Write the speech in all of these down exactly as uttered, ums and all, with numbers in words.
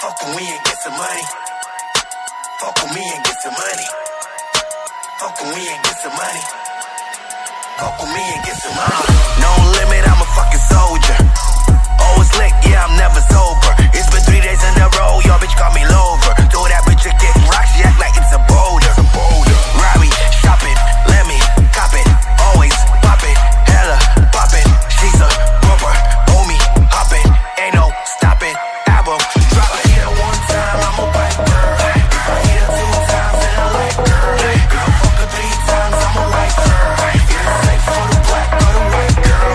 Fuck with me and get some money. Fuck with me and get some money. Fuck with me and get some money. Fuck with me and get some money. No limit, I'm a fucking soldier. Always lit, yeah, I'm never sober. It's been three days in a row, your bitch call me lover. Throw that bitch a kick, rock, she act like it's a boulder. Robbie, shop it, let me cop it. Always pop it, hella pop it. She's a rubber, owe me, hop it. Ain't no stopping, album, drop it. If I hit her one time, I'm a white girl. If I hit her two times, then I like girl. If I fuck her three times, I'm a white girl. It is safe for the black or the white girl.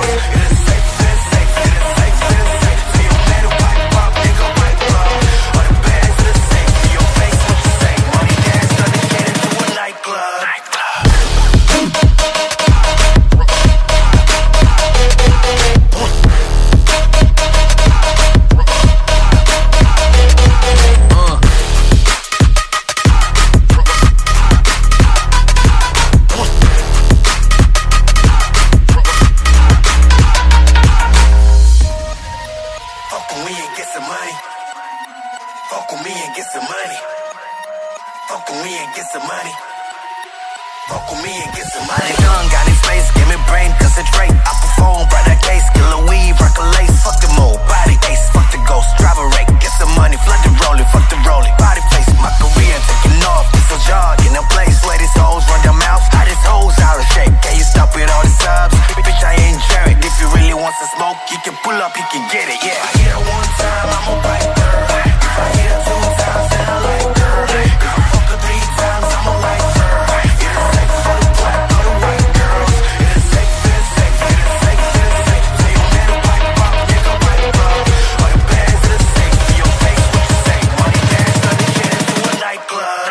It is safe, it is safe, it is safe, it is safe. So you made a white pop, nigga, white blow. Or the bags of the safe, to your face, what you say? Money dance, nothing get into a nightclub. Yeah.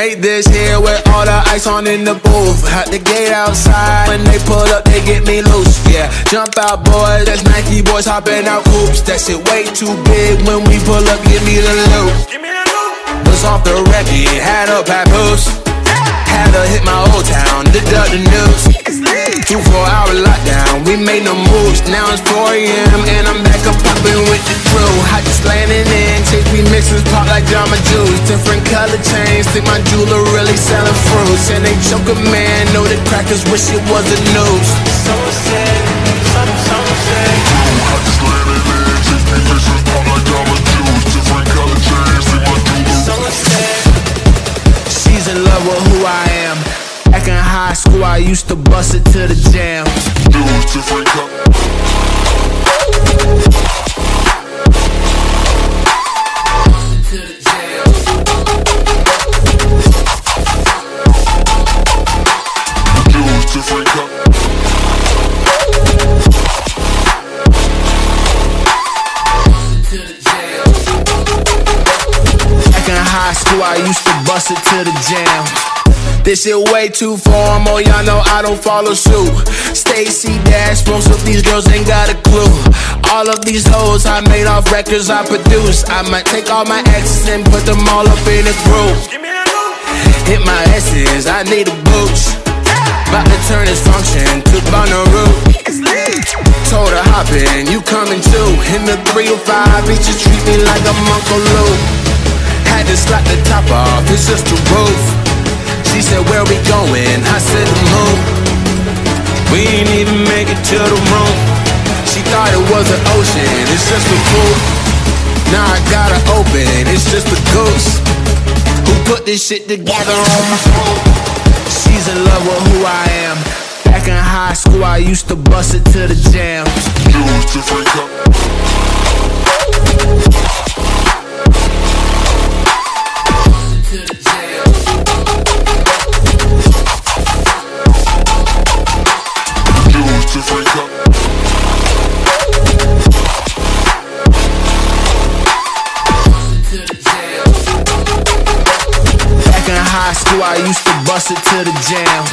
Made this here with all the ice on in the booth. Out the gate outside, when they pull up, they get me loose. Yeah, jump out boys, that's Nike boys hopping out hoops. That shit way too big, when we pull up, give me the loot. Give me the loot. Was off the record, had a papoose. Had to hit my old town, did up the news. Two four hour lockdown, we made no moves. Now it's four A M and I'm back up popping with the crew. Hot just landing in, take me mixes pop like Jamba Juice. Different color chains, think my jeweler really selling fruits. And they choke a man, know the crackers wish it wasn't news. So sad, so, so sad. Hot just landing in, take me mixes pop like Jamba Juice. Different color chains, think my jeweler. So sad. She's in love with who I am. Back in high school, I used to bust it to the jam. Dudes, different cup. Dudes, different cup. High school, I used to bust it to the jam. This shit way too formal, y'all know I don't follow suit. Stacy Dash, most of these girls ain't got a clue. All of these hoes I made off records I produce. I might take all my exes and put them all up in a group. Hit my S's, I need a boost. About to turn this function to Bonnaroo. Told her hop in, you coming too. In the three oh five, bitches treat me like I'm Uncle Luke. Had to slap the top off, it's just the roof. She said, where we going? I said, the moon. We ain't even make it to the room. She thought it was an ocean, it's just a pool. Now I gotta open, it's just a goose. Who put this shit together on my phone? She's in love with who I am. Back in high school, I used to bust it to the jam. Dudes, different cup. Different cup. Back in high school, I used to bust it to the jam.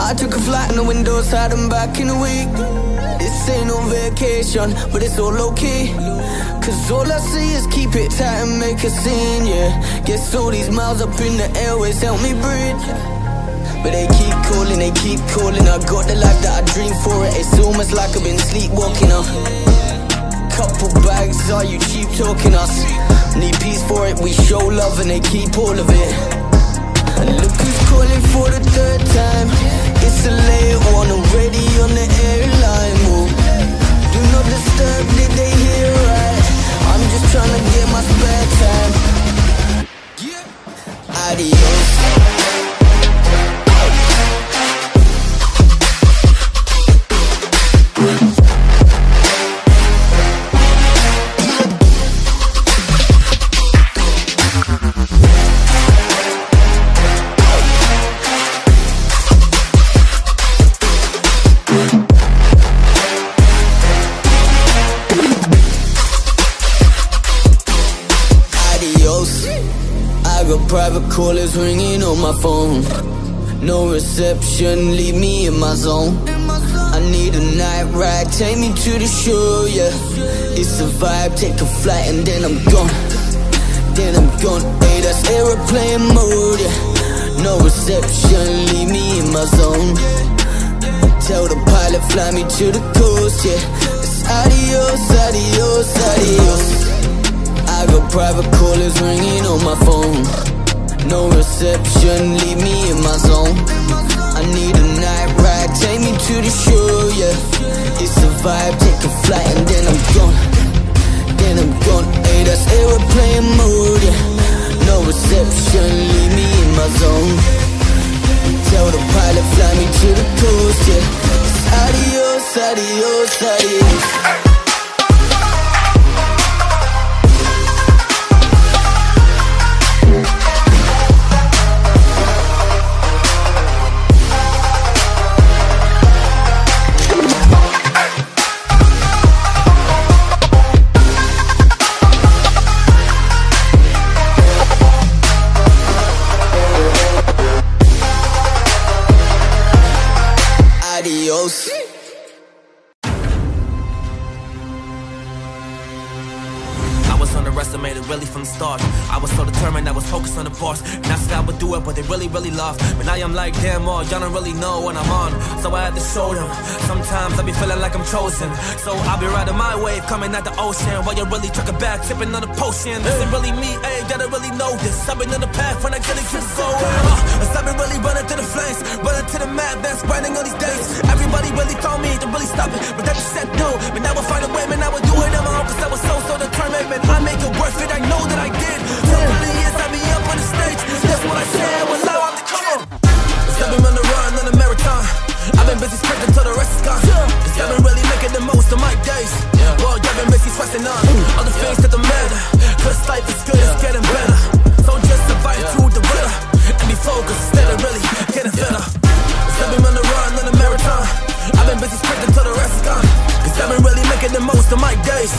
I took a flight in the window, side and back in a week. This ain't no vacation, but it's all okay. Cause all I see is keep it tight and make a scene, yeah. Guess all these miles up in the airways help me breathe. But they keep calling, they keep calling. I got the life that I dreamed for it. It's almost like I've been sleepwalking up. Couple bags, are you cheap talking us? Need peace for it, we show love and they keep all of it. And look who's calling for the third time. It's a late one already on the airline. Whoa. Do not disturb, did they hear right? I'm just trying to get my spare time. Yeah. Adios. Private callers ringing on my phone. No reception, leave me in my zone. I need a night ride, take me to the shore, yeah. It's a vibe, take a flight and then I'm gone. Then I'm gone, hey, that's airplane mode, yeah. No reception, leave me in my zone. Tell the pilot, fly me to the coast, yeah. It's adios, adios, adios. I got private callers ringing on my phone. No reception, leave me in my zone. I need a night ride, take me to the shore, yeah. It's a vibe, take a flight and then I'm gone. Then I'm gone, hey, that's airplane mode, yeah. No reception, leave me in my zone. Tell the pilot, fly me to the coast, yeah. It's adios, adios, adios. it really from the start. I was so determined, I was focused on the boss, and I said I would do it, but they really, really laughed. But now I'm like, damn, all y'all don't really know what I'm on, so I had to show them. Sometimes I be feeling like I'm chosen, so I'll be riding my wave, coming out the ocean, while you're really trucking back, tipping on the potion. This ain't really me, ayy, gotta really know this. I've been on the path when I get it, keep going. uh, I've been really running to the flames, running to the madness, grinding all these days. Everybody really told me to really stop it, but that just said no. But now I find a way, man, I would do it on my own, cause I was so, so determined, man. I make it worth it, I know that I did. So many years I be up on the stage, that's what I said, well now I'm the come on. I've been on the run, on the marathon, I've been busy sprinting till the rest is gone. I've been really making the most of my days, well I've been busy stressing on all the things that don't matter, cause life is good, it's getting better. So just survive through the winter, and be focused instead of really getting better. I've been on the run, on the marathon, I've been busy sprinting till the rest is gone. Cause I've been really making the most of my days,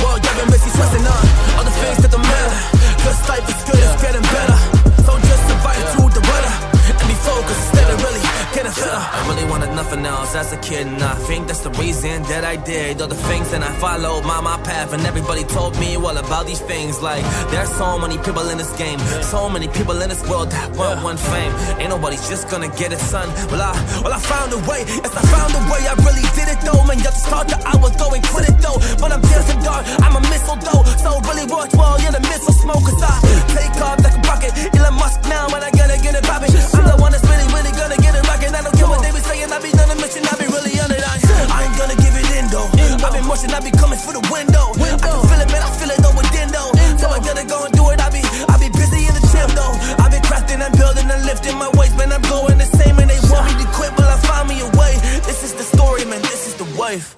well I've been busy stressing on all the things that don't matter, cause life is good, it's getting better. So just survive through the winter, and be focused instead of really getting better. I really wanted nothing else as a kid, and I think that's the reason that I did all the things that I followed, my, my path. And everybody told me all about these things, like there's so many people in this game, so many people in this world that want one fame. Ain't nobody's just gonna get it, son. Well I, well I found a way, yes I found a way, I really did it though. Man, y'all just thought that I would go and quit it though, but I'm dancing dark, I'm a mistletoe. So really watch while you're the missile smoke, cause I take off like a rocket. Elon Musk now, and I gotta get it poppin'. I'm the one that's really, really gonna get it rockin'. I don't care what they be saying, I be done a mission, I be really on it. I, I ain't gonna give it in though, I been marching, I be coming through the window. I can feel it, man, I feel it though within though. So I gotta go and do it, I be, I be busy in the gym though. I been crafting, I'm building, I'm lifting my weights, man, I'm going the same, and they want me to quit, but I find me a way. This is the story, man, this is the wife.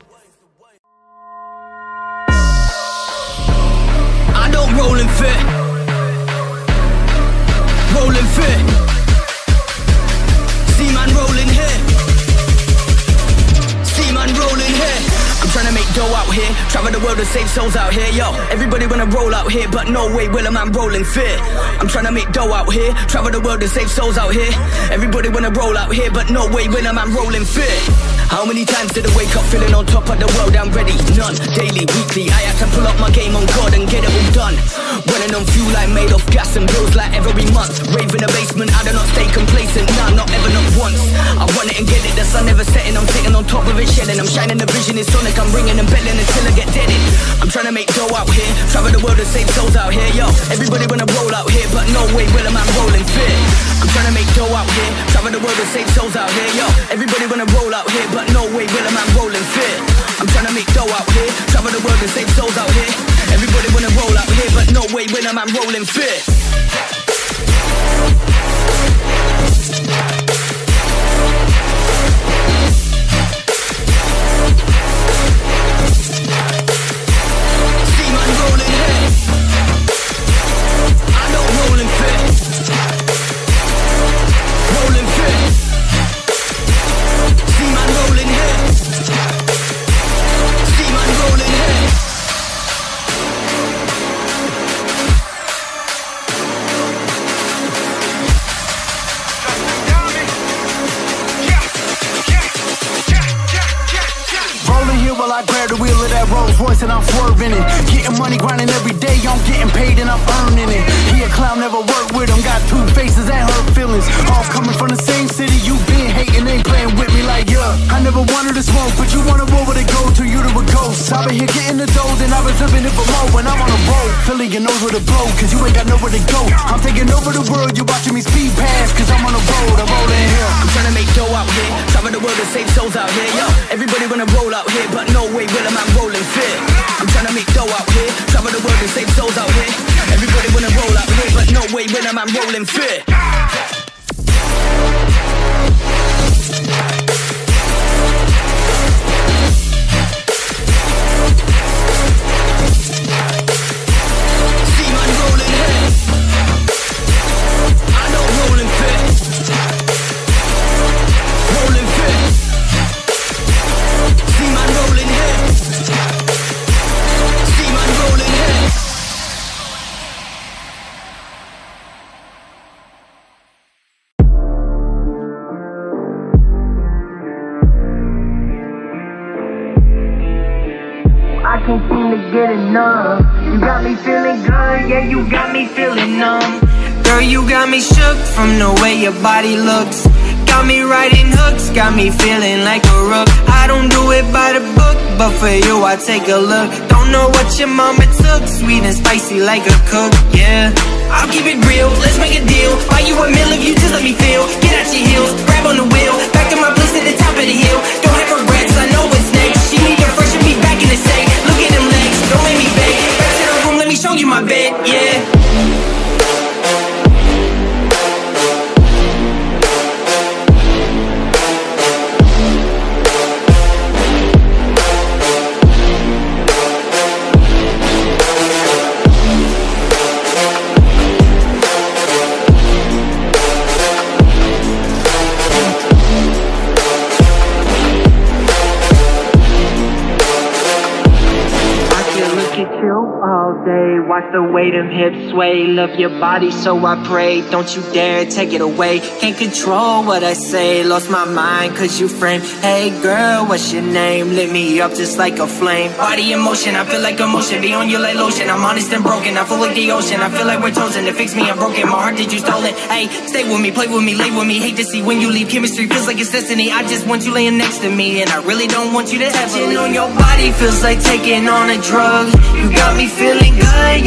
I don't roll and fit, roll and fit. See man rolling here, see man rolling here. I'm trying to make dough out here, travel the world and save souls out here, yo. Everybody wanna roll out here, but no way will a man roll and fit. I'm trying to make dough out here, travel the world and save souls out here. Everybody wanna roll out here, but no way will a man roll and fit. How many times did I wake up feeling on top of the world? I'm ready, none, daily, weekly. I had to pull up my game on God and get it all done. Running on fuel like made of gas and bills like every month. Rave in the basement, I do not stay complacent, nah, not ever, not once. I want it and get it, the sun never setting, I'm sitting on top of it, shelling. I'm shining, the vision is sonic, I'm ringing and belling until I get deaded. I'm trying to make dough out here, travel the world and save souls out here, yo. Everybody wanna roll out here, but no way will a man roll and fit. I'm trying to make dough out here, travel the world and save souls out here, yo. Everybody wanna roll out here, but no way will a man roll and fit. I'm trying to make dough out here, travel the world and save souls out here. Everybody wanna roll out here, but no way will a man roll and fit. See man rolling here, I don't roll and fit, roll and fit. See man rolling here, see man rolling here. Rolling here while I grab the wheel of that Rolls Royce and I'm swerving it. Getting money, grinding every day, I'm getting paid and I'm earning it. He a clown, never worked with him, got two faces and hurt feelings. All coming from the same city, you been hating, ain't playing with me like, yeah. I never wanted to smoke, but you wanna roll with a gold, to you to a ghost. I've been here getting the dough, then I've been flipping it for more when I'm on the road. Filling your nose with a blow, cause you ain't got nowhere to go. I'm taking over the world, you watching me speed past, cause I'm on the road, I'm rolling here. I'm trying to make dough out here, travel the world and save souls out here, yo. Everybody wanna roll out here, but no way will a man roll and fit. I'm trying to make dough out here, travel the world and save souls out here. Everybody wanna roll out here, but no way will a man roll and fit. can't seem to get enough. You got me feeling good, yeah, you got me feeling numb. Girl, you got me shook from the way your body looks. Got me riding hooks, got me feeling like a rook. I don't do it by the book, but for you I take a look. Don't know what your mama took, sweet and spicy like a cook, yeah. I'll keep it real, let's make a deal. Buy you a meal if you just let me feel. Get out your heels, grab on the wheel. Back to my place at the top of the hill. Don't have regrets, I know what's next. She need her fresh and be back in a sec. Look at them legs, don't make me beg. Back to the room, let me show you my bed, yeah. Watch the weight of hips sway. Love your body, so I pray. Don't you dare take it away. Can't control what I say. Lost my mind cause you framed. Hey girl, what's your name? Lit me up just like a flame. Body in motion, I feel like emotion. Be on you like lotion. I'm honest and broken, I feel like the ocean. I feel like we're chosen to fix me, I'm broken. My heart did you stolen. Hey, stay with me, play with me, lay with me. Hate to see when you leave. Chemistry feels like it's destiny. I just want you laying next to me, and I really don't want you to ever leave. Touching on your body feels like taking on a drug. You got me feeling good,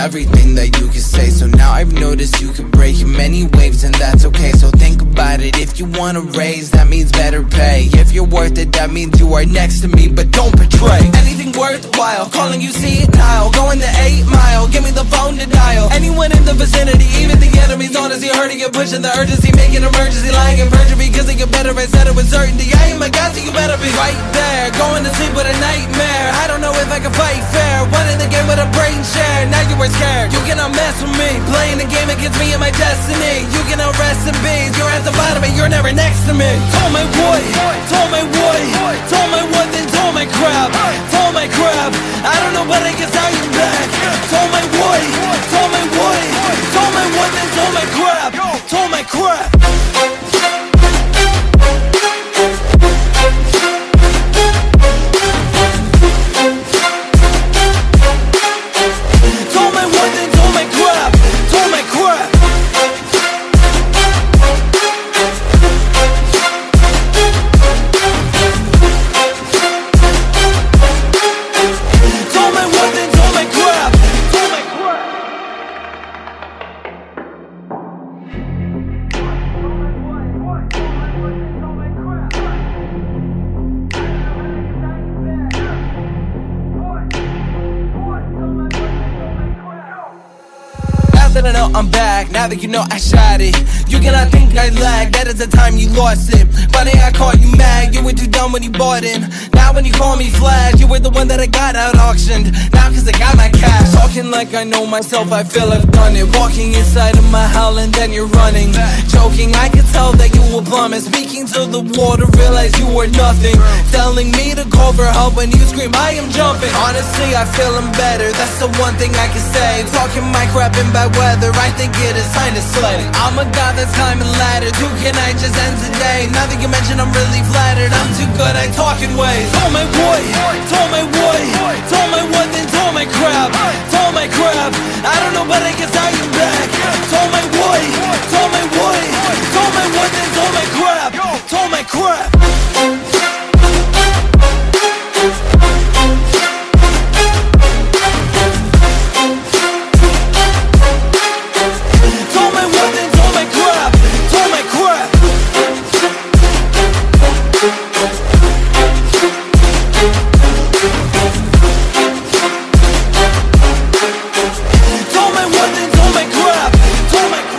everything that you can say. So now I've noticed you can break many waves, and that's okay. So think about it. If you want a raise, that means better pay. If you're worth it, that means you are next to me. But don't betray anything worthwhile. Calling you see it now. Going the eight mile. Give me the phone to dial. Anyone in the vicinity, even the enemies, honestly hurting and pushing the urgency. Making emergency, lying and perjury. Cause they get better instead of uncertainty. I ain't my god, so you better be right there. Going to sleep with a nightmare. I don't know if I can fight fair. One in the game with a brain share. Now you were scared. You cannot mess with me. Playing the game against me and my destiny. You cannot rest in peace. You're at the bottom and you're never next to me. Told me what, told me what, told me what, then told me crap, told me crap. I don't know what I guess how you back. Told me what, told me what, told me what, then told me crap, told me crap. I'm back, now that you know I shot it. You cannot think I lagged, that is the time you lost it. Funny I caught you mad, you were too dumb when you bought in. Now when you call me flash, you were the one that I got out auctioned. Now cause I got my cash. Talking like I know myself, I feel I've done it. Walking inside of my hell and then you're running. Joking, I could tell that you were plumbing. Speaking to the water, realize you were nothing. Telling me to call for help when you scream, I am jumping. Honestly, I feel I'm better, that's the one thing I can say. Talking my crap in bad weather, right to get his sinus slutty. I'm a god that's climbing ladders, who can I just end today? Now that you mention I'm really flattered, I'm too good at talking ways. Told my boy, told my boy, told my what, then told my crap, told my crap. I don't know, but I guess I am back. Told my boy, told my boy, told my what, then told my crap, told my crap. Told my what, then told my crap, told my crap.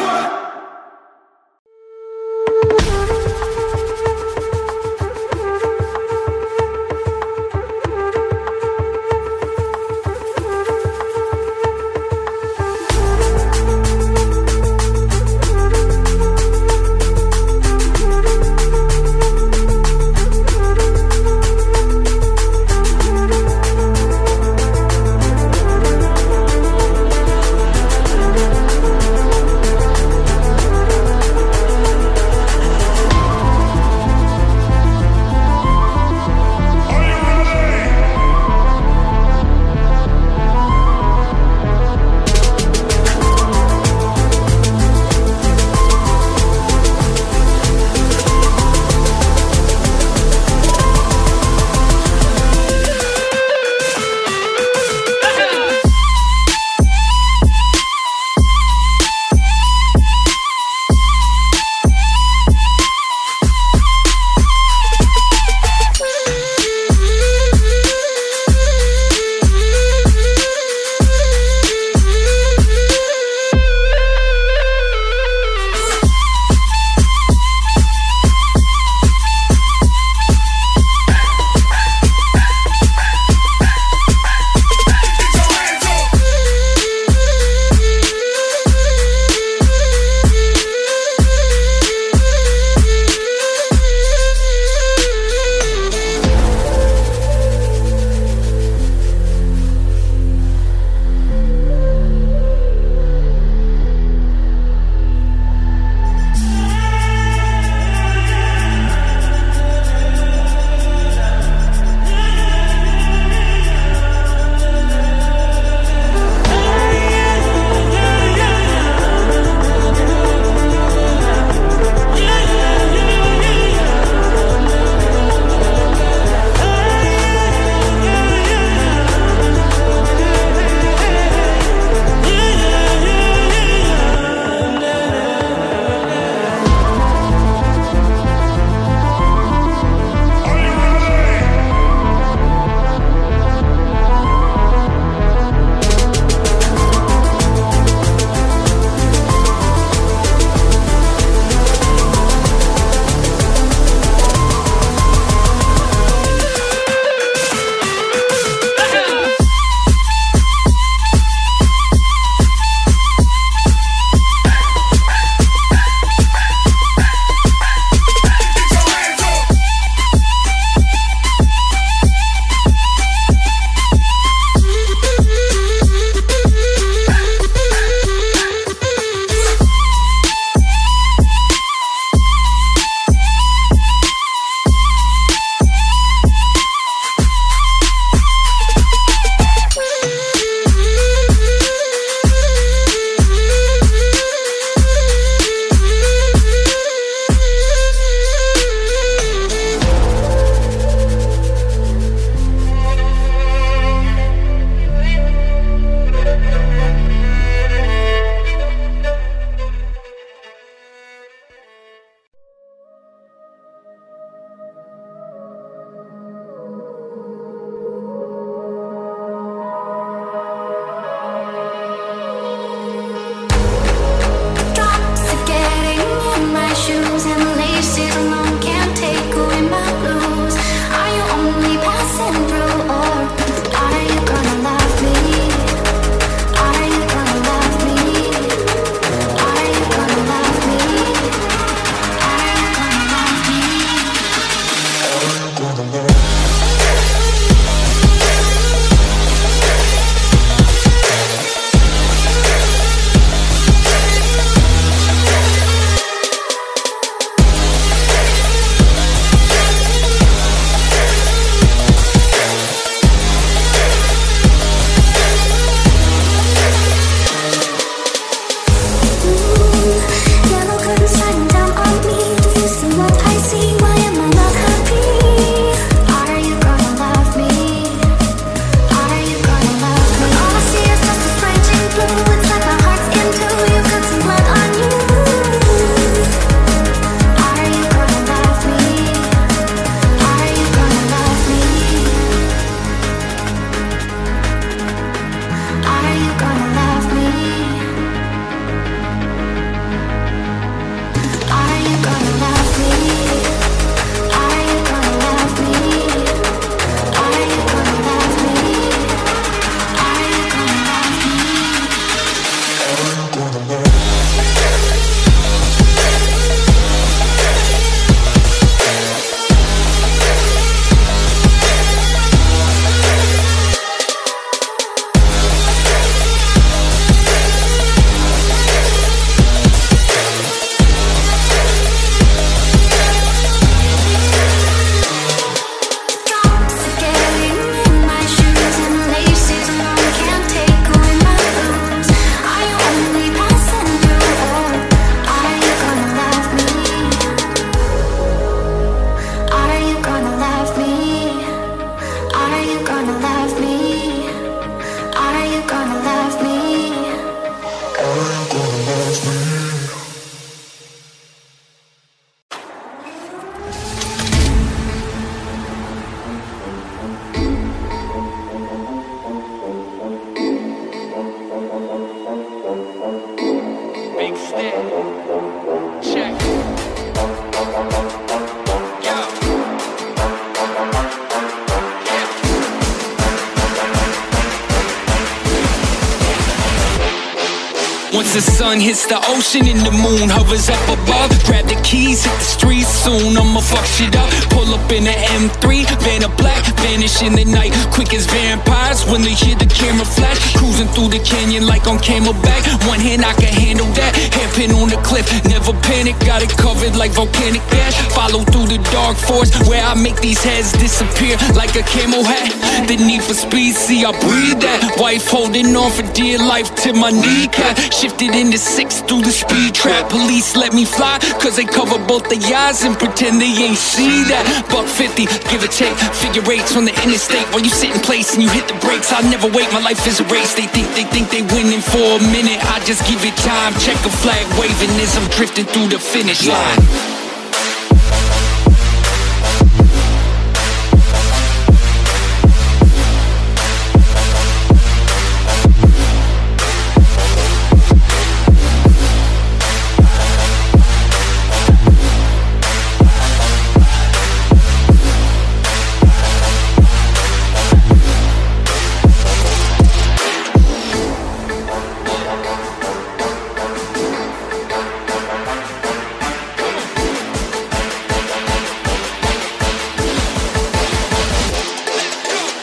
sun hits the ocean and the moon hovers up above. Grab the keys, hit the streets soon, I'ma fuck shit up. Pull up in a M three, van of black, vanish in the night, quick as vampires when they hear the camera flash. Cruising through the canyon like on Camelback, one hand I can handle that, hairpin on the cliff, never panic, got it covered like volcanic ash. Follow through the dark forest where I make these heads disappear like a camel hat. The need for speed, see I breathe that. Wife holding on for dear life to my kneecap. Shifted into six through the speed trap. Police let me fly cause they cover both the eyes and pretend they ain't see that. Buck fifty, give or take, figure eights on the interstate. While you sit in place and you hit the brakes, I'll never wait, my life is a race. They think, they think they winning for a minute, I just give it time, check a flag waving as I'm drifting through the finish line.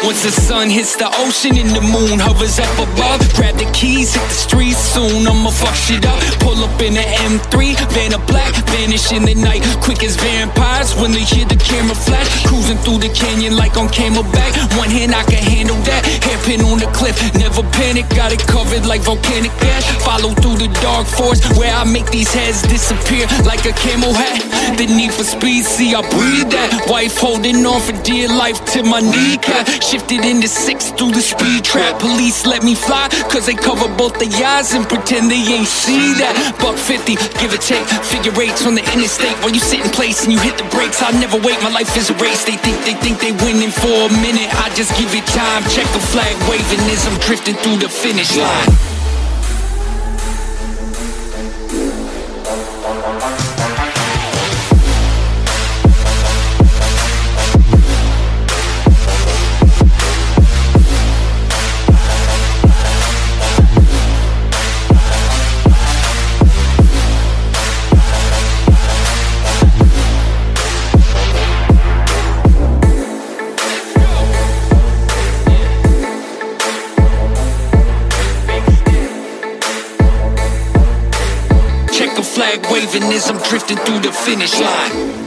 Once the sun hits the ocean and the moon hovers up above, grab the keys, hit the streets soon, I'ma fuck shit up. Pull up in a M three, van of black, vanish in the night, quick as vampires when they hear the camera flash. Cruising through the canyon like on Camelback, one hand I can handle that, hairpin on the cliff, never panic, got it covered like volcanic ash. Follow through the dark forest where I make these heads disappear like a camel hat. The need for speed, see I breathe that. Wife holding on for dear life to my kneecap. Shifted into six through the speed trap. Police let me fly cause they cover both the eyes and pretend they ain't see that. Buck fifty, give or take, figure eights on the interstate. While you sit in place and you hit the brakes, I'll never wait, my life is a race. They think, they think they winning for a minute, I just give it time, check a flag waving as I'm drifting through the finish line. Flag waving as I'm drifting through the finish line.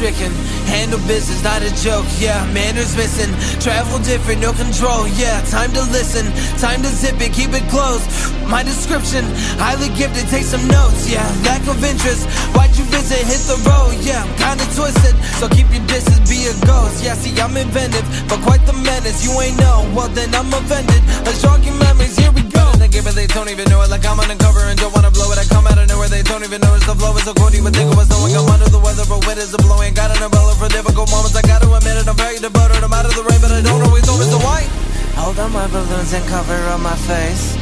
stricken. Handle business, not a joke, yeah. Manners missing, travel different, no control, yeah. Time to listen, time to zip it, keep it closed. My description, highly gifted, take some notes, yeah. Lack of interest, why'd you visit, hit the road, yeah. I'm kinda twisted, so keep your distance, be a ghost. Yeah, see, I'm inventive, but quite the menace. You ain't know, well then I'm offended. Let's talk your memories, here we go. They give it, they don't even know it, like I'm undercover and don't wanna blow it. I come out of nowhere, they don't even know it's the flow is so cold. You would think it was snowing, I'm under the weather, but wind is a blowing. Got an umbrella for difficult moments, I gotta admit it. I'm very devoted, I'm out of the rain, but I don't always know it's the white. Hold on my balloons and cover up my face.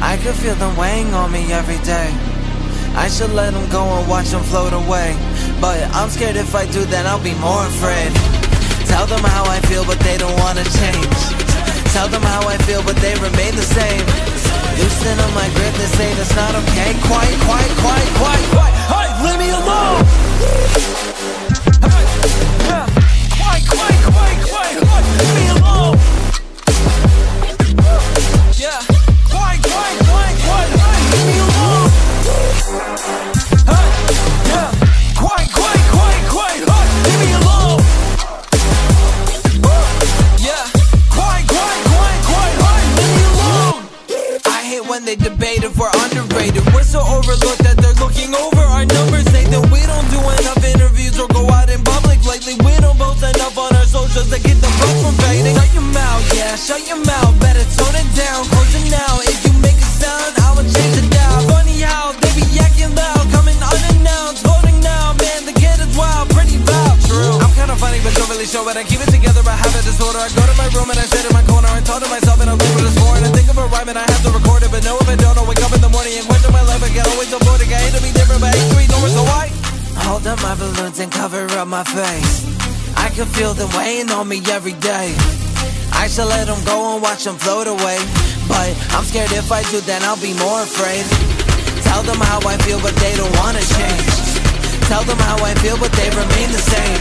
I could feel them weighing on me every day. I should let them go and watch them float away, but I'm scared if I do that I'll be more afraid. Tell them how I feel but they don't wanna change. Tell them how I feel but they remain the same. Loosen on my grip, they say that's not okay. Quiet, quiet, quiet, quiet, quiet. Hey, leave me alone! Hey, yeah. Quiet, quiet, quiet, quiet, quiet. Leave me alone! Yeah. Quiet, quiet, quiet, quiet, quiet. Leave me alone! Hey, yeah. Quiet, quiet, quiet, quiet, quiet. Leave me alone! Yeah. Quiet, quiet, quiet, quiet, quiet. Leave me alone! I hate when they debate if we're underrated. We're so overlooked that they're looking over our numbers. Say that we don't do enough interviews or go out in public lately. We don't post enough on our socials to get the votes from fading. Shut your mouth, yeah, shut your mouth. Better tone it down, close it now. If you make a sound, I will change it down. Funny how they be acting loud, coming unannounced, voting now. Man, the kid is wild, pretty wild, true. I'm kinda funny, but don't really show it. I keep it together, I have a disorder. I go to my room and I sit in my corner and talk to myself and I live with a score. And I think of a rhyme and I have to record it, but no, if I don't, I'll wake up in the morning and question my life. I can always avoid it. I hate to be different, but I hate to be normal, so why? Hold up my balloons and cover up my face. I can feel them weighing on me every day. I should let them go and watch them float away, but I'm scared if I do then I'll be more afraid. Tell them how I feel but they don't wanna change. Tell them how I feel but they remain the same.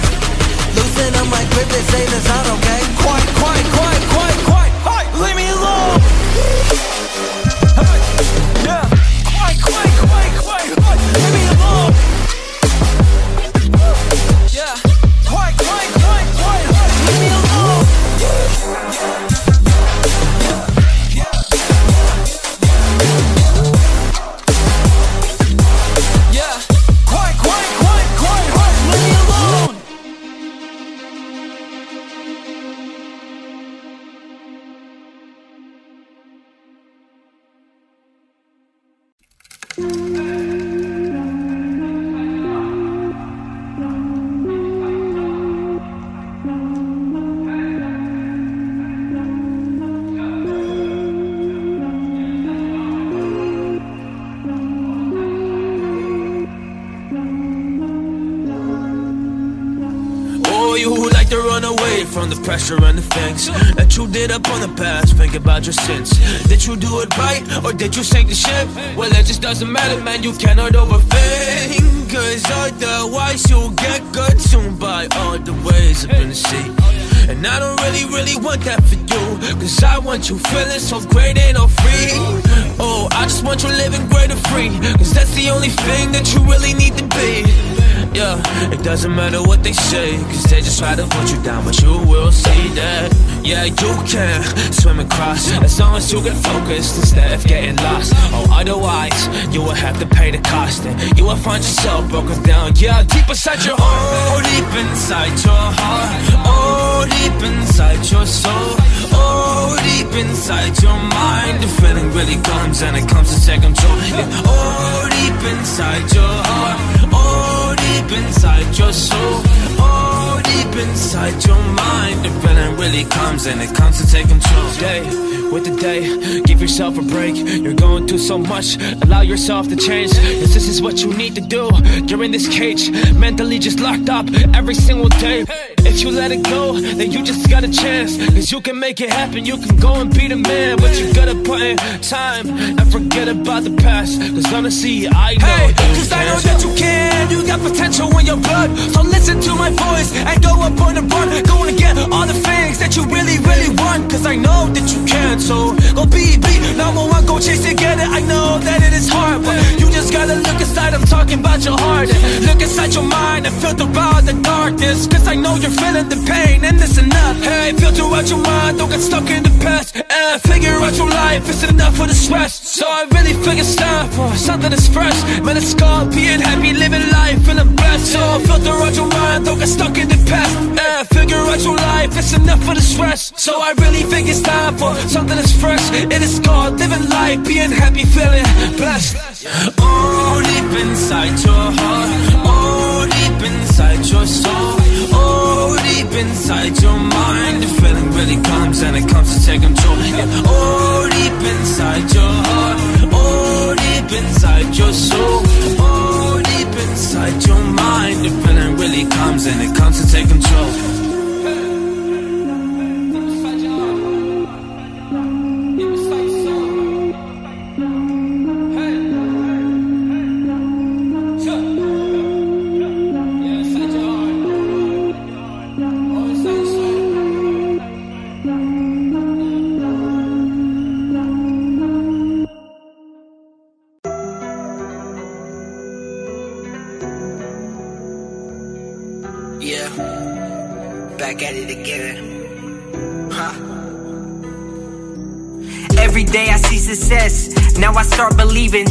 Loosen up my grip, they say that's not okay. Quiet, quiet, quiet, quiet, quiet, hey, leave me alone! Hey, yeah. Quiet, quiet, quiet, quiet, quiet, leave me alone! Yeah. Quiet, quiet, quiet, quiet, quiet, leave me alone! From the pressure and the things that you did up on the past, think about your sins. Did you do it right or did you sink the ship? Well, it just doesn't matter, man, you cannot overthink, cause otherwise you'll get consumed by all the ways up in the sea. And I don't really, really want that for you, cause I want you feeling so great and all free. Oh, I just want you living great and free, cause that's the only thing that you really need to be. Yeah, it doesn't matter what they say, cause they just try to put you down, but you will see that. Yeah, you can swim across, as long as you get focused instead of getting lost. Oh, otherwise, you will have to pay the cost, and you will find yourself broken down. Yeah, deep inside your heart, oh, deep inside your heart, oh, deep inside your soul, oh, deep inside your mind. The feeling really comes, and it comes to take control. Yeah, oh, deep inside your heart, oh, deep inside your soul, oh, deep inside your mind. The feeling really comes and it comes to take control. Day with the day, give yourself a break. You're going through so much, allow yourself to change. Cause this is what you need to do. You're in this cage, mentally just locked up every single day. If you let it go, then you just got a chance, cause you can make it happen, you can go and be the man. But you gotta put in time and forget about the past, cause honestly I know, hey, cause I know that you can. You got potential in your blood, so listen to my voice and go up on the run. Go and get all the things that you really, really want, cause I know that you can. mental. Go B B, nine one one, go chase it, get it. I know that it is hard, but you just gotta look inside. I'm talking about your heart, and look inside your mind and filter out the darkness, cause I know you're feeling the pain, and it's enough. Hey, filter out your mind, don't get stuck in the past. eh, Figure out your life, it's enough for the stress. So I really feel it's time for something that's fresh. Man, it's called being happy, living life, feeling blessed. So filter out your mind, don't get stuck in the past. eh, Figure out your life, it's enough for the stress. So I really think it's time for something that's fresh. It is called living life, being happy, feeling blessed. Oh, deep inside your heart, oh, deep inside your soul, oh, deep inside your mind, the feeling really comes and it comes to take control. Yeah. Oh, deep inside your heart, oh, deep inside your soul, oh, deep inside your mind, the feeling really comes and it comes to take control.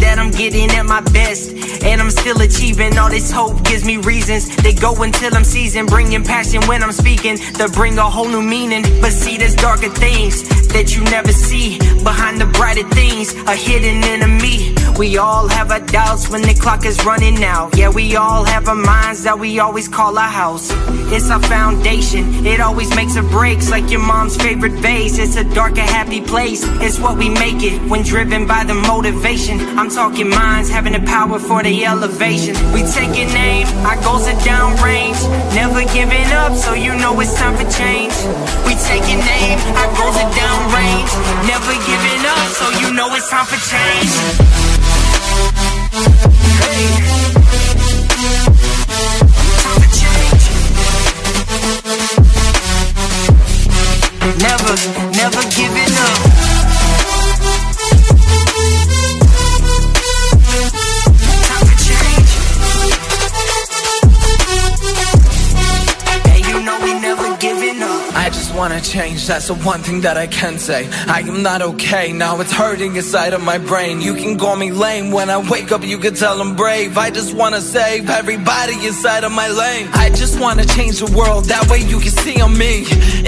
That I'm getting at my best, and I'm still achieving. All this hope gives me reasons. They go until I'm seasoned, bringing passion when I'm speaking, to bring a whole new meaning. But see, there's darker things that you never see. Behind the brighter things, a hidden enemy. We all have our doubts when the clock is running out. Yeah, we all have our minds that we always call our house. It's our foundation, it always makes or breaks, like your mom's favorite vase. It's a darker, happy place, it's what we make it, when driven by the motivation. I'm talking minds having the power for the elevation. We taking aim, our goals are downrange, never giving up, so you know it's time for change. We taking aim, our goals are downrange, never giving up, so you know it's time for change. Hey! Never, never giving up. Time for change. And you know we never giving up. I just wanna change, that's the one thing that I can say. I am not okay, now it's hurting inside of my brain. You can call me lame, when I wake up you can tell I'm brave. I just wanna save everybody inside of my lane. I just wanna change the world, that way you can see on me.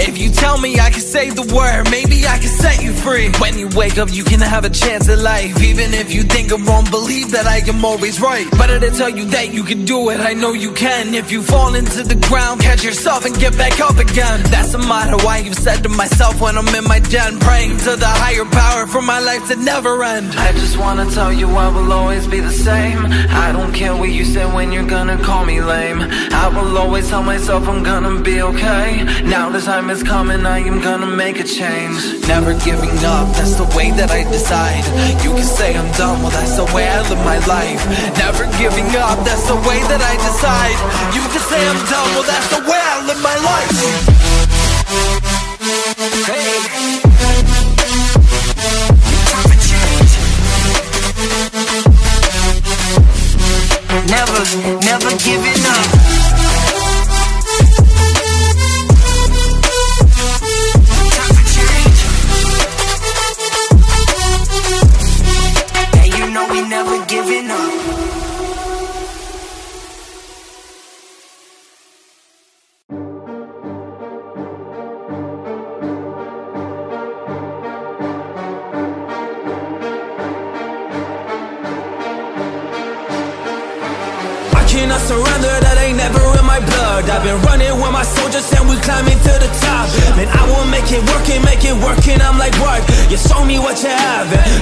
If you tell me I can say the word, maybe I can set you free. When you wake up you can have a chance at life. Even if you think I'm wrong, believe that I am always right. Better to tell you that you can do it, I know you can. If you fall into the ground, catch yourself and get back up again. That's the motto I have said to myself when I'm in my den, praying to the higher power for my life to never end. I just wanna tell you I will always be the same. I don't care what you say when you're gonna call me lame. I will always tell myself I'm gonna be okay. Now the time is coming, I am gonna make a change. Never giving up, that's the way that I decide. You can say I'm done, well that's the way I live my life. Never giving up, that's the way that I decide. You can say I'm done, well that's the way I live my life. Hey! Never, never giving up. Time for change. And you know we never giving up. Surrender, that ain't never in my blood. I've been running with my soldiers and we climbing to the top. Man, I will make it work and make it work, and I'm like, work. You show me what you have and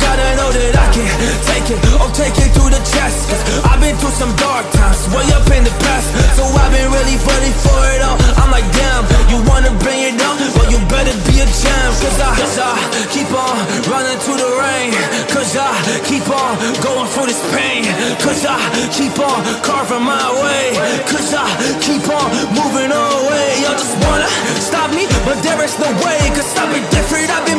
got. I know that I can take it, oh, take it to the chest. Cause I've been through some dark times, way up in the past. So I've been really fighting for it all. I'm like, damn, you wanna bring it up? Well, you better be a champ. Cause I, cause I keep on running through the rain. Cause I keep on going through this pain. Cause I keep on carving my way, cause I keep on moving away. Y'all just wanna stop me, but there is no way, cause I've been different, I've been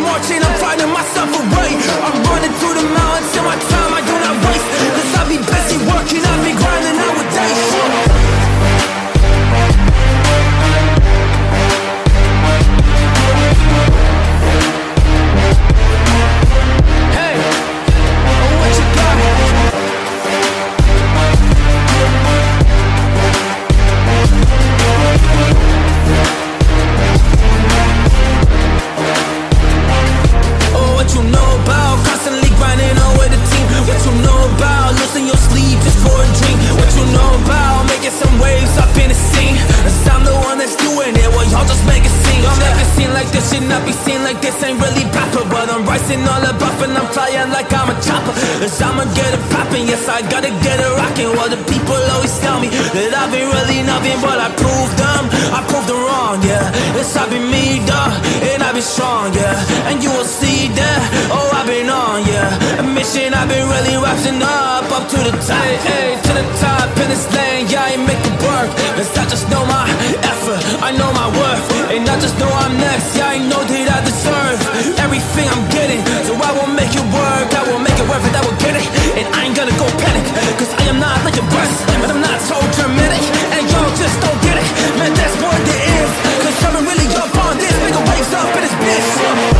this should not be seen like this, ain't really proper. But I'm rising all above and I'm flying like I'm a chopper. Cause I'ma get it poppin', yes I gotta get it rockin'. Well the people always tell me that I've been really nothing, but I proved them, I proved them wrong, yeah. It's I've been me, duh, and I've been strong, yeah. And you will see that, oh I've been on, yeah. A mission I've been really rising up, up to the top, hey, hey, to the top in this lane, yeah I ain't make it work. Cause I just know my effort, I know my worth. And I just know I'm next, yeah, I know that I deserve everything I'm getting, so I will make it work, I will make it work, and I will get it. And I ain't gonna go panic, cause I am not like a bus, but I'm not so dramatic, and y'all just don't get it. Man, that's what it is, cause I've been really up on this, make a waves up in this bitch.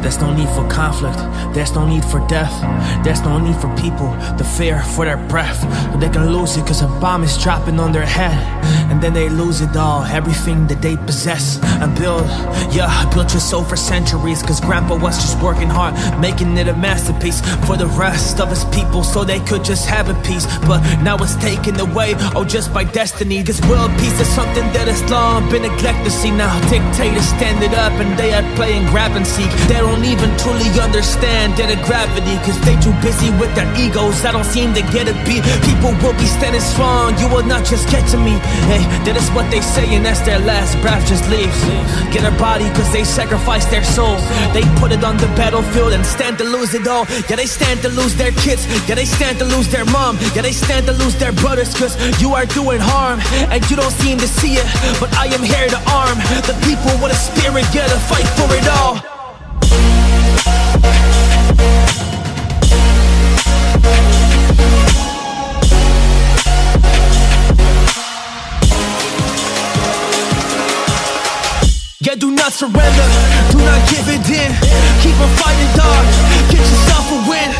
There's no need for conflict, there's no need for death, there's no need for people to fear for their breath. But they can lose it cause a bomb is dropping on their head, and then they lose it all, everything that they possess. And build, yeah, built your soul for centuries, cause grandpa was just working hard, making it a masterpiece for the rest of his people, so they could just have a peace. But now it's taken away, oh just by destiny. This world peace is something that has long been neglected. See now dictators stand it up and they are playing grab and seek. They don't even truly understand their gravity, cause they too busy with their egos, I don't seem to get a beat. People will be standing strong, you will not just get to me. Hey, that is what they say and that's their last breath, just leave. Get a body cause they sacrificed their soul. They put it on the battlefield and stand to lose it all. Yeah, they stand to lose their kids, yeah, they stand to lose their mom, yeah, they stand to lose their brothers, cause you are doing harm and you don't seem to see it. But I am here to arm the people with a spirit, yeah, to fight for it all. Yeah, do not surrender, do not give it in. Keep on fighting, dog, get yourself a win.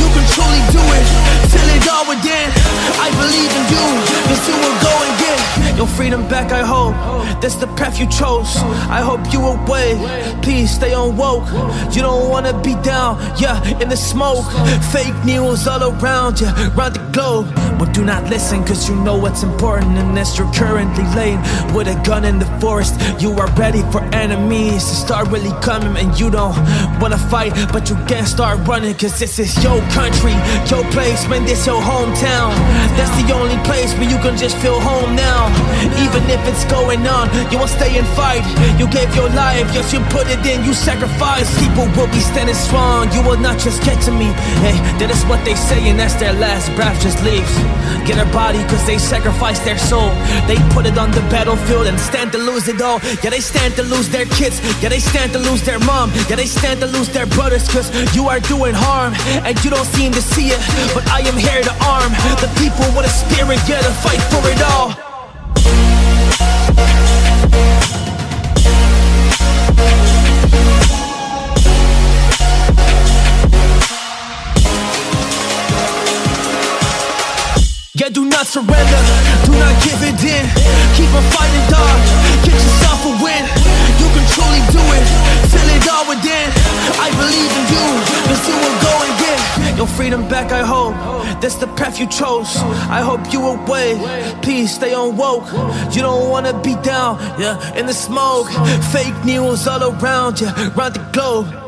You can truly do it, till it all would end. I believe in you, cause you will go and get your freedom back, I hope. That's the path you chose, I hope you awake. Please stay on woke, you don't wanna be down, yeah, in the smoke. Fake news all around you, yeah, round the globe. But do not listen, cause you know what's important. And as you're currently laying with a gun in the forest, you are ready for enemies to start really coming. And you don't wanna fight, but you can't start running, cause this is your country, your place, man, this your hometown. That's the only place where you can just feel home now. Even if it's going on, you will stay and fight. You gave your life, yes you put it in, you sacrificed. People will be standing strong, you will not just get to me. Hey, that is what they say and that's their last breath, just leave. Get a body cause they sacrificed their soul. They put it on the battlefield and stand to lose it all. Yeah, they stand to lose their kids, yeah, they stand to lose their mom, yeah, they stand to lose their brothers, cause you are doing harm and you don't seem to see it. But I am here to arm the people with a spirit, yeah, to fight for it all. Yeah, do not surrender, do not give it in. Keep on fighting, dog, get yourself a win. You can truly do it, till it all would end. I believe in you, cause you will go and get your freedom back, I hope. That's the path you chose, I hope you awake. Please stay on woke, you don't wanna be down, yeah, in the smoke. Fake news all around you, yeah, round the globe.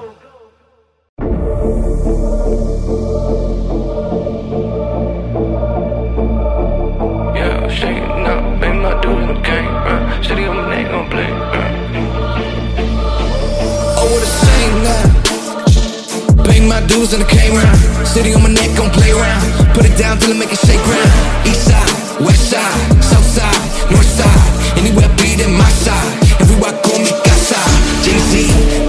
City on the neck, on play. Oh, what a shame now. dudes in the K-round. City on my neck, gon' play around. Put it down till I make it shake round. East side, west side, south side, north side. Anywhere be than my side. Everywhere I go, me casa. Jay-Z,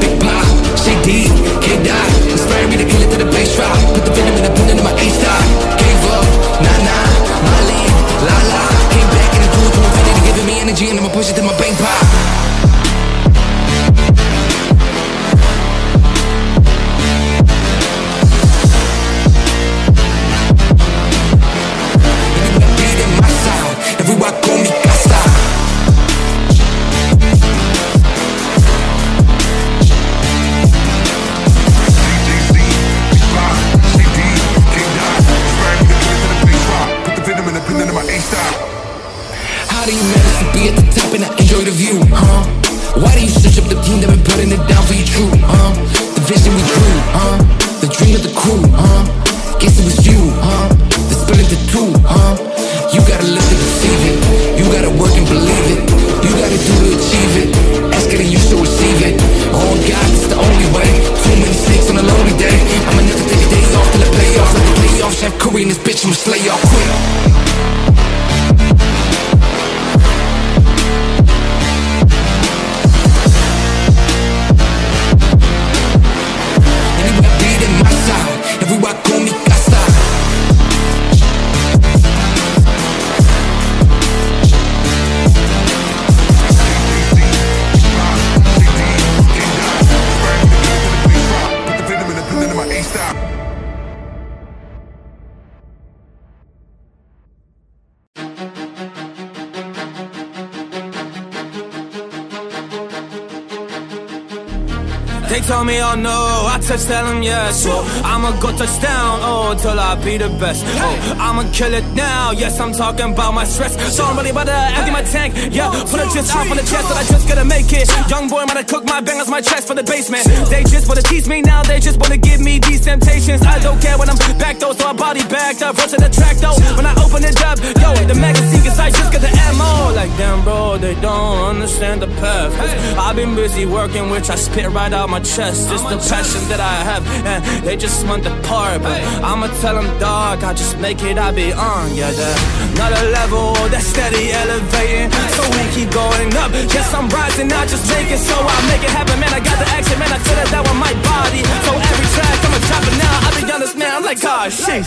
Big Pop, Shady, K-Dot. Inspire me to kill it to the bass drop. Put the venom in the pen into my ace style. Gave up, nah-nah, my lead, la-la. Came back in the cool to infinity, giving me energy, and I'ma push it to my bank pop. How do you manage to be at the top and I enjoy the view, huh? Why do you switch up the team that been putting it down for you, true, huh? The vision we drew, huh? The dream of the crew, huh? Guess it was you, huh? The spirit the two, huh? You gotta live to receive it. You gotta work and believe it. You gotta do to achieve it. Ask it and you shall receive it. Oh God, it's the only way. Too many snakes on a lonely day. I'ma never take a day off till I play off. Like the playoffs, Chef Curry and this bitch, I'ma slay y'all quick. They told me, oh no, I touched, tell them yes. Oh, I'ma go touchdown, oh, until I be the best. Oh, I'ma kill it now, yes, I'm talking about my stress. So I'm really about to empty my tank, yeah. Put a just out on the chest, but I just gotta make it. Young boy, I'm gonna cook my bangers, my chest for the basement. They just wanna tease me now, they just wanna give me these temptations. I don't care when I'm back though, so I body bagged up. Rush to the track though, when I open it up, yo, the magazine, cause I just got the ammo. Like, damn bro, they don't understand the path. I've been busy working, which I spit right out my My chest, it's the passion that I have, and they just want the part. But I'ma tell them, dog, I just make it, I be on. Yeah, the another level that's steady elevating, so we keep going up. Yes, I'm rising, I just make it, so I make it happen. Man, I got the action, man, I feel that that with my body. So every track I'ma drop it now. I be honest, man, I'm like, ah, shit.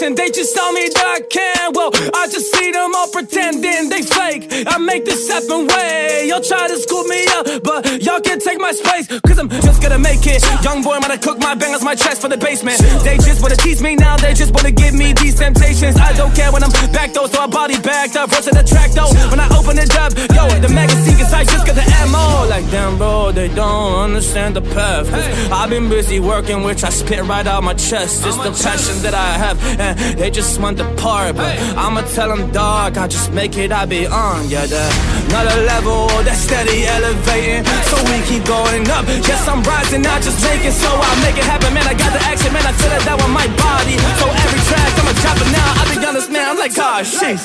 They just tell me that I can. Well, I just see them all pretending they fake. I make this happen way. Y'all try to scoop me up, but y'all can't take my space, cause I'm just gonna make it. Young boy, I'm gonna cook my bangers, my chest for the basement. They just wanna tease me now, they just wanna give me these temptations. I don't care when I'm back though, so I body bagged up. Rush to the track though, when I open it up, yo, the magazine, cause I just got the ammo. Like, damn bro, they don't understand the path. I've been busy working, which I spit right out my chest. It's the passion that I have, and they just want the part, but I'ma tell them, dog, I just make it, I be on. Yeah, the another level that's steady elevating, so we keep going up. Yes, I'm rising, I just make it, so I make it happen. Man, I got the action, man, I feel that that with my body. So every track I'ma drop it now. I be honest, man, I'm like, ah, shit.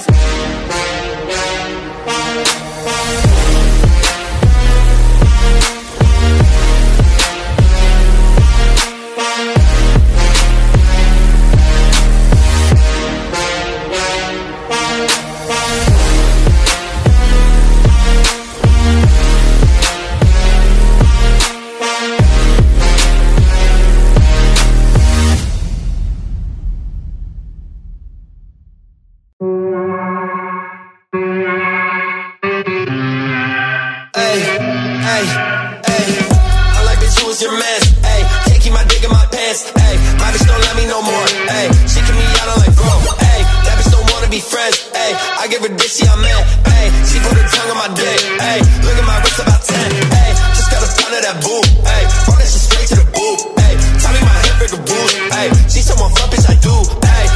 She someone fun, bitch, I do, ayy.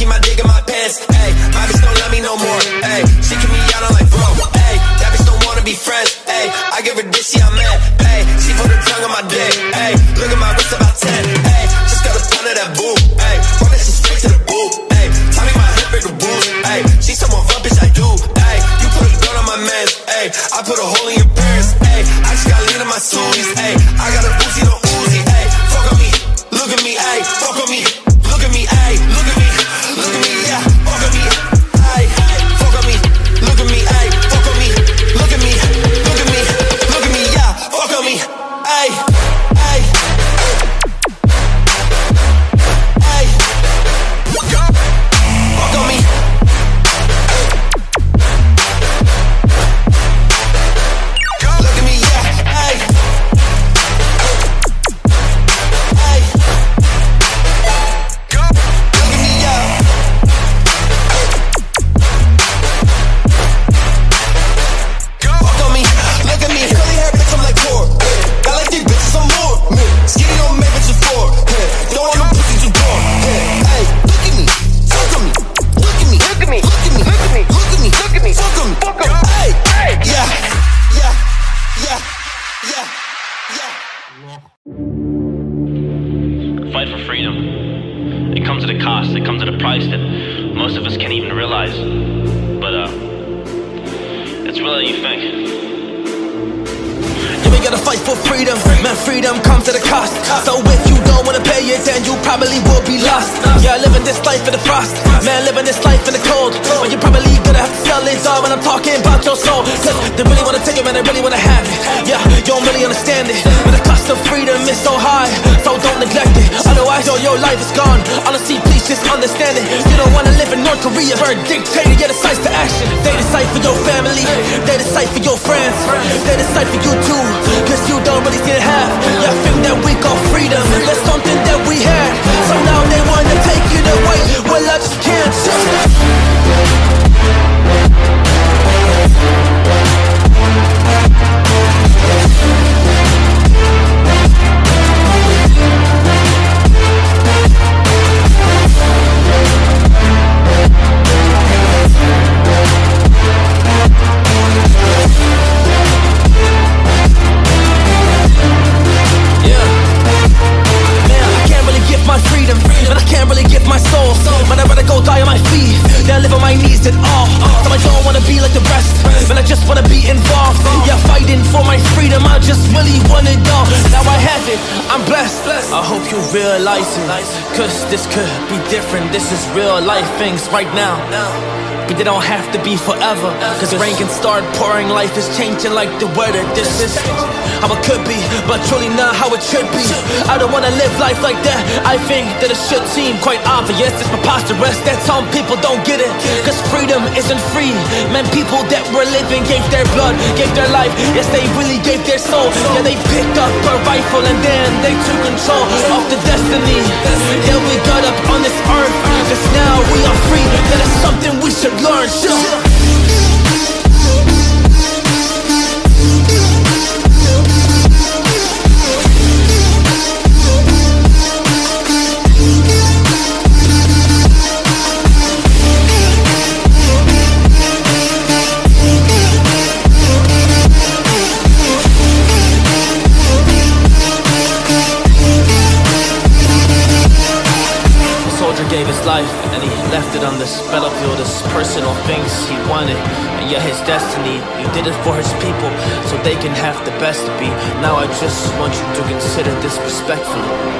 keep my dick in my pants. Ayy, my bitch don't love me no more. Ayy, she kick me out, I'm like, bro. Ayy, that bitch don't wanna be friends. Ayy, I give her this, she I'm mad. Ayy, she put her tongue on my dick. Ayy, look at my wrist, about ten. Ayy, just got a ton of that boo. Ayy, run that shit straight to the boo. Ayy, tell me my hip in the boo. Ayy, she someone fun, bitch, I do. Ayy, you put a gun on my mans. Ayy, I put a hole in your parents. Ayy, I just got lean in my suities. Ayy, I got a boozy, no Uzi. Ayy, fuck on me, look at me. Ayy, fuck on me. Look at me, ayy, look at me, look at me, yeah, fuck at me, ayy, fuck at me, look at me, ayy, fuck at me, look at me, look at me, look at me, yeah, fuck at me, ayy, ayy, ayy, fuck on me, look at me, yeah, ayy. Right now, but they don't have to be forever, cause rain can start pouring, life is changing like the weather. This is how it could be, but truly not how it should be. I don't wanna live life like that. I think that it should seem quite obvious, it's preposterous that some people don't get it, cause freedom isn't free. Man, people that were living gave their blood, gave their life, yes they really gave their soul. Yeah, they picked up a rifle and then they took control of the destiny that we got up on this earth. Just now we are free, that is something we should learn. Shit. And he left it on this battlefield, his personal things he wanted, and yet his destiny, he did it for his people, so they can have the best to be. Now I just want you to consider this respectfully.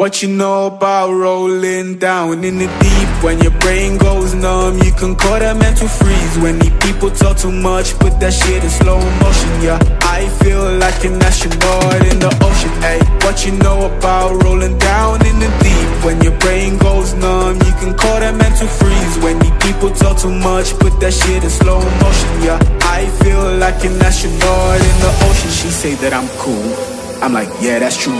What you know about rolling down in the deep? When your brain goes numb, you can call that mental freeze. When the people talk too much, put that shit in slow motion, yeah. I feel like an astronaut in the ocean, ayy. What you know about rolling down in the deep? When your brain goes numb, you can call that mental freeze. When the people talk too much, put that shit in slow motion, yeah. I feel like an astronaut in the ocean. She say that I'm cool, I'm like, yeah, that's true.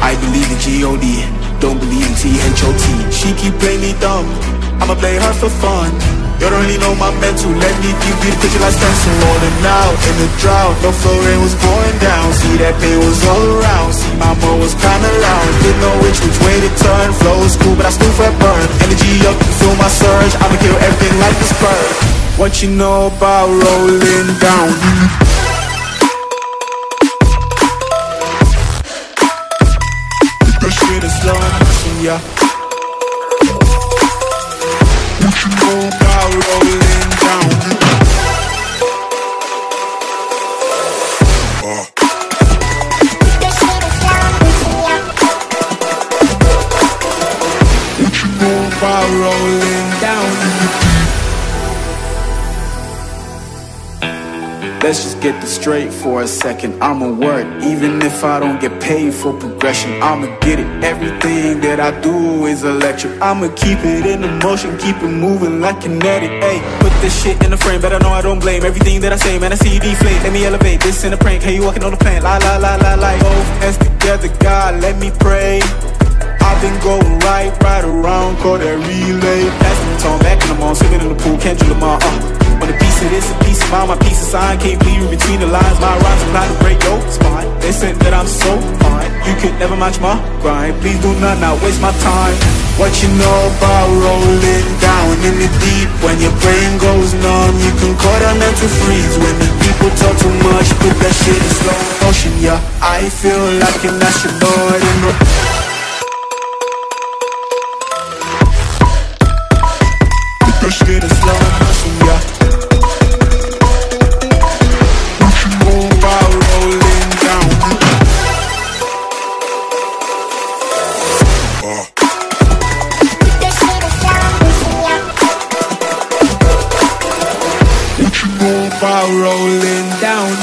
I believe in G O D, don't believe in T H O T. She keep playing me dumb, I'ma play hard for fun. You don't really know my mental. Let me give you the picture like stencil. Rolling out in the drought, no flow, rain was pouring down. See that pain was all around. See mama was kinda loud. Didn't know which which way to turn. Flow is cool, but I still felt burned. Energy up, you feel my surge. I'ma kill everything like this bird. What you know about rolling down? Slow motion, yeah. What you know about rolling down? Uh. What you know about rolling down? Let's just get this straight for a second. I'ma work, even if I don't get paid for progression. I'ma get it. Everything that I do is electric. I'ma keep it in the motion, keep it moving like kinetic. Ayy, put this shit in the frame, better know I don't blame everything that I say, man. I see you deflate, let me elevate. This in a prank, hey, you walking on the plan. La la la la la. Both hands together, God, let me pray. I've been going right, right around, call that relay. That's the time, back in the morning, swimming in the pool, can't do the mall. Uh. On a piece of this, a piece of mine, my piece of sign. Can't leave you between the lines, my rhymes are not to break your spine. They said that I'm so fine, you could never match my grind. Please do not, not waste my time. What you know about rolling down in the deep? When your brain goes numb, you can call that mental freeze. When the people talk too much, put that shit in slow motion, yeah. I feel like an astronaut in the... Put that shit in slow motion, yeah. Rolling down.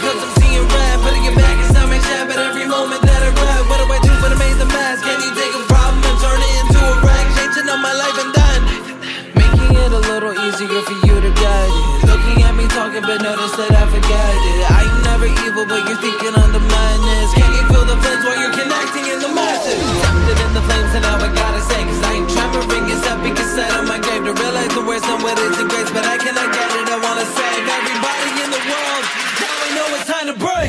cause I'm seeing red. Putting it back inside my chat, but every moment that I rap, what do I do when I made the mask? Can you take a problem and turn it into a rag? Changing up my life and done, making it a little easier for you to guide it. Looking at me talking, but notice that I forgot it. I ain't never evil, but you're thinking on the madness. Can you feel the flames while you're connecting in the masses? Something in the flames, and now I gotta say, cause I ain't trying to bring this up, because set on my grave to realize the worst and what it degrades, but I cannot get it. I wanna save everybody in the world. Now I know it's time to break.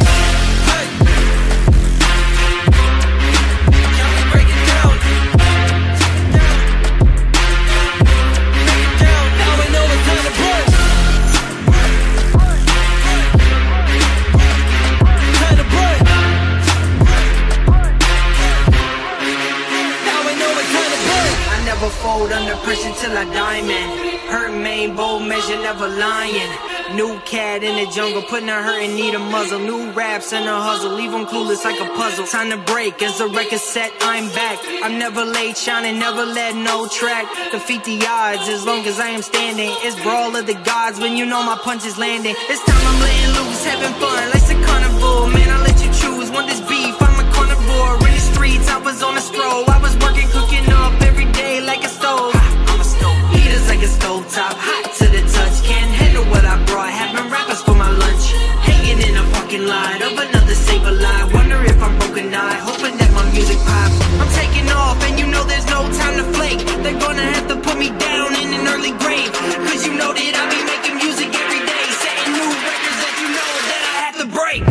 Fold under pressure till I diamond. Hurt main, bold measure, never lying. New cat in the jungle, putting her hurt in need a muzzle. New raps in her hustle, leave them clueless like a puzzle. Time to break, as the record set, I'm back. I'm never late, shining, never let no track. Defeat the odds, as long as I am standing. It's brawl of the gods, when you know my punch is landing. It's time I'm letting loose, having fun, life's a carnival. Man, I let you choose, want this beef, I'm a carnivore. In the streets, I was on a stroll, I was working, cooking up every day like a stove. I'm a stove, heat is like a stove top, hot to the touch. Can't handle what I brought, having rappers for my lunch. Hanging in a parking lot of another save a lie. Wonder if I'm broken eye, hoping that my music pops. I'm taking off and you know there's no time to flake. They're gonna have to put me down in an early grave, cause you know that I be making music every day, setting new records that you know that I have to break.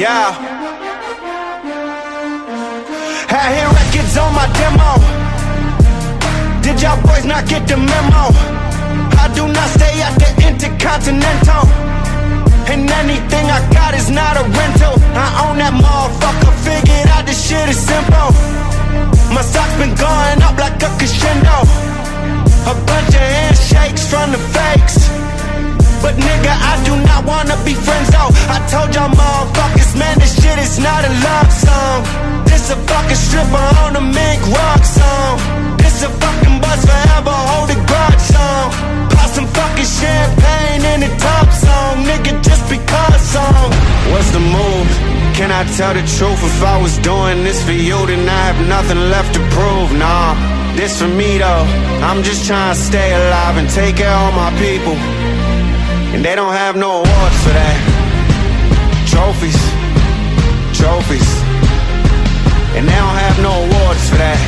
Yeah, had hit records on my demo. Did y'all boys not get the memo? I do not stay at the Intercontinental, and anything I got is not a rental. I own that motherfucker, figured out this shit. shit is simple. My stock's been going up like a crescendo. A bunch of handshakes from the fakes, but nigga, I do not wanna be friends though. I told y'all motherfuckers, man, this shit is not a love song. This a fucking stripper on a mink rock song. This a fucking buzz forever, hold a grudge song. Pop some fucking champagne in the top song, nigga, just because song. What's the move? Can I tell the truth? If I was doing this for you, then I have nothing left to prove, nah. This for me though, I'm just trying to stay alive and take care of my people, and they don't have no awards for that. Trophies, trophies, and they don't have no awards for that.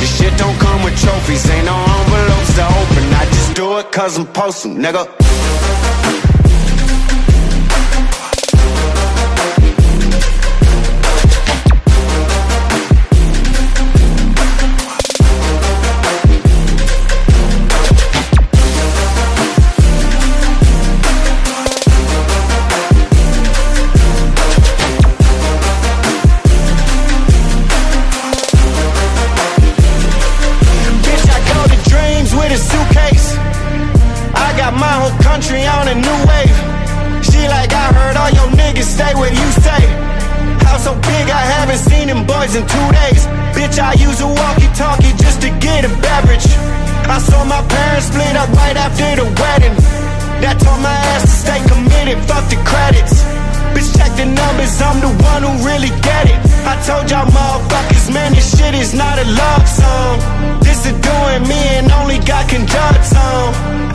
This shit don't come with trophies, ain't no envelopes to open. I just do it cause I'm supposed to, nigga. On a new wave, she like, I heard all your niggas stay where you stay. House so big, I haven't seen them boys in two days. Bitch, I use a walkie-talkie just to get a beverage. I saw my parents split up right after the wedding. That told my ass to stay committed, fuck the credits. Bitch, check the numbers, I'm the one who really get it. I told y'all motherfuckers, man, this shit is not a love song. This is doing me and only God can judge on.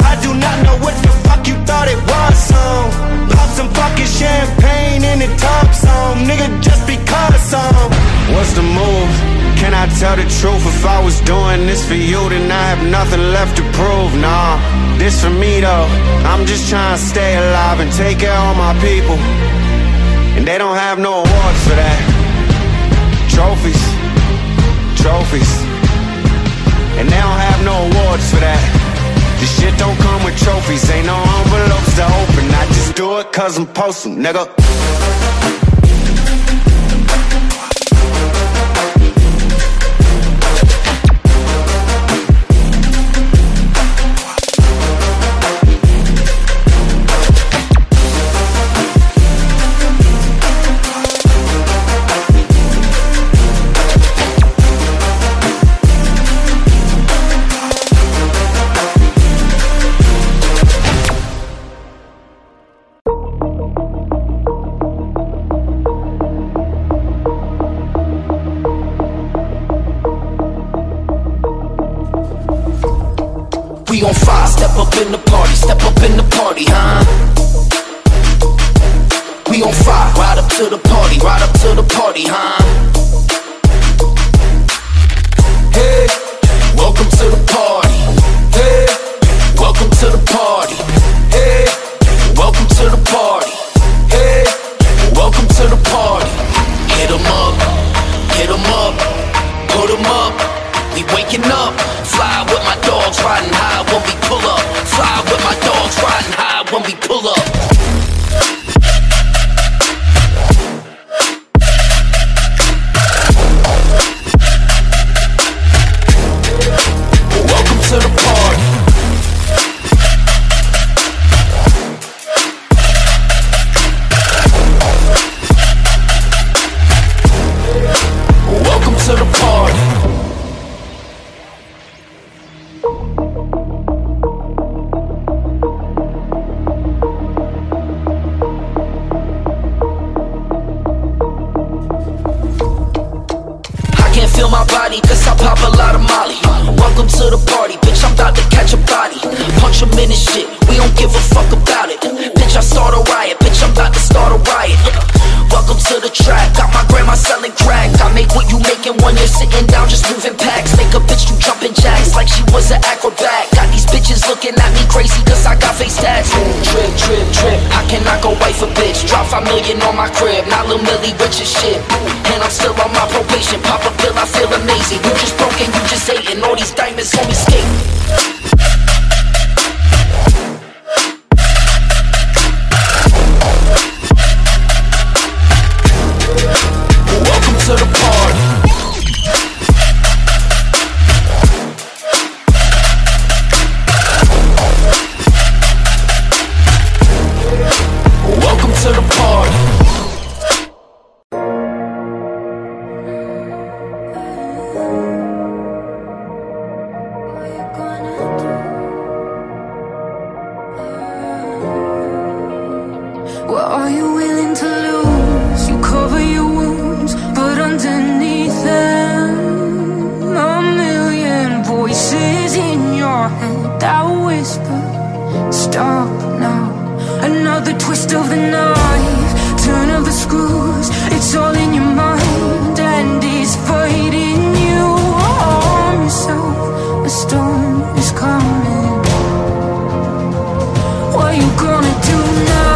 I do not know what the you thought it was some. Pop some fucking champagne in the top song, nigga, just because some. What's the move? Can I tell the truth? If I was doing this for you, then I have nothing left to prove, nah. This for me though, I'm just trying to stay alive and take care of my people, and they don't have no awards for that. Trophies, trophies, and they don't have no awards for that. This shit don't come with trophies, ain't no envelopes to open. I just do it cause I'm postin', nigga. On fire, step up in the party, step up in the party, huh? We on fire, ride up to the party, ride up to the party, huh? Hey, welcome to the party. Hey, welcome to the party. Hey, welcome to the party. Hey, welcome to the party. Hit 'em up, hit 'em up, put 'em up. We waking up, fly with my dogs riding high when we pull up. Fly with my dogs riding high when we pull up. Million on my crib, not Lil Millie rich as shit. And I'm still on my probation, pop a pill, I feel amazing. You just broke and you just hatin', all these diamonds on me skating. Welcome to the party. What are you willing to lose? You cover your wounds, but underneath them a million voices in your head that whisper, stop now. Another twist of the knife, turn of the screws, it's all in your mind and it's fighting you. Arm yourself, a storm is coming. What you gonna do now?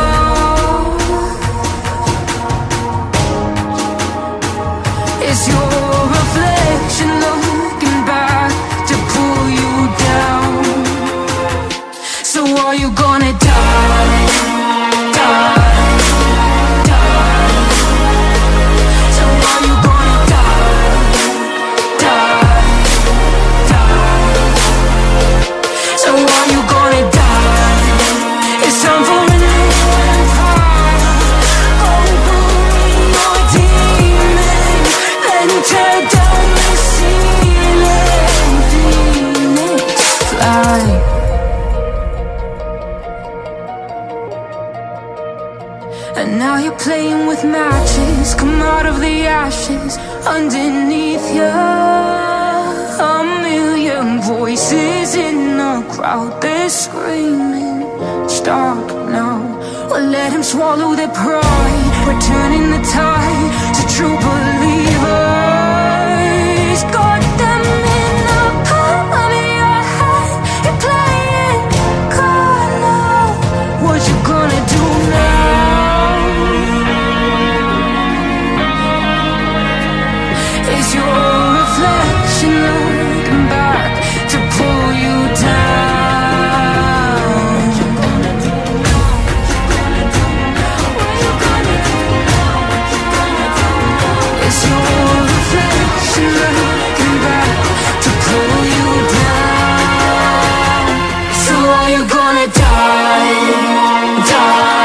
It's your reflection looking back to pull you down. So are you gonna die? And now you're playing with matches, come out of the ashes. Underneath you, a million voices in the crowd, they're screaming, stop now. Or let him swallow their pride, returning the tide to true believers. Got them in the palm of your hand, you're playing God now. What you gonna do now? It's your reflection looking back to pull you down. What you gonna do now? What you gonna do now? What you gonna do now? It's your reflection looking back to pull you down. So are you gonna die? Die?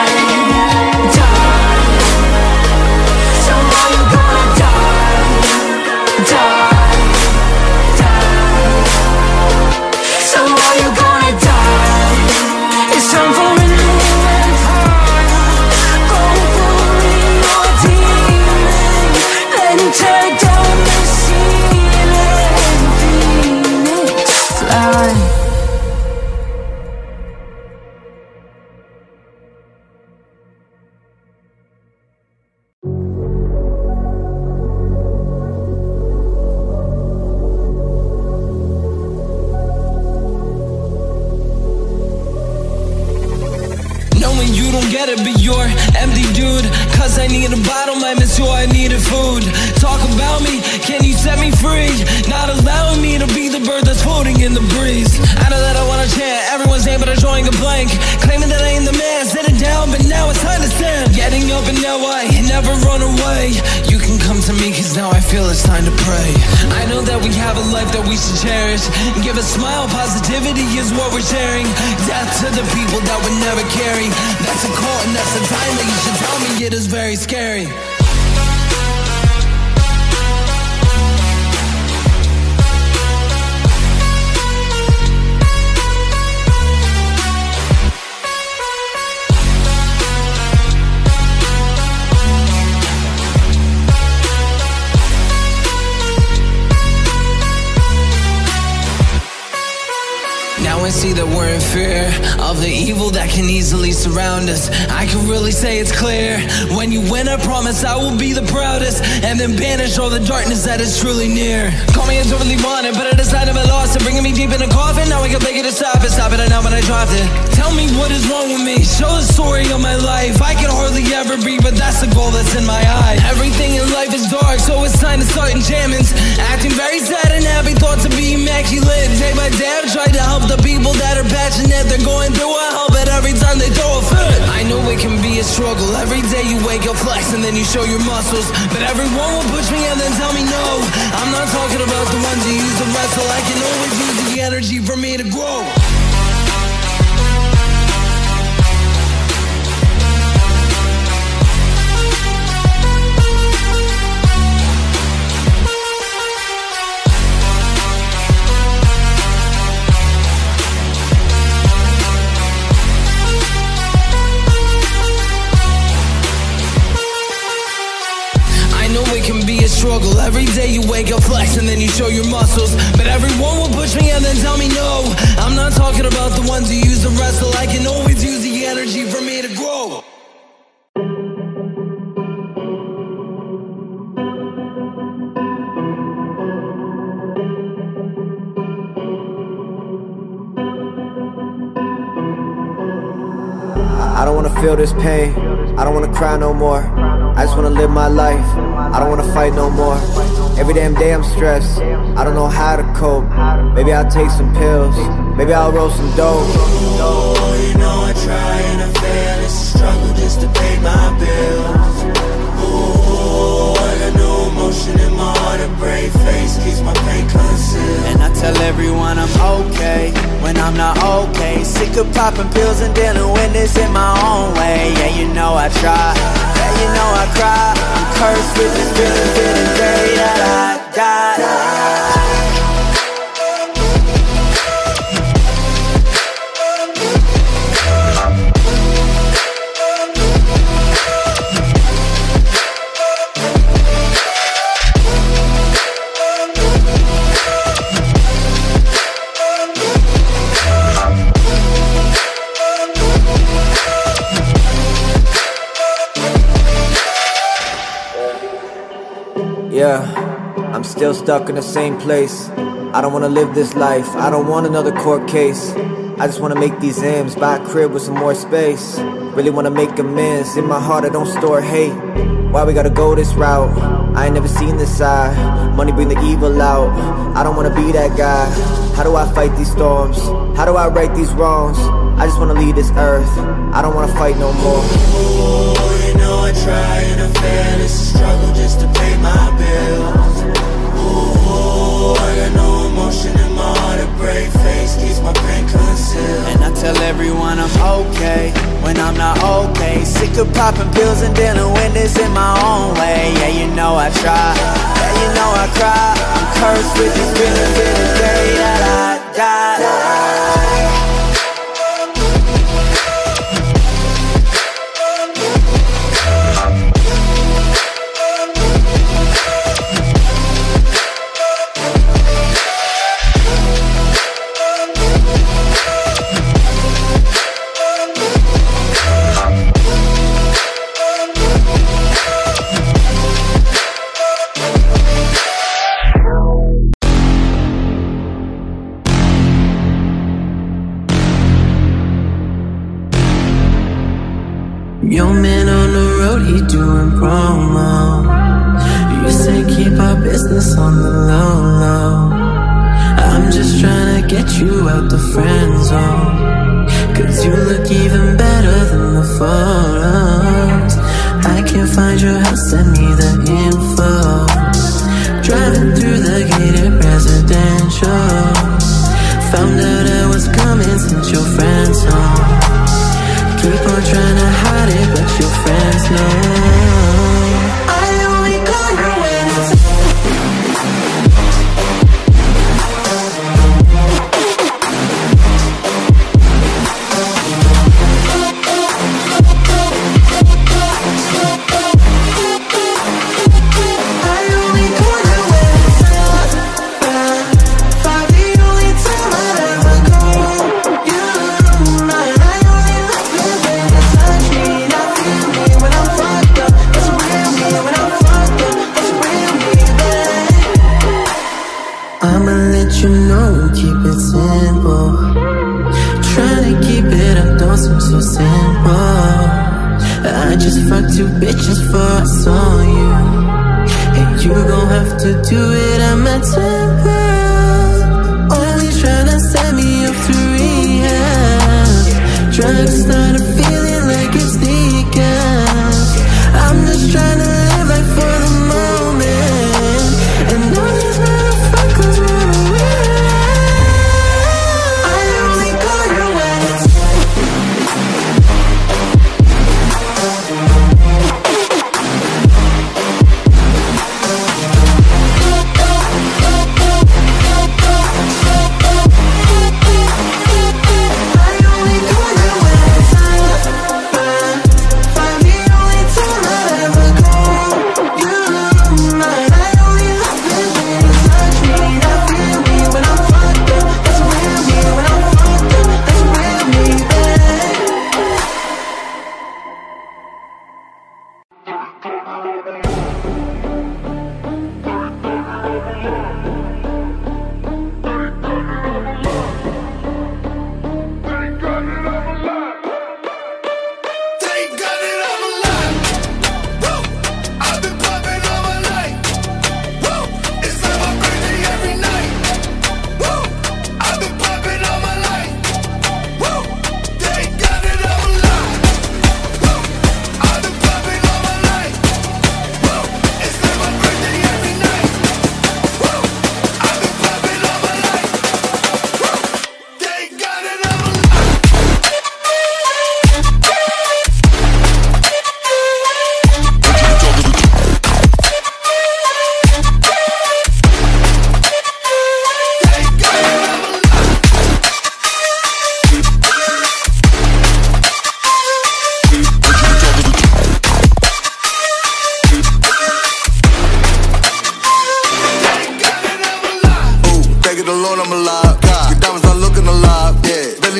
I will be the proudest, and then banish all the darkness that is truly near. Call me overly wanted, but I decided I lost it. Bringing me deep in a coffin, now I can beg you to stop it. Stop it, I know when I dropped it. Tell me what is wrong with me, show the story of my life. I can hardly ever breathe, but that's the goal that's in my eye. Everything in life is dark, so it's time to start enchantments. Acting very sad and happy, thoughts to be immaculate. Day by day I've tried to help the people that are passionate. They're going through a hell, but every time they throw a fit. I know it can be a struggle, every day you wake up flexing, then you show your muscles, but everyone will push me and then tell me no. I'm not talking about the ones who use the wrestle. I can always use the energy for me to grow. struggle. Every day you wake up flex and then you show your muscles. But everyone will push me and then tell me no. I'm not talking about the ones who use to wrestle. I can always use the energy for me to grow. I don't wanna feel this pain, I don't wanna cry no more. I just wanna live my life, I don't wanna fight no more. Every damn day I'm stressed, I don't know how to cope. Maybe I'll take some pills, maybe I'll roll some dope. Oh, you know I try and I fail, it's a struggle just to pay my bills. Ooh, I got no emotion in my heart, a brave face keeps my pain concealed. And I tell everyone I'm okay, when I'm not okay. Sick of popping pills and dealing with this in my own way. Yeah, you know I try, yeah, you know I cry. I'm cursed with this feeling, feeling dirty that I die. Yeah, I'm still stuck in the same place. I don't wanna live this life, I don't want another court case. I just wanna make these M's, buy a crib with some more space. Really wanna make amends, in my heart I don't store hate. Why we gotta go this route? I ain't never seen this side. Money bring the evil out, I don't wanna be that guy. How do I fight these storms? How do I right these wrongs? I just wanna leave this earth, I don't wanna fight no more. Oh, you know I try and I fail, it's a struggle just to pay my bills. Ooh, I got no emotion in my heart, a brave face keeps my pain concealed. And I tell everyone I'm okay, when I'm not okay. Sick of popping pills and dealing with this in my own way. Yeah, you know I try, yeah, you know I cry. I'm cursed with this feeling, feeling dirty that I die, die. Your man on the road, he doing promo. You say keep our business on the low, low. I'm just trying to get you out the friend zone, cause you look even better than the photos. I can't find your house, send me the info. Driving through the gated residential, found out I was coming since your friend's home. Keep on trying to hide it, but your friends know. I only call you when it's I only call you when it's not bad. Five, the only time I'd ever call you mine. You know, keep it simple. Tryna keep it up, don't seem so simple. I just fucked two bitches before I saw you, and you gon' have to do it at my temper. Only tryna set me up to rehab. Drugs started feeling like it's decaf. I'm just tryna live life for the moment, and all these motherfuckers run away. I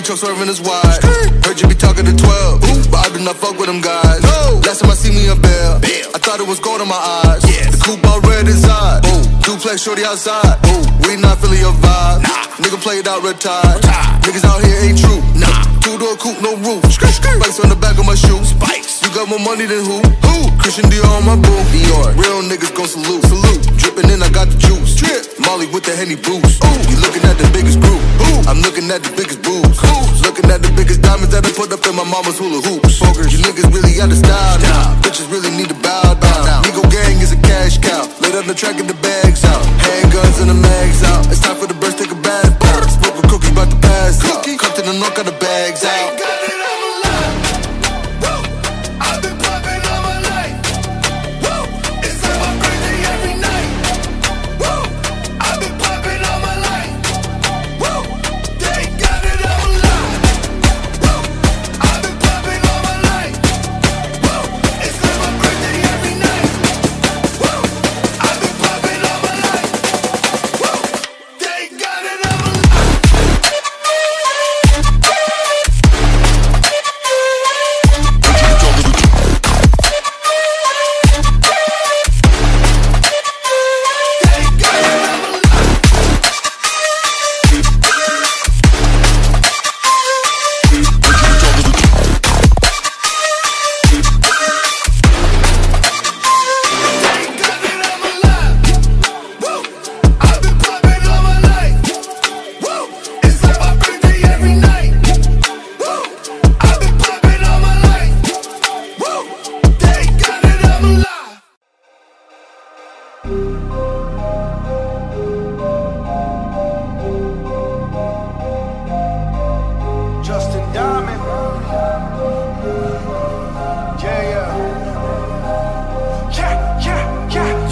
Truck swerving is wide. Heard you be talking to twelve. Ooh, but I do not fuck with them guys. No. Last time I see me in bail, I thought it was gold in my eyes. Yes. The coupe all red inside. Ooh. Duplex shorty outside. Ooh. We not feeling your vibe. Nah. Nigga played out retired. Nah. Niggas out here ain't true. Nah. Two door coupe, no roof. Skr, skr. Spikes on the back of my shoe. Spikes. You got more money than who? Who? Christian Dior on my boot. Dior. Real niggas gon' salute. Salute. Drippin' in, I got the juice. Drip. Molly with the Henny boost. Ooh. You looking at the biggest group. Ooh. I'm looking at the biggest boobs. Looking at the biggest diamonds that I put up in my mama's hula hoops. Focus. You niggas really out of style now. Bitches really need to bow down. Nigo gang is a cash cow. Laid on the track and the bags out. Handguns and the mags out. It's time for the birds, take a bath. Smoke a cookie, about to pass out. Come to the knock, got the bags out.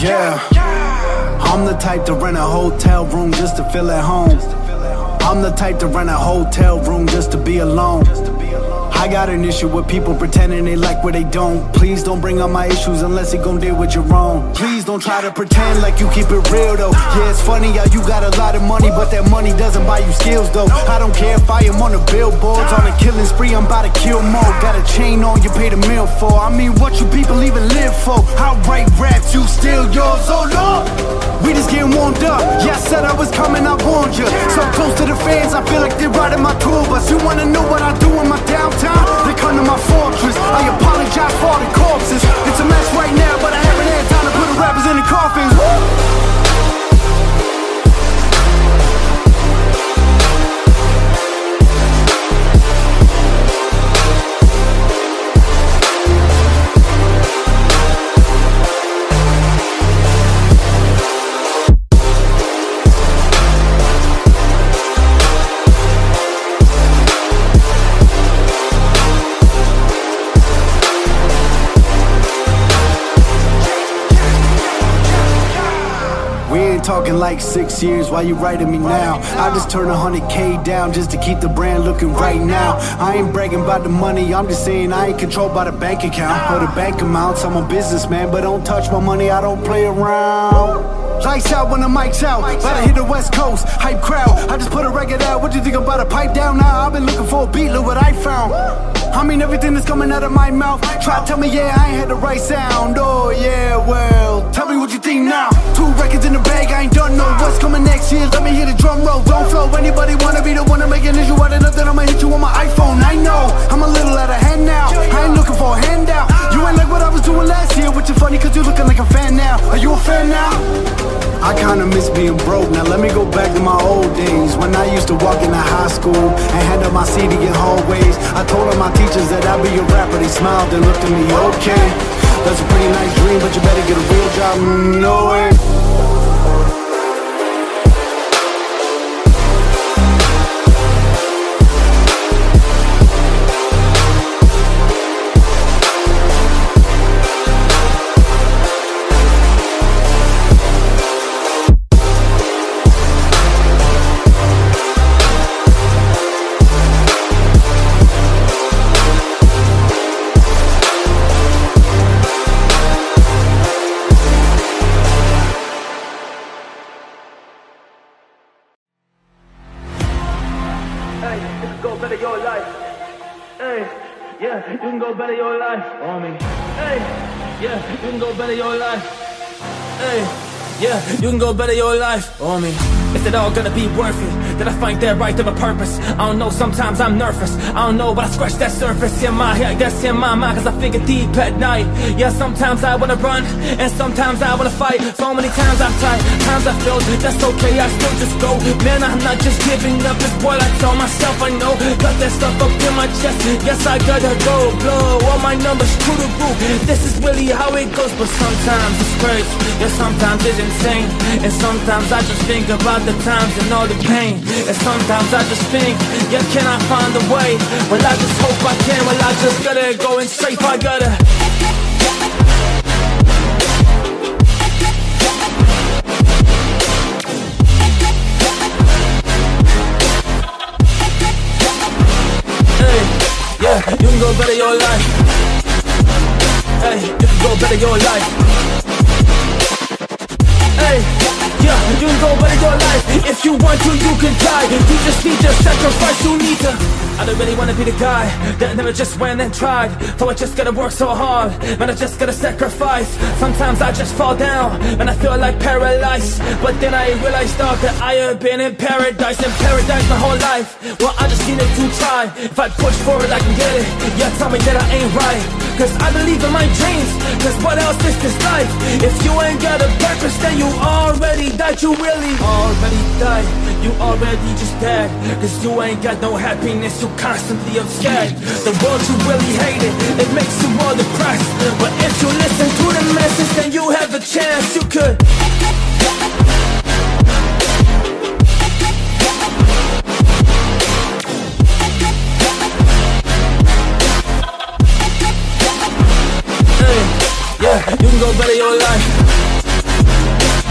Yeah, I'm the type to rent a hotel room just to feel at home. I'm the type to rent a hotel room just to be alone. I got an issue with people pretending they like what they don't. Please don't bring up my issues unless it gon' deal with your own. Please don't try to pretend like you keep it real though. Yeah, it's funny how you got a lot of money, but that money doesn't buy you skills though. I don't care if I am on the billboards, on a killing spree, I'm about to kill more. Got a chain on you paid a meal for. I mean, what you people even live for? I write raps, you still yours, oh no. We just getting warmed up. Yeah, I said I was coming, I warned you. So close to the fans, I feel like they're riding my tour bus. You wanna know what I do in my downtime? They come to my fortress. I apologize for all the corpses. It's a mess right now, but I haven't had time to put the rappers in the coffins. Woo! Talking like six years, why you writing me now? I just turned one hundred K down just to keep the brand looking right now. I ain't bragging about the money, I'm just saying I ain't controlled by the bank account or the bank amounts. I'm a businessman, but don't touch my money, I don't play around. Lights out when the mic's out. About to hit the West Coast, hype crowd. I just put a record out. What you think about a pipe down now? I've been looking for a beat, look what I found. I mean everything that's coming out of my mouth. Try to tell me, yeah, I ain't had the right sound. Oh yeah, well, tell me what you think now. Two records in the bag, I ain't done no. What's coming next year? Let me hear the drum roll. Don't flow. Anybody wanna be the one to make an issue out of nothing? I'ma hit you on my iPhone. I know I'm a little out of hand now. I ain't looking for a handout. You ain't like what I was doing last year, which is funny cause you looking like a fan now. Are you a fan now? I kinda miss being broke, now let me go back to my old days when I used to walk into high school and hand out my C D in hallways. I told all my teachers that I'd be a rapper, they smiled and looked at me, okay, that's a pretty nice dream, but you better get a real job, no way. You can go better your life on me. Is it all gonna be worth it? Did I find that right of a purpose? I don't know, sometimes I'm nervous. I don't know, but I scratch that surface in my head. That's in my mind, cause I figure deep at night. Yeah, sometimes I wanna run, and sometimes I wanna fight. So many times I've tried, times I failed. That's okay, I still just go. Man, I'm not just giving up, it's what I tell myself. I know, got that stuff up in my chest. Yes, I gotta go, blow all my numbers to the roof. This is really how it goes, but sometimes it's crazy. Yeah, sometimes it's insane. And sometimes I just think about the times and all the pain. And sometimes I just think, yeah, can I find a way? Well, I just hope I can. Well, I just gotta go and safe. I gotta hey, yeah, you can go better your life. Hey, you can go better your life. Hey, yeah, you can go better your life. If you want to, you can die. You just need to sacrifice, you need to. I don't really wanna be the guy that never just went and tried. So I just gotta work so hard, man, I just gotta sacrifice. Sometimes I just fall down, and I feel like paralyzed. But then I realized, dog, that I have been in paradise. In paradise my whole life, well, I just needed to try. If I push for it, I can get it. Yeah, tell me that I ain't right, cause I believe in my dreams. Cause what else is this life? If you ain't got a purpose, then you already that you really already died. You already just dead. Cause you ain't got no happiness, you constantly upset. The world you really hate it, it makes you more depressed. But if you listen to the message, then you have a chance. You could hey, yeah, you can go better your life.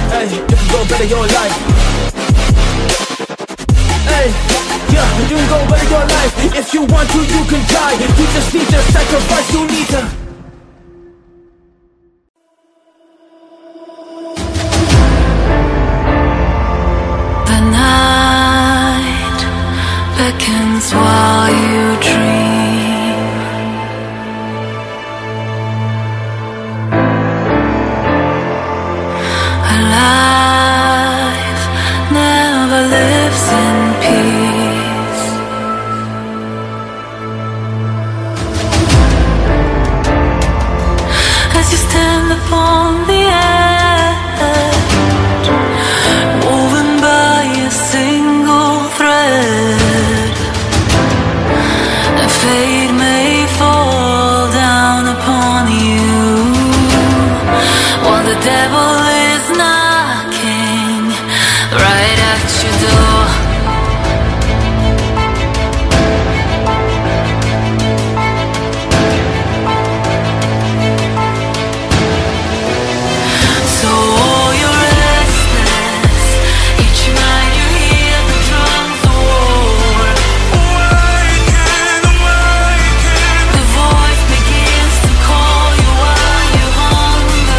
Hey, you can go better your life. Hey, yeah, you can go better your life. If you want to, you can die. You just need to sacrifice, you need to. The night beckons while you dream. Life never lives in peace. As you stand upon the edge, woven by a single thread, a fate may fall down upon you, while the devil is not right at your door. So all your restless, each night you hear the drums roar. Awaken, awaken. The voice begins to call you while you hunger.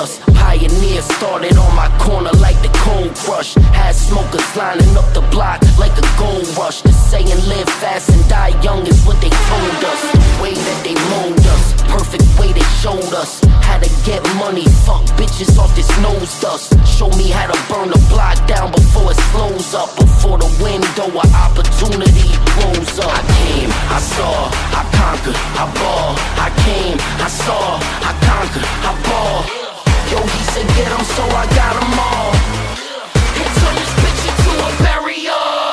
us. Pioneer started on my corner like the Gold Rush. Had smokers lining up the block like a gold rush. Saying live fast and die young is what they told us. The way that they mold us, perfect way they showed us how to get money, fuck bitches off this nose dust. Show me how to burn the block down before it slows up, before the window of opportunity blows up. I came, I saw, I conquered, I ball. I came, I saw, I conquered, I ball. Yo, he said get them, so I got them all. And turn this picture to a burial.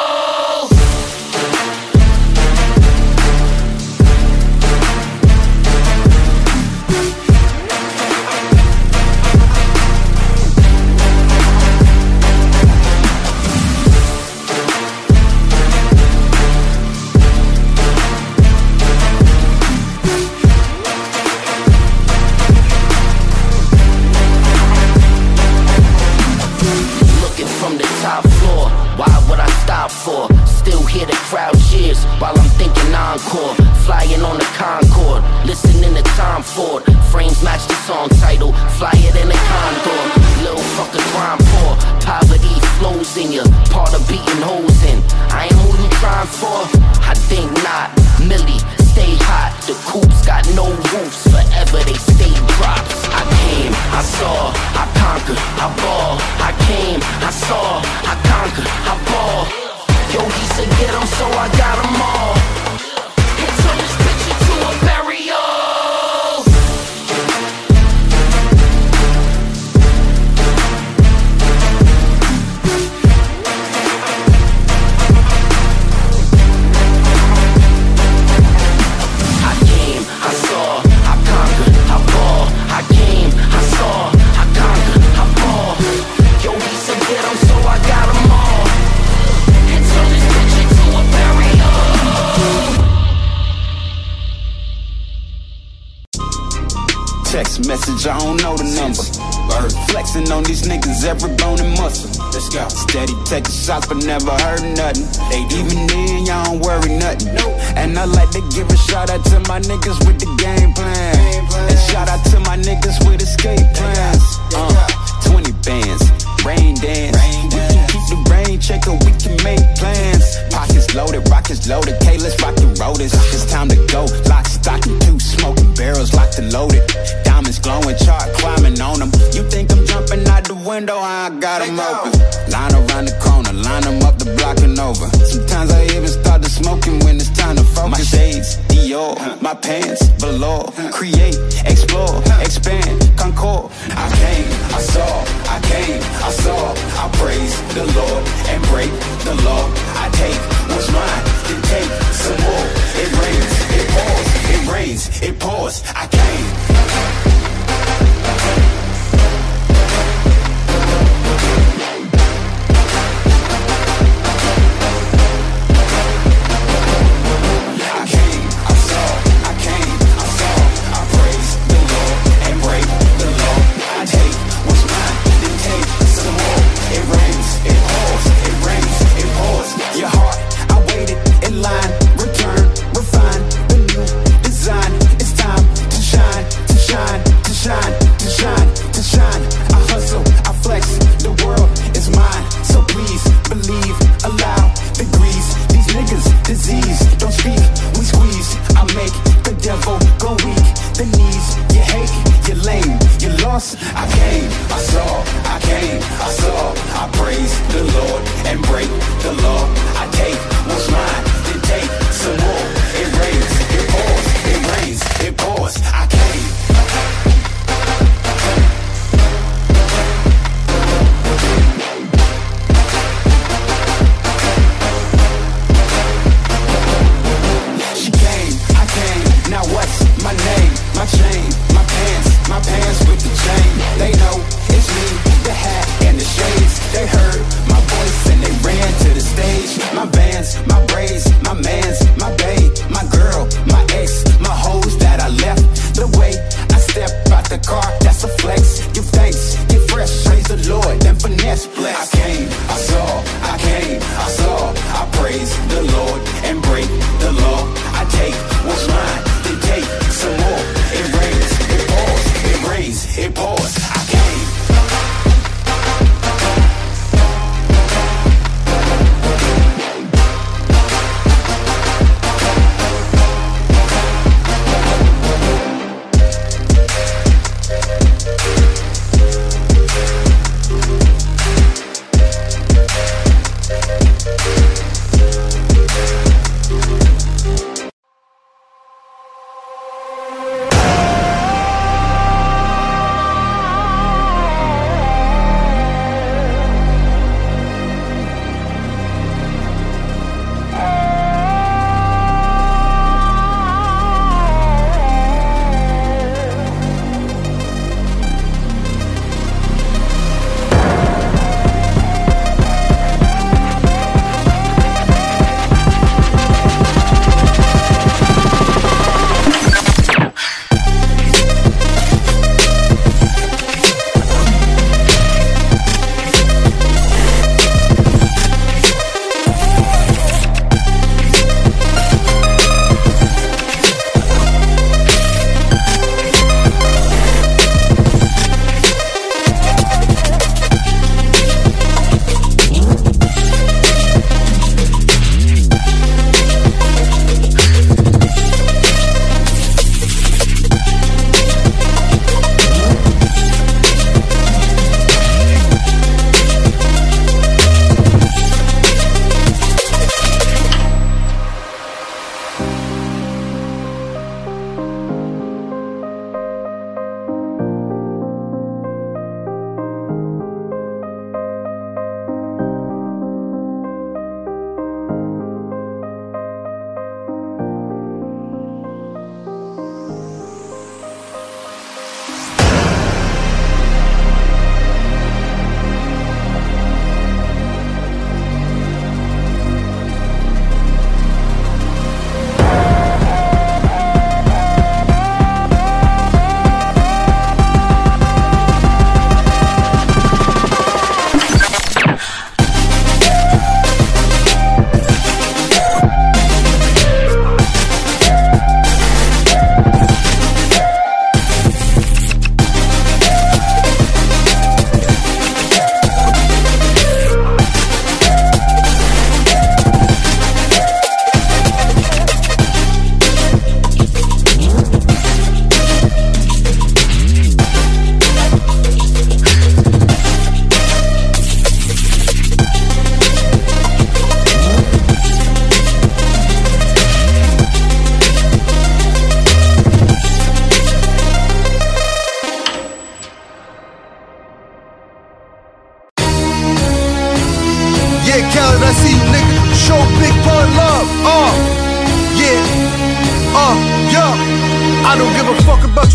I don't know the number. Bird. Flexing on these niggas, every bone and muscle. Let's go. Steady taking shots, but never heard nothing. They even then, y'all don't worry nothing. Nope. And I like to give a shout out to my niggas with the game plan. Game plan. And shout out to my niggas with escape plans. They got, they got. Uh, twenty bands, rain dance. Rain dance. The rain checker, we can make plans. Pockets loaded, rockets loaded. K, let's rock the rollers. It's time to go. Lock, stock, and two smoking barrels locked and loaded. Diamonds glowing, chart climbing on them. You think I'm jumping out the window? I got them open. Line around the corner, line them up the block and over. Sometimes I even start to smoking when it's time to focus. My shades, Dior, my pants, velour. Create, explore, expand, concord. I came, I saw, I came, I saw, I praise the Lord. Lord, and break the law. I take what's mine, then take some more. It rains, it pours, it rains, it pours. I came. I came, I saw, I came, I saw. I praise the Lord and break the law. I take what's mine, then take some more. It rains, it pours. It rains, it pours, your heart, I waited in line, return, refine, the new design, it's time to shine.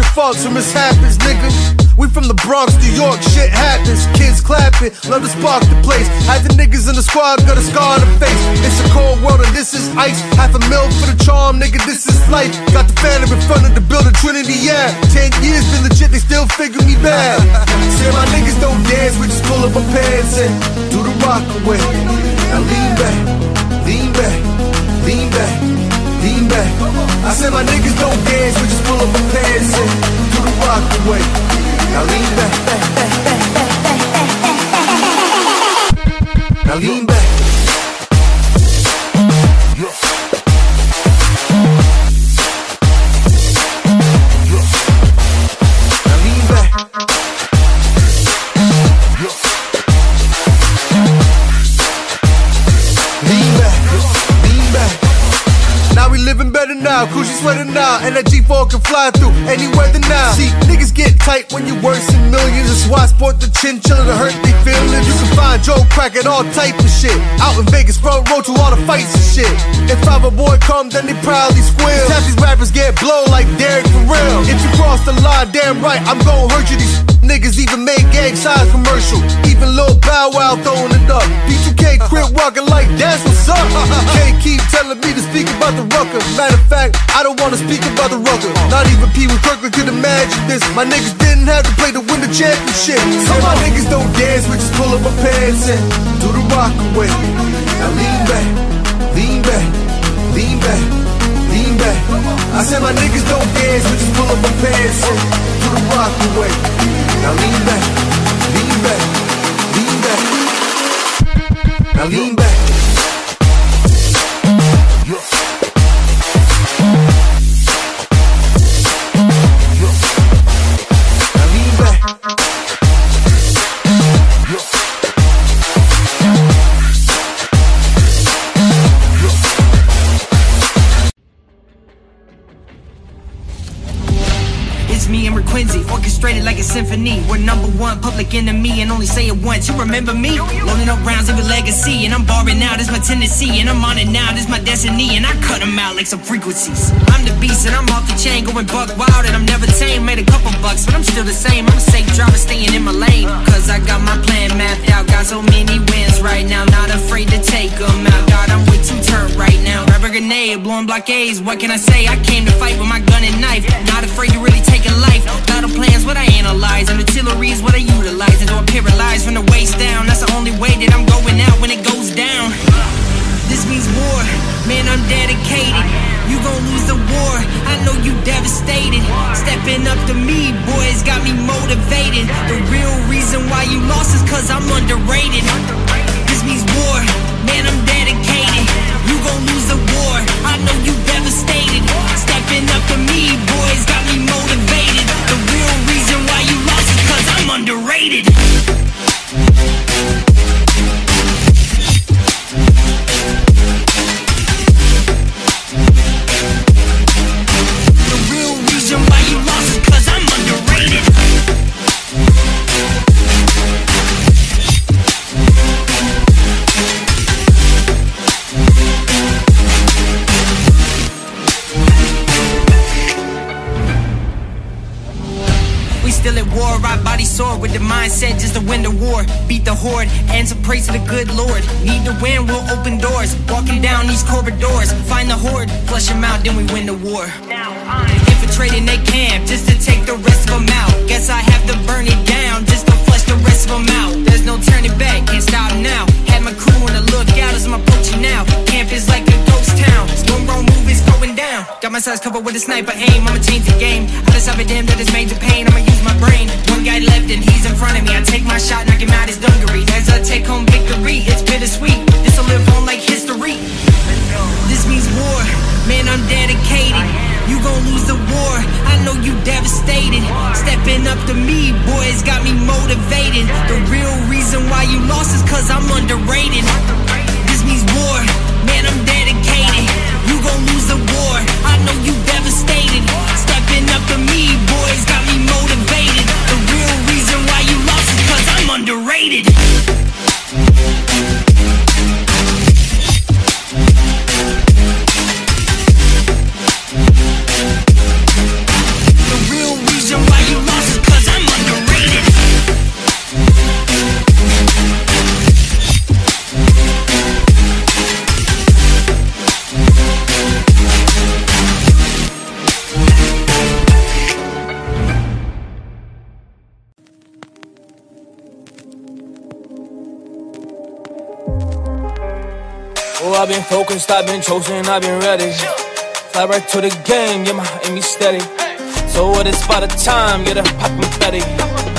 your faults or mishaps, nigga. We from the Bronx, New York, shit happens. Kids clapping, love to spark the place. Half the niggas in the squad got a scar on the face. It's a cold world and this is ice. Half a mil for the charm, nigga, this is life. Got the phantom in front of the building, Trinity, yeah. Ten years been legit, they still figure me bad. Say my niggas don't dance, we just pull up our pants and do the rock away. Now lean back, lean back, lean back, lean back. I said my niggas don't dance, we just pull up our pants and do the rock away. Now lean back, now lean back. Now lean back. Lean back, lean back. Now we living better now, Coochie's sweating now, and that G four can fly through any weather now. See, niggas get tight when you worse than millions. That's why I sport the chinchilla to hurt they feelings. You can find Joe Crack at all type of shit. Out in Vegas, front row to all the fights and shit. If Five a boy comes, then they proudly squeal. Half these rappers get blown like Derek for real. If you cross the line, damn right, I'm gon' hurt you. These niggas even make gang sign commercial. Even Lil Bow Wow throwing it up. B two K quit walking like that's what's up. K keep telling me to speak about the rucker. Matter of fact, I don't wanna speak about the rucker. Not even Pee Wee Kirkland could imagine this. My niggas didn't have to play to win the championship. So my niggas don't dance, we just pull up our pants and do the rock away. Now lean back, lean back, lean back, lean back. I said my niggas don't dance, we just pull up our pants and do the rock away. Now lean back, lean back, lean back. Now lean back. Orchestrated like a symphony. We're number one, public enemy, and only say it once. You remember me? Loading up rounds of a legacy, and I'm barring out. It's my tendency, and I'm on it now. This my destiny, and I cut them out like some frequencies. I'm the beast, and I'm off the chain, going buck wild, and I'm never tame. Made a couple bucks, but I'm still the same. I'm a safe driver, staying in my lane, cause I got my plan mapped out. Got so many wins right now, not afraid to take them out. God, I'm way too turned right now. Rubber grenade, blowing blockades. What can I say? I came to fight with my gun and knife. Not afraid to really take a life. Battle plans, what I analyze, and artillery is what I utilize. And don't paralyze from the waist down. That's the only way that I'm going out when it goes down. This means war, man, I'm dedicated. You gon' lose the war, I know you devastated. Stepping up to me, boys, got me motivated. The real reason why you lost is cause I'm underrated. This means war, man, I'm dedicated. You gon' lose the war, I know you devastated. Stepping up to me, boys, got me motivated. The real reason why you lost is cause I'm underrated. The real reason why you lost is cause I'm underrated. Still at war, our body sore with the mindset just to win the war. Beat the horde, hands of praise to the good Lord. Need to win, we'll open doors. Walking down these corridors, find the horde, flush them out, then we win the war. Now I'm infiltrating their camp just to take the rest of them out. Guess I have to burn it down just to flush the rest of them out. There's no turning back, can't stop now. Had my crew on the lookout as I'm approaching now. Camp is like a ghost town, storm road movies going down. Got my sides covered with a sniper aim, I'ma change the game. I just have a damn that is major pain, I'ma use my brain. One guy left and he's in front of me. I take my shot, knock him out his dungaree. That's a take-home victory, it's bittersweet. This'll live on like history. This means war, man, I'm dedicated. You gon' lose the war, I know you devastated. Stepping up to me, boys, got me motivated. The real reason why you lost is cause I'm underrated. This means war, man, I'm dedicated. You gon' lose the war, I know you devastated. Stepping up to me, boys, got me motivated. The real reason why you lost is cause I'm underrated. The real reason been focused, I've been chosen, I've been ready. Fly right to the game, yeah, my aim is steady. So what is by the time, yeah, the pop me Betty.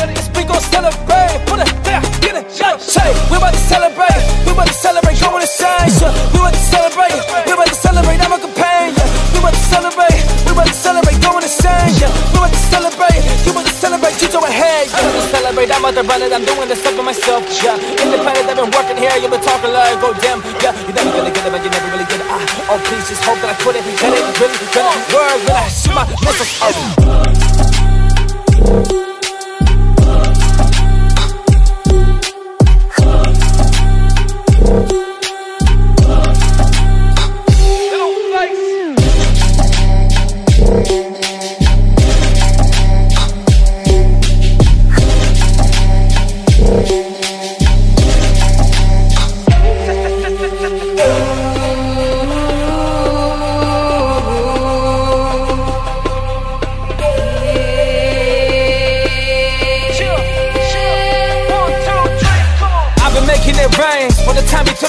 Let's be gon' celebrate, put it there, get it, yeah, say. We about to celebrate, we about to celebrate, going insane, yeah. We about to celebrate, we about to celebrate, I'm a campaign, yeah. We about to celebrate, we about to celebrate, going insane, yeah. We about to celebrate, you about to celebrate, you throw a head, yeah. I'm out there running, I'm doing this stuff for myself, yeah. Independent, I've been working here, you've been talking like, go damn, yeah. You never really get it, but you never really get it. I, oh, please, just hope that I put it, get it, really, get it. Word, when I see my missiles, oh.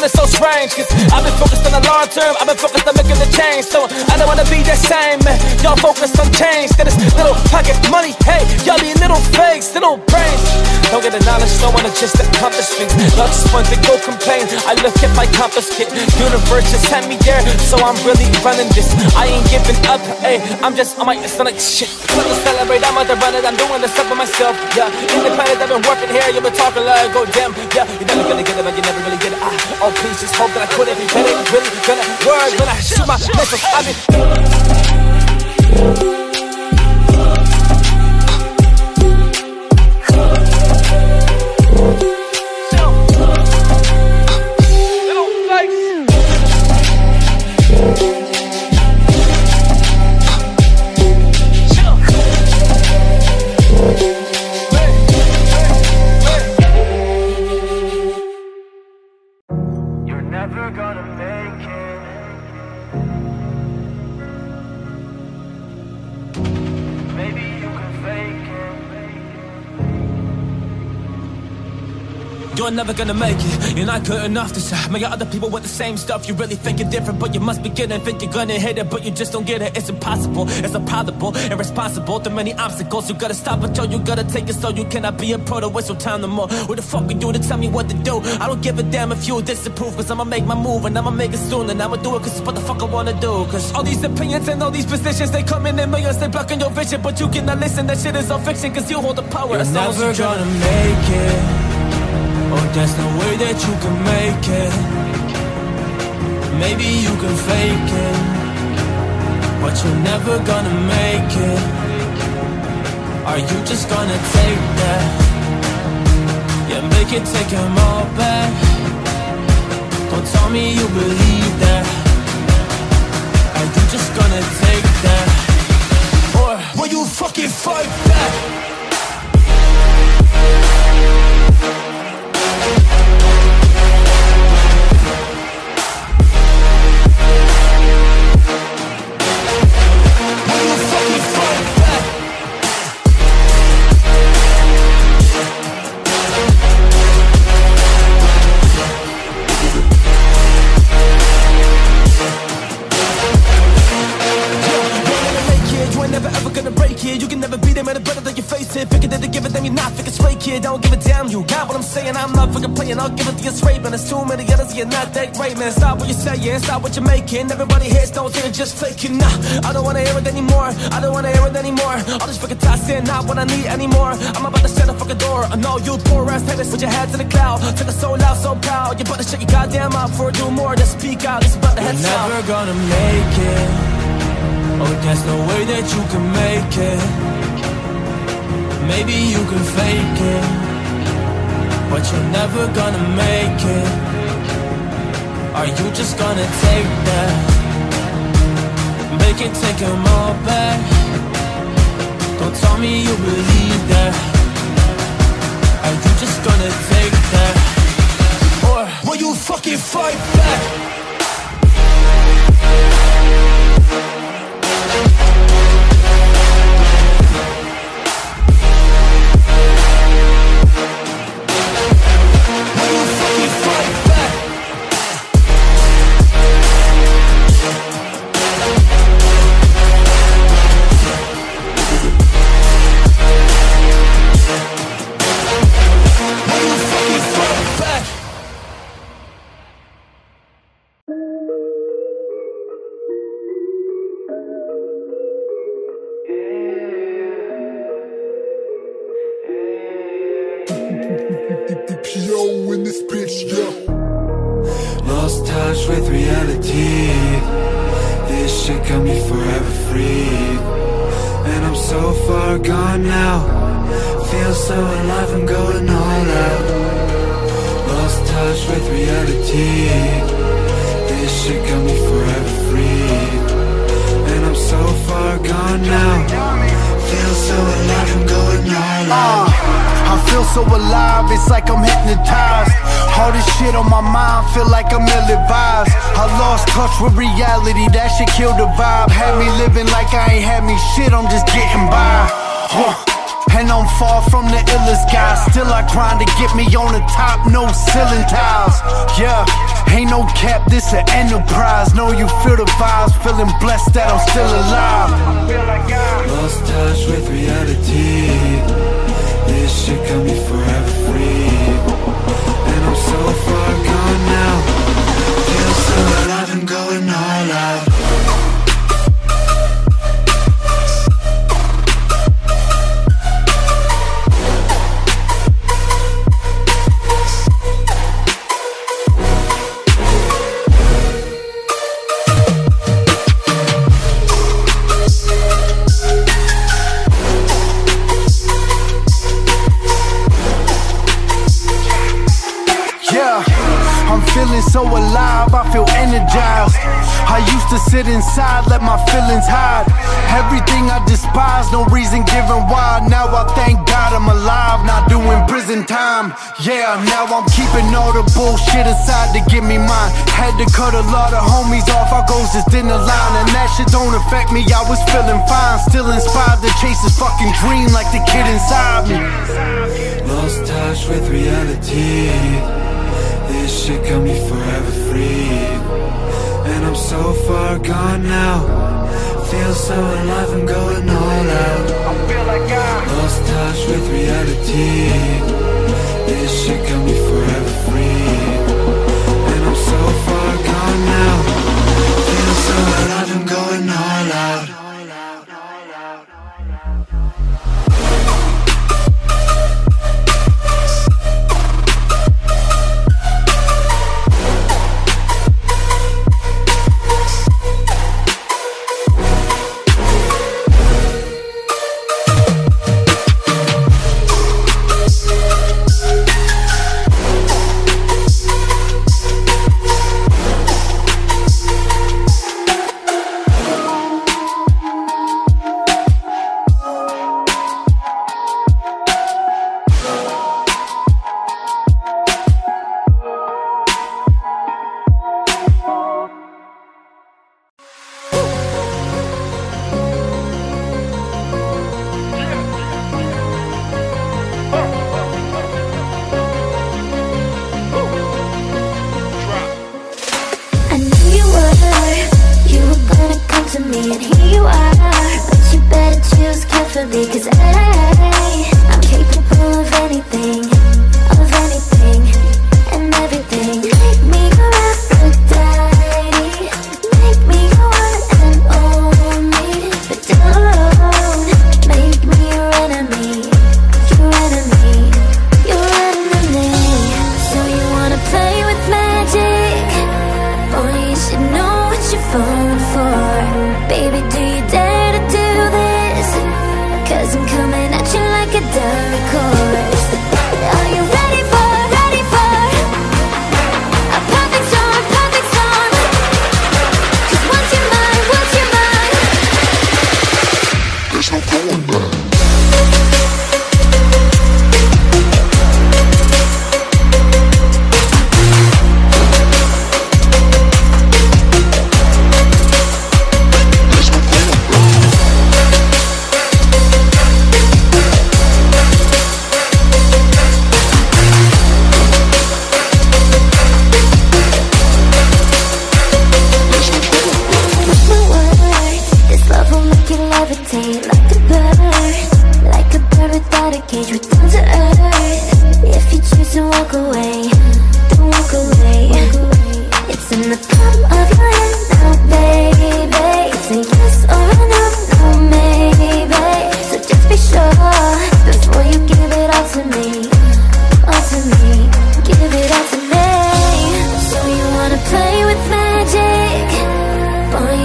So strange, cause I've been focused on the long term, I've been focused on making the change. So I don't wanna be that same, man. Y'all focused on change, that is little pocket money. Hey, y'all be little fakes, little brains. Don't get the knowledge, don't wanna just accomplish things. Not just want to go complain, I look at my compass kit. Universe just sent me there, so I'm really running this. I ain't giving up, hey, I'm just on my, it's not like shit. I'm gonna celebrate, I'm out there running, I'm doing this stuff for myself, yeah. Independent, I've been working here, you've been talking like, go damn, yeah. You're never gonna get it, but you never really get it, I, oh, please just hope that I put it, that it really gonna work when I shoot my missiles. I've been You're never gonna make it, you're not good enough to shine. Many other people with the same stuff, you really think you're different, but you must be getting, think you're gonna hit it, but you just don't get it. It's impossible, it's improbable, irresponsible. Too many obstacles, you gotta stop it, yo, you gotta take it, so you cannot be a pro to waste your time no more. Who the fuck are you to tell me what to do? I don't give a damn if you disapprove, cause I'ma make my move, and I'ma make it soon, and I'ma do it, cause it's what the fuck I wanna do. Cause all these opinions and all these positions, they come in in millions, they blocking your vision, but you cannot listen, that shit is all fiction, cause you hold the power. You're never you gonna make it. Oh, there's no way that you can make it. Maybe you can fake it, but you're never gonna make it. Are you just gonna take that? Yeah, make it, take them all back. Don't tell me you believe that. Are you just gonna take that? Or will you fucking fight back? I'm not fucking playing, I'll give it to you straight, man. There's too many others, you're not that great, man. Stop what you're saying, stop what you're making. Everybody hears those things, just faking. Nah, I don't wanna hear it anymore, I don't wanna hear it anymore. All this fucking tossing, not what I need anymore. I'm about to shut the fucking door. I know you poor ass haters with your head to the cloud. Take it so loud, so proud. You better shut your goddamn mouth before I do more. Just speak out, it's about to head south. You're never gonna make it. Oh, there's no way that you can make it. Maybe you can fake it, but you're never gonna make it. Are you just gonna take that? Make it, take them all back. Don't tell me you believe that. Are you just gonna take that? Or will you fucking fight back? We'll be right back. got me forever free. And I'm so far gone now, feel so alive, I'm going all out. Lost touch with reality, this shit got me forever free. And I'm so far gone now, feel so alive, I'm going all out. uh, I feel so alive, it's like I'm hypnotized. All this shit on my mind, feel like I'm ill-advised. I lost touch with reality, that shit killed the vibe. Had me living like I ain't had me shit, I'm just getting by. huh. And I'm far from the illest guy, still I grind to get me on the top, no ceiling tiles. Yeah, ain't no cap, this an enterprise. Know you feel the vibes, feeling blessed that I'm still alive. Lost touch with reality, this shit got me forever free. And I'm so far gone now, feel so alive, I'm going all out. So alive, I feel energized. I used to sit inside, let my feelings hide. Everything I despise, no reason given why. Now I thank God I'm alive, not doing prison time. Yeah, now I'm keeping all the bullshit aside to get me mine. Had to cut a lot of homies off, I goals just in the line. And that shit don't affect me, I was feeling fine. Still inspired to chase this fucking dream like the kid inside me. Lost touch with reality, this shit got me forever free. And I'm so far gone now, feel so alive, I'm going all out. Lost touch with reality, this shit got me forever free. And I'm so far gone now, feel so alive, I'm going all out.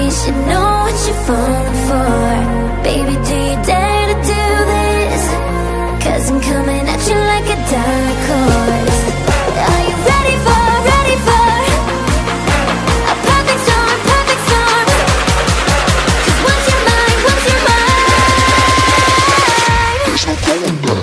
Should know what fall for. Baby, do you dare to do this? Cause I'm coming at you like a dark horse. Are you ready for, ready for a perfect storm, perfect storm? Cause once you're mine, once you're mine. It's my calendar.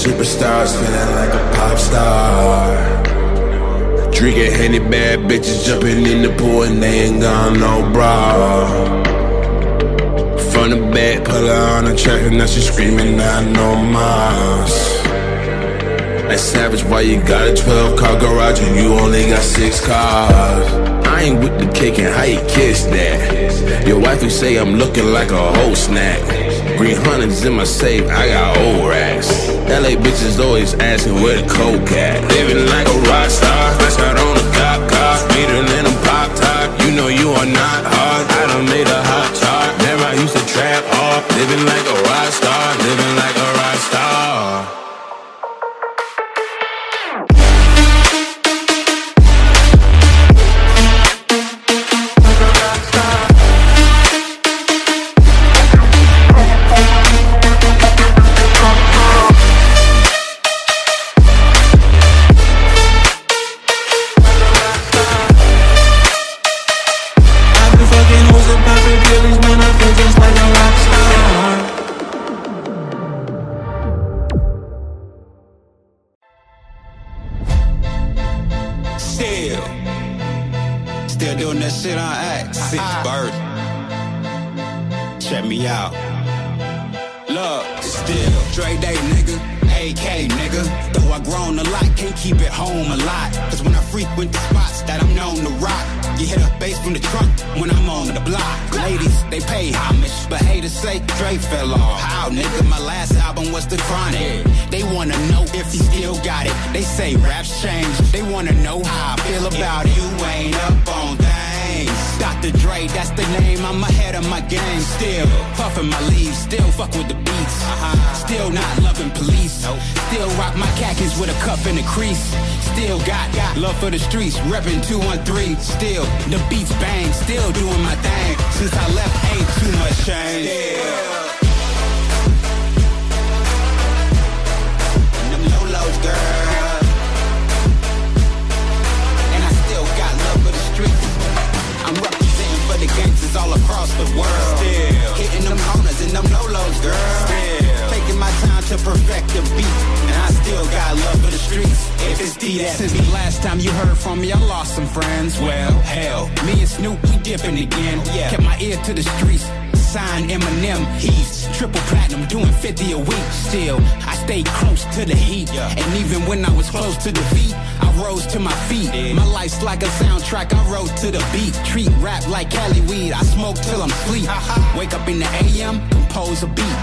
Superstars, feeling like a pop star. Drinking handy, bad bitches jumping in the pool and they ain't got no bra. From the back, pull her on the track and now she screaming, not no mas. That savage, why you got a twelve car garage and you only got six cars? I ain't with the cake and how you kiss that? Your wife you say I'm looking like a whole snack. Green hundreds in my safe, I got old racks. L A bitches always asking where the coke at. Living like a rock star, that's not on a cop car. Speeding in a pop top, you know you are not hard. I done made a hot chart, never I used to trap hard. Living like a rock star, living like a rock star. For the streets, reppin' two one three, still the beats bang, still doing my thing. Since I left, ain't too much change. Yeah. And them lolos, girl. And I still got love for the streets. I'm representing for the gangsters all across the world. Still hitting them corners and them lolos, girl. Still taking my time to perfect the beat, and I still got love for the streets. Since the last time you heard from me, I lost some friends. Well, hell, me and Snoop, we dipping again. Yeah. Kept my ear to the streets. sign Eminem He's triple platinum, doing fifty a week still. I stayed close to the heat, yeah. And even when I was close to defeat, I rose to my feet, yeah. My life's like a soundtrack, I rose to the beat. Treat rap like Cali weed, I smoke till I'm sleep. Wake up in the A M, compose a beat.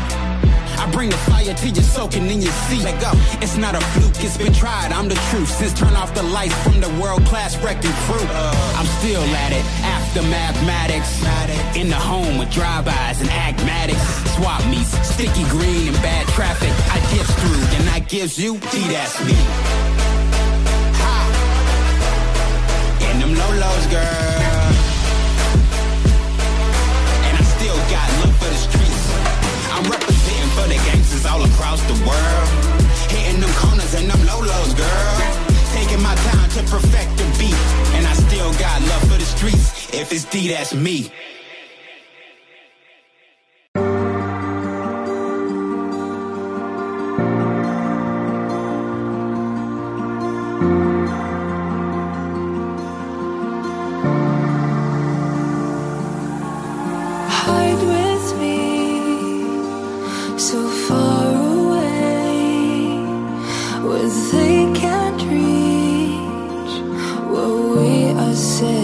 I bring the fire till you're soaking in your seat. Let go. It's not a fluke, it's been tried, I'm the truth. Since turn off the lights from the world-class wrecking crew, uh, I'm still at it, after mathematics. In the home with drive-bys and acmatics. Swap meets, sticky green and bad traffic. I dips through, and I gives you, gee, that's me. Ha! And them lolos, girl. And I still got love for the streets. I'm representing for the gangsters all across the world. Hitting them corners and them lolos, girl. Taking my time to perfect the beat. And I still got love for the streets. If it's D, that's me. Safe.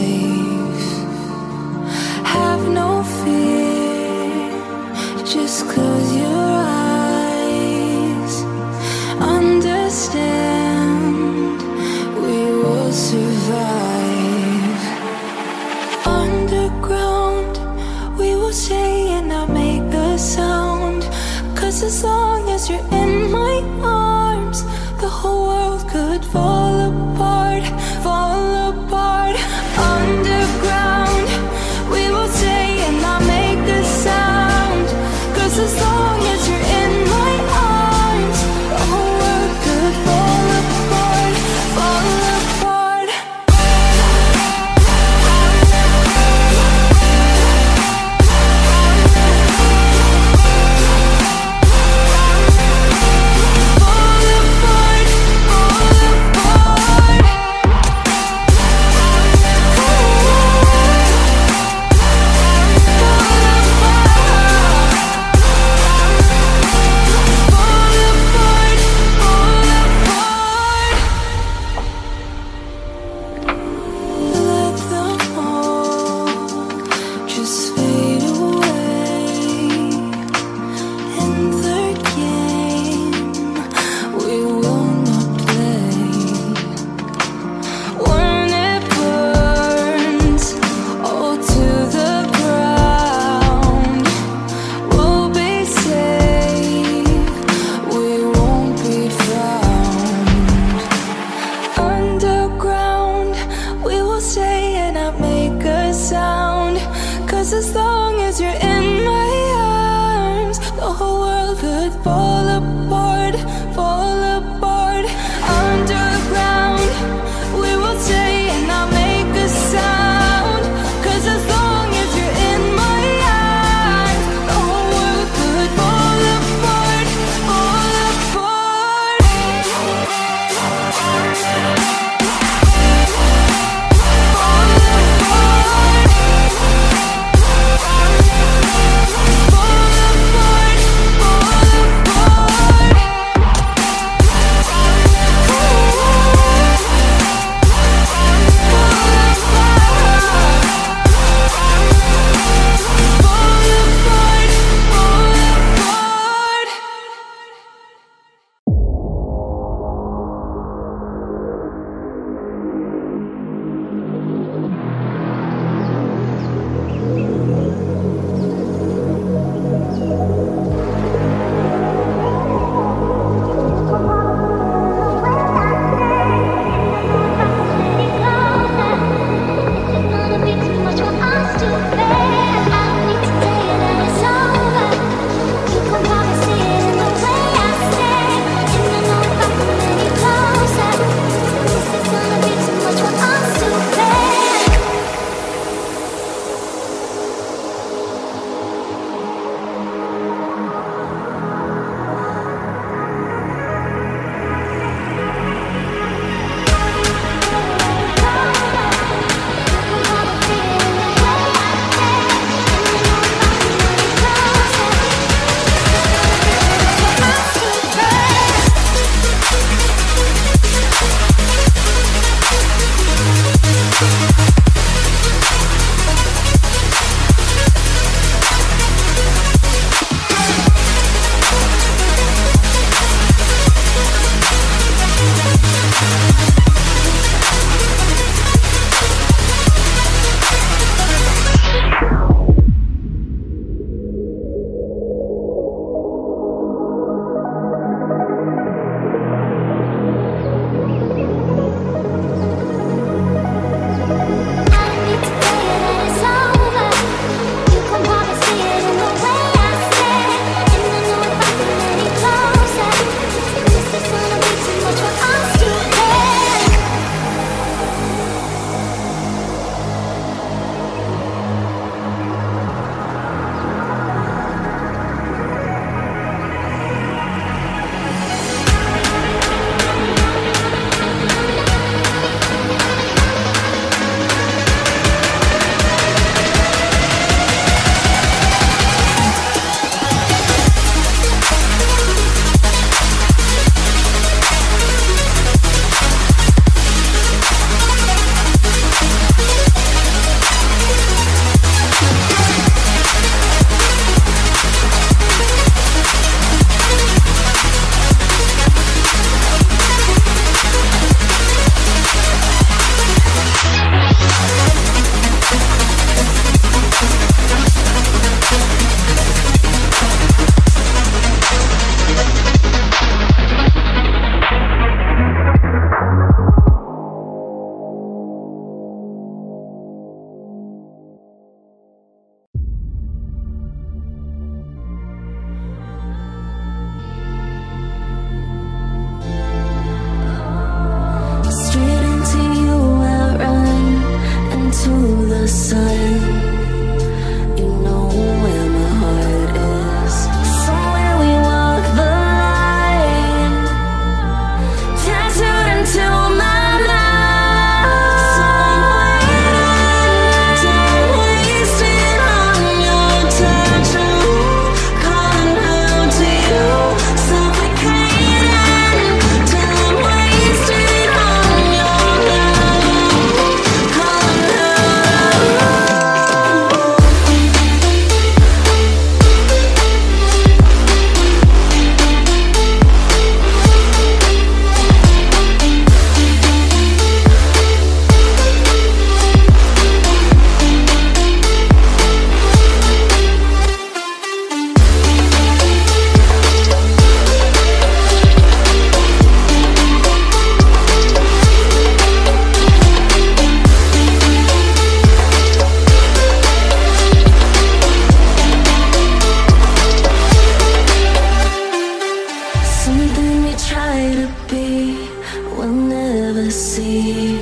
way to be, we'll never see.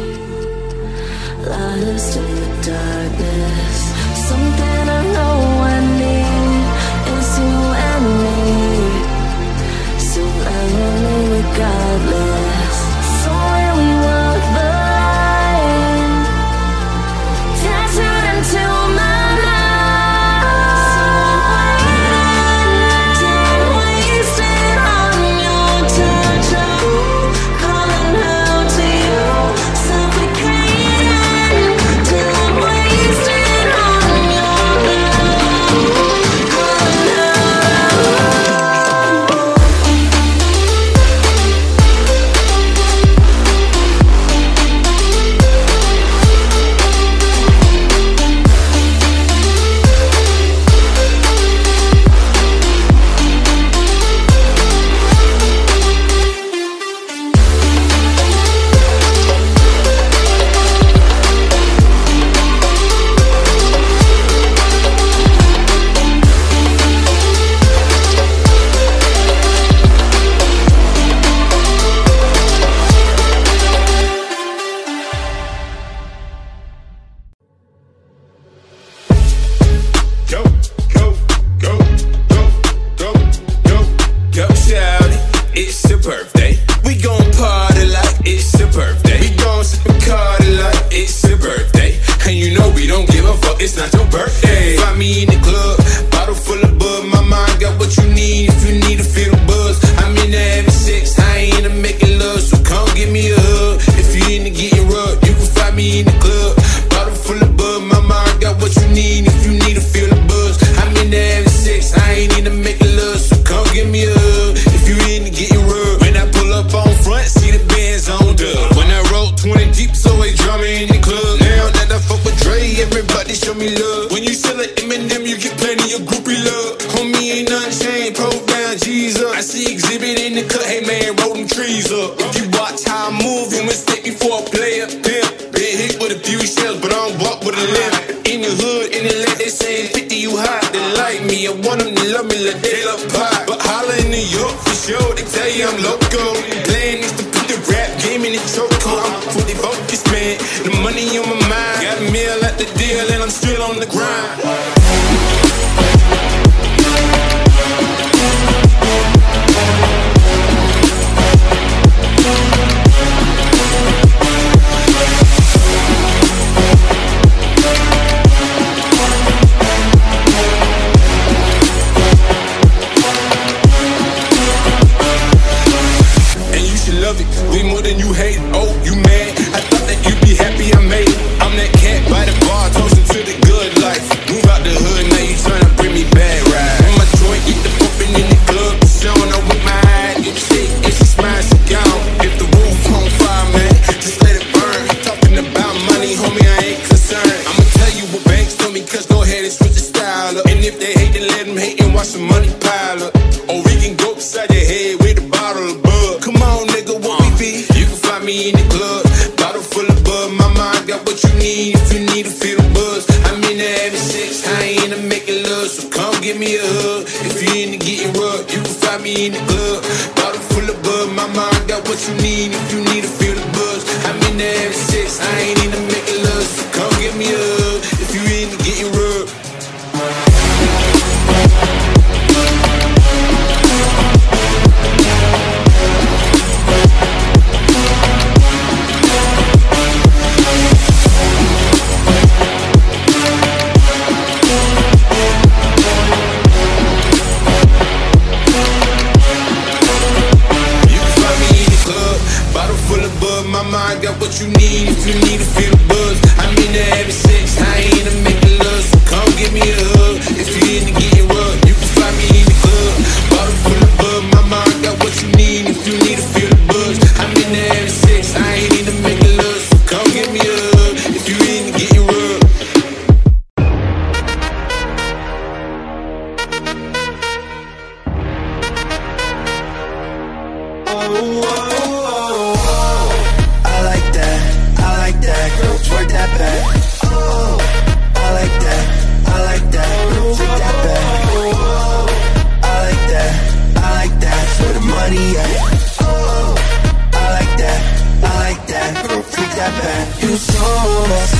Light us in the darkness. Something I know I need is you and me. So I will live regardless. Somewhere we walk the line, tattooed into my oh,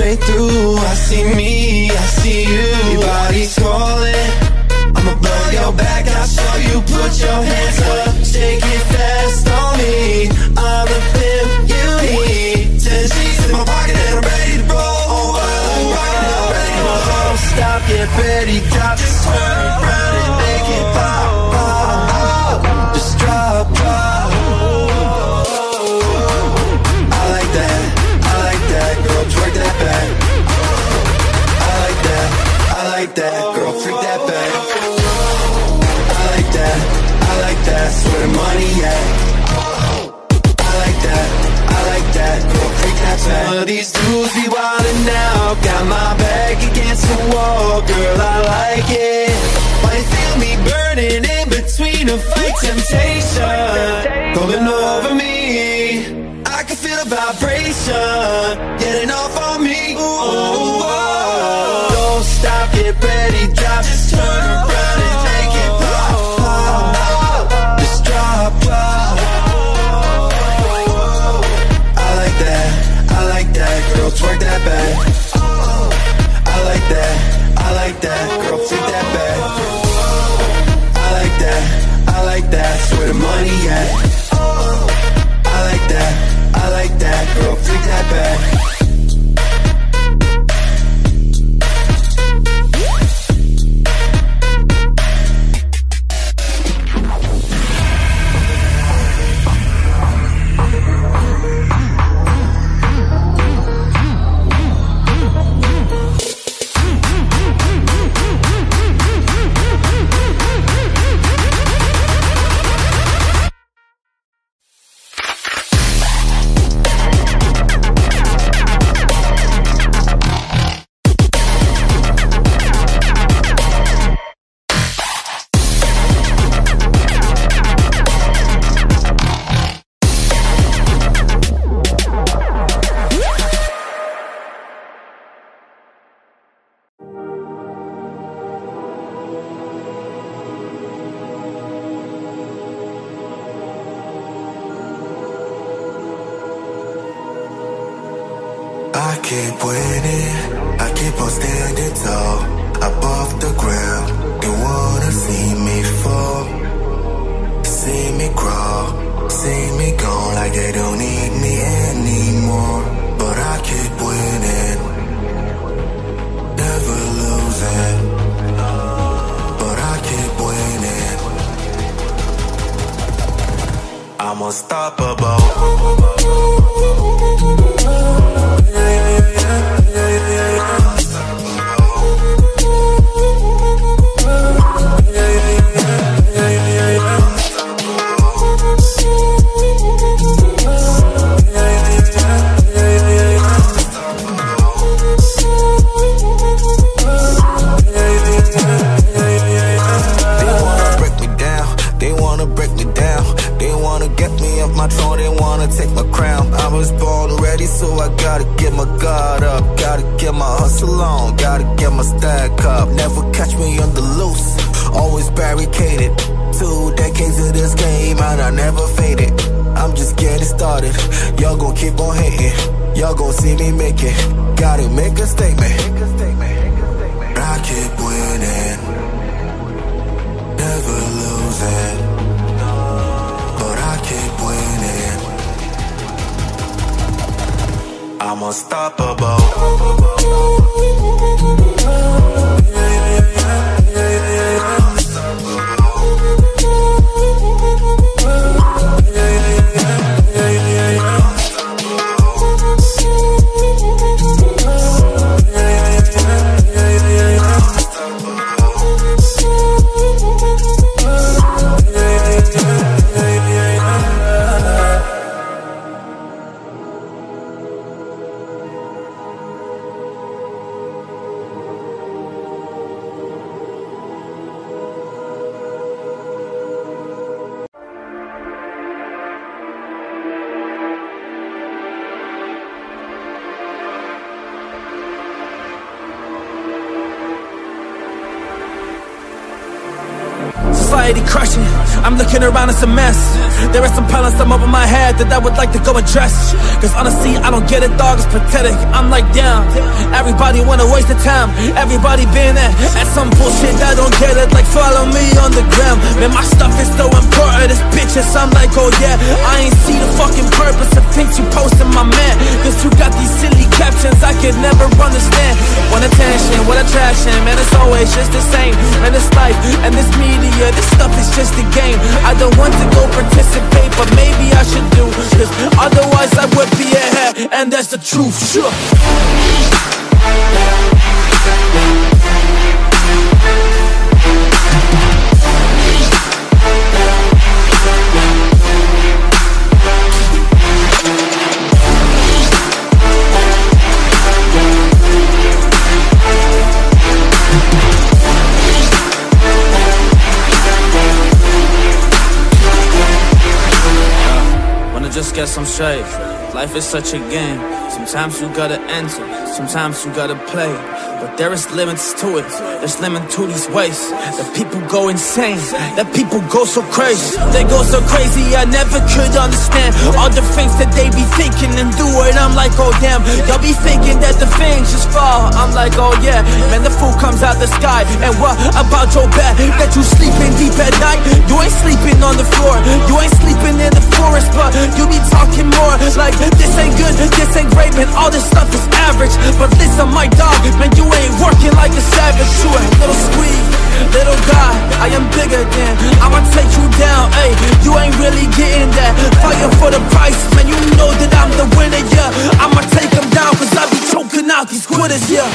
straight through. I see me, I see you. Your body's calling, I'ma blow your back. I'll show you, put your hands up. Shake it fast on me, I'm the pimp you need. Ten sheets in my pocket and I'm ready to roll. Oh, I'm rocking, I'm ready to roll. Don't stop, get ready, drop. Just turn around and make it pop, pop, pop. Just drop, drop. Girl, freak that back. I like that, I like that. That's where the money at. I like that, I like that. Girl, freak that back. Some of these dudes be wildin' out. Got my back against the wall. Girl, I like it. Why you feel me burning in between a fight temptation going over me? I can feel the vibration getting off on me. Ooh, stop, get ready, drop. Just turn around and make it pop, pop, pop. Just drop, pop. I like that, I like that. Girl, twerk that back. I like that, I like that. Girl, freak that back. I like that, I like that. That's where the money at. I like that, I like that. Girl, freak that back. anxiety crushing. I'm looking around, it's a mess. There are some problems, some over my head that I would like to go address. Cause honestly, I don't get it, dog, it's pathetic. I'm like, damn, everybody wanna waste the time. Everybody been at, at some bullshit, I don't get it. Like, follow me on the gram. Man, my stuff is so important, it's bitches. I'm like, oh yeah, I ain't see the fucking purpose of things you posting, my man. Cause you got these silly captions I could never understand. Want attention, what attraction, man, it's always just the same. And it's life, and this media, this stuff is just a game. I don't want to go participate, but maybe I should do this. Otherwise I would be ahead, and that's the truth, sure. Just get some straight. Life is such a game. Sometimes you gotta enter, sometimes you gotta play. But there is limits to it. There's limit to these ways that people go insane, that people go so crazy. They go so crazy, I never could understand all the things that they be thinking and doing. I'm like, oh damn, y'all be thinking that the things just fall. I'm like, oh yeah, man, the food comes out the sky. And what about your bed that you sleeping deep at night? You ain't sleeping on the floor, you ain't sleeping in the forest, but you be talking more like, this ain't good, this ain't great, man, all this stuff is average. But listen, my dog, man, you ain't working like a savage. You a little squeeze, little guy, I am bigger than, I'ma take you down, ayy. You ain't really getting that, fighting for the price, man, you know that I'm the winner, yeah. I'ma take them down, cause I be choking out these quitters, yeah.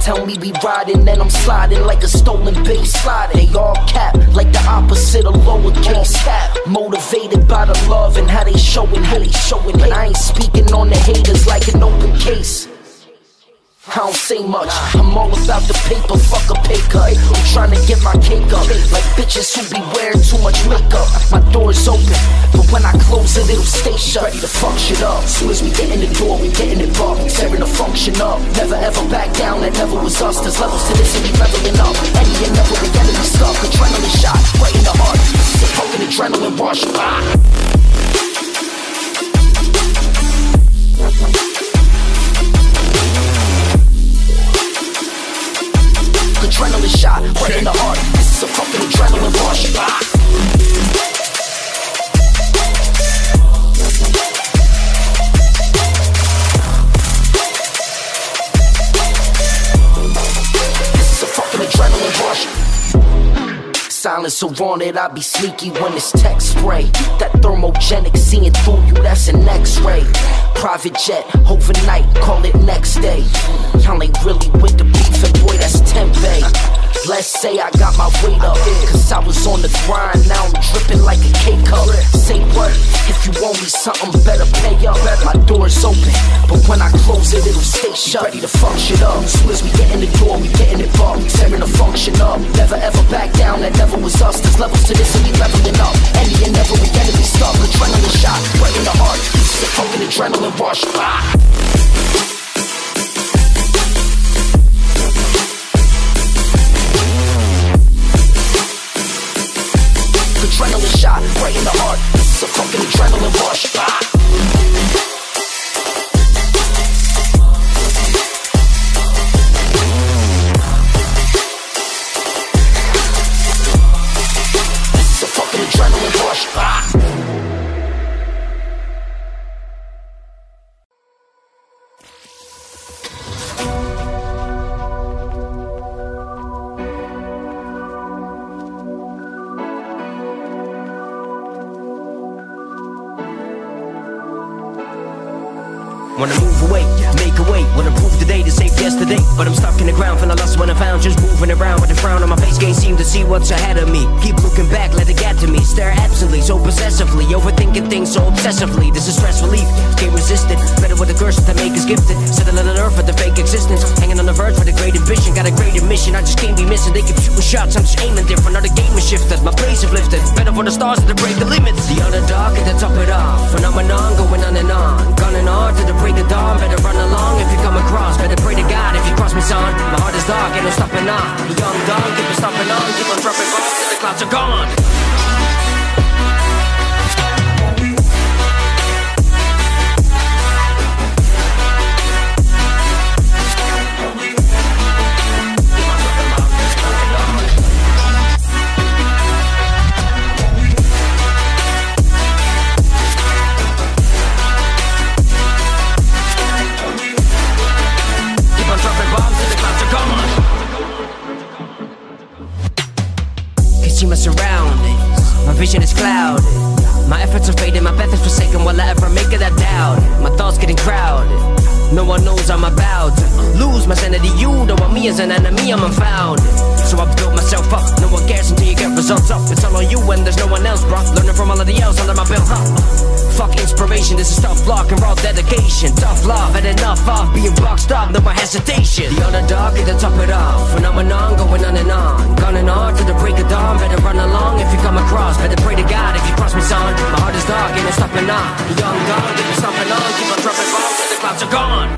Tell me we riding, then I'm sliding like a stolen base. Sliding, they all cap like the opposite of lowercase. Cap, motivated by the love and how they showing hate, showing hate. I ain't speaking on the haters like an open case. I don't say much, I'm all about the paper, fuck a pay cut. I'm trying to get my cake up, like bitches who be wearing too much makeup. My door's open, but when I close it, it'll stay shut. Ready to fuck shit up, soon as we get in the door, we getting it bar, we tearing the function up. Never ever back down, that never was us, there's levels to this and we leveling up. Any and never the enemy stuff, adrenaline shot, right in the heart, sick fucking adrenaline rush, ah! Adrenaline shot, right in the heart. This is a fucking adrenaline rush. Ah. Silence around it, I be sneaky when it's tech spray. That thermogenic, seeing through you, that's an x-ray. Private jet, overnight, call it next day. Y'all ain't really with the beef, and boy, that's tempeh. Let's say I got my weight up, cause I was on the grind, now I'm dripping like a K-cup. Say what? If you want me something, better pay up. My door's open, but when I close it, it'll stay shut. Ready to fuck shit up, soon as we get in the door, we getting it bar, we tearing the function up. Never ever back down, that never was us, there's levels to this and we leveling up. Any and never we enemy stuff, adrenaline shot, right in the heart, this is a fucking adrenaline rush, ah! Adrenaline shot, right in the heart, this is a fucking adrenaline rush, ah! Adrenaline rush. Wanna move away, make a way. Wanna prove today to save yesterday. But I'm stuck in the ground, feel I lost when I found. Just moving around with a frown on my face. Can't seem to see what's ahead of me. Keep looking back, let it get to me. Stare absently, so possessively. Overthinking things so obsessively. This is stress relief, can't resist it. Better with the curse that I make is gifted. Settling on earth with a fake existence. Hanging on the verge with a great ambition. Got a great ambition, I just can't be missing. They keep shooting shots, I'm just aiming different. Now the game is shifted, my place is lifted. Better for the stars than to break the limits. The underdog and to top it off. Phenomenon going on and on. Gunning hard to the break of dawn. Better run along if you come across. Better pray to God if you cross me, son. My heart is dark, ain't no stopping off. Young dog, keep on stopping on. Keep on dropping off till the clouds are gone. My surroundings, my vision is clouded. My efforts are fading, my path is forsaken. Will I ever make it? I doubt it. My thoughts getting crowded. No one knows I'm about to lose my sanity. You don't want me as an enemy, I'm unfounded. So I built myself up. No one cares until you get results up. It's all on you and there's no one else, bro. Learning from all of the else under my belt, huh? Fuck inspiration, this is tough luck and raw dedication. Tough love, had enough of being boxed up, no more hesitation. The underdog at the top it off. Phenomenon going on and on. Gunning hard to the break of dawn. Better run along if you come across. Better pray to God if you cross me, son. My heart is dark and it's stopping on. Young dog, keep on stomping on. Keep on dropping balls till the clouds are gone.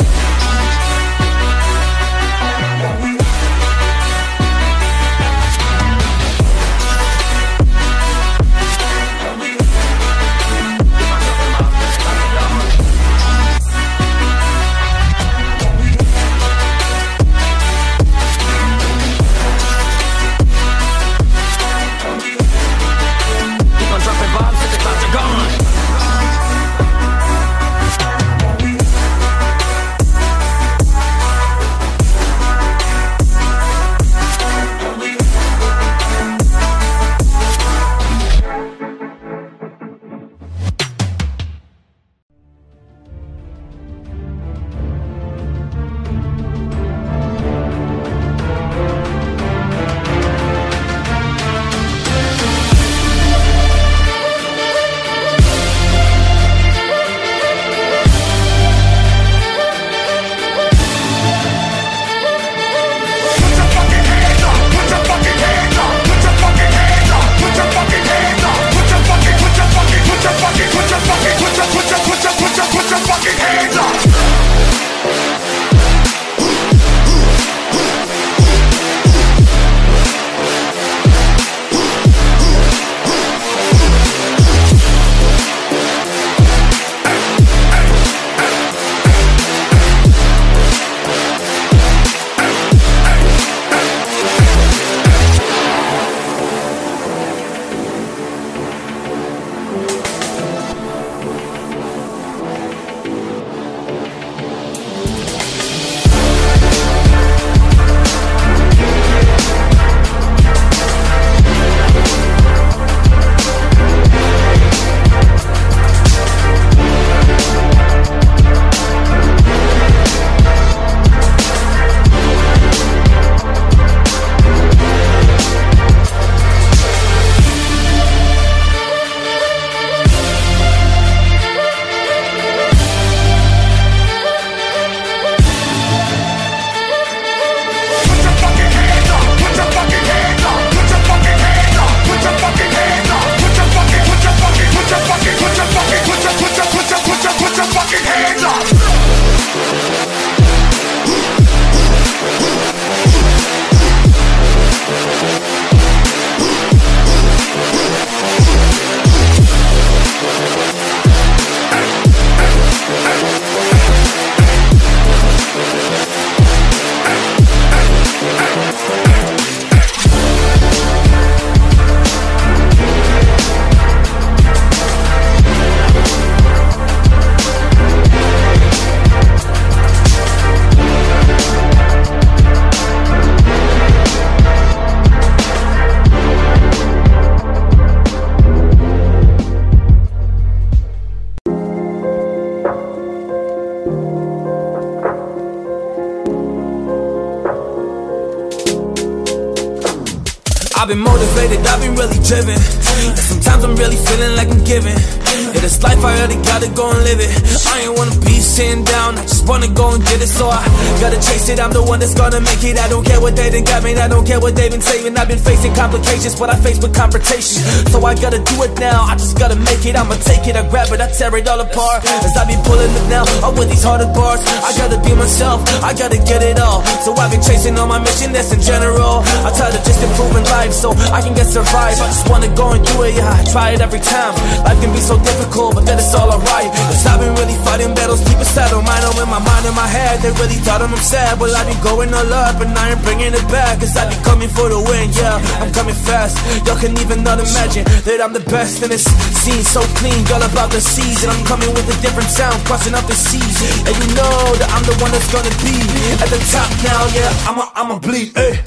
I've been motivated, I've been really driven. And sometimes I'm really feeling like I'm giving. Yeah, this life I already gotta go and live it. I ain't wanna be sitting down, I just wanna go and get it. So I gotta chase it, I'm the one that's gonna make it. I don't care what they done got me, I don't care what they been saving. I've been facing complications, but I faced with confrontation. So I gotta do it now, I just gotta make it. I'ma take it, I grab it, I tear it all apart. As I be pulling it now, I'm with these harder bars. I gotta be myself, I gotta get it all. So I've been chasing on my mission, that's in general. I try to just improve in life so I can get survived. I just wanna go and do it, yeah, I try it every time. Life can be so difficult, but then it's all alright. Cause I've been really fighting battles, keep it settled. Mine I'm in my mind, in my head, they really thought I'm sad. Well, I be going all up, and I ain't bringing it back. Cause I be coming for the win, yeah, I'm coming fast. Y'all can even not imagine that I'm the best. And it's seen so clean, y'all about the season. I'm coming with a different sound, crossing up the seas. And you know that I'm the one that's gonna be at the top now, yeah, I'ma, I'ma bleed, ayy.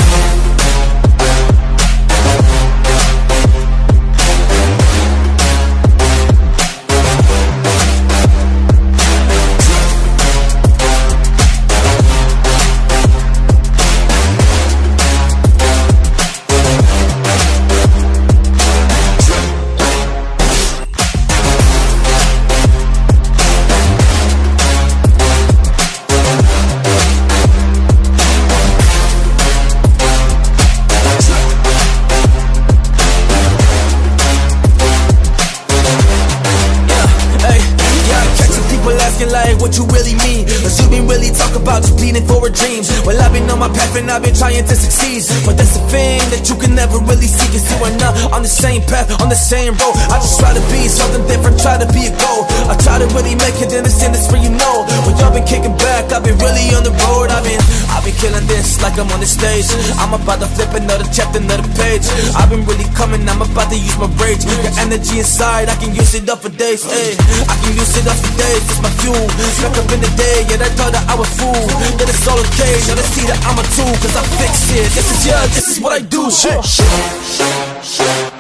Like what you really mean, cause you been really talking about just bleeding for a dream. Well, I've been on my path and I've been trying to succeed, but that's the thing that you can never really see, cause you are not on the same path, on the same road. I just try to be something different, try to be a goal. I try to really make it in this industry, you know. When y'all been kicking back, I've been really on the road. I've been, I've been killing this like I'm on the stage. I'm about to flip another chapter, another page. I've been really coming, I'm about to use my rage. The energy inside, I can use it up for days, ayy. I can use it up for days, it's my fuel. Stuck up in the day, yeah, they thought that I was fool. That it's all okay, now they see that I'm a tool. Cause I fix it, this is yeah, this is what I do. Shit, shit, shit.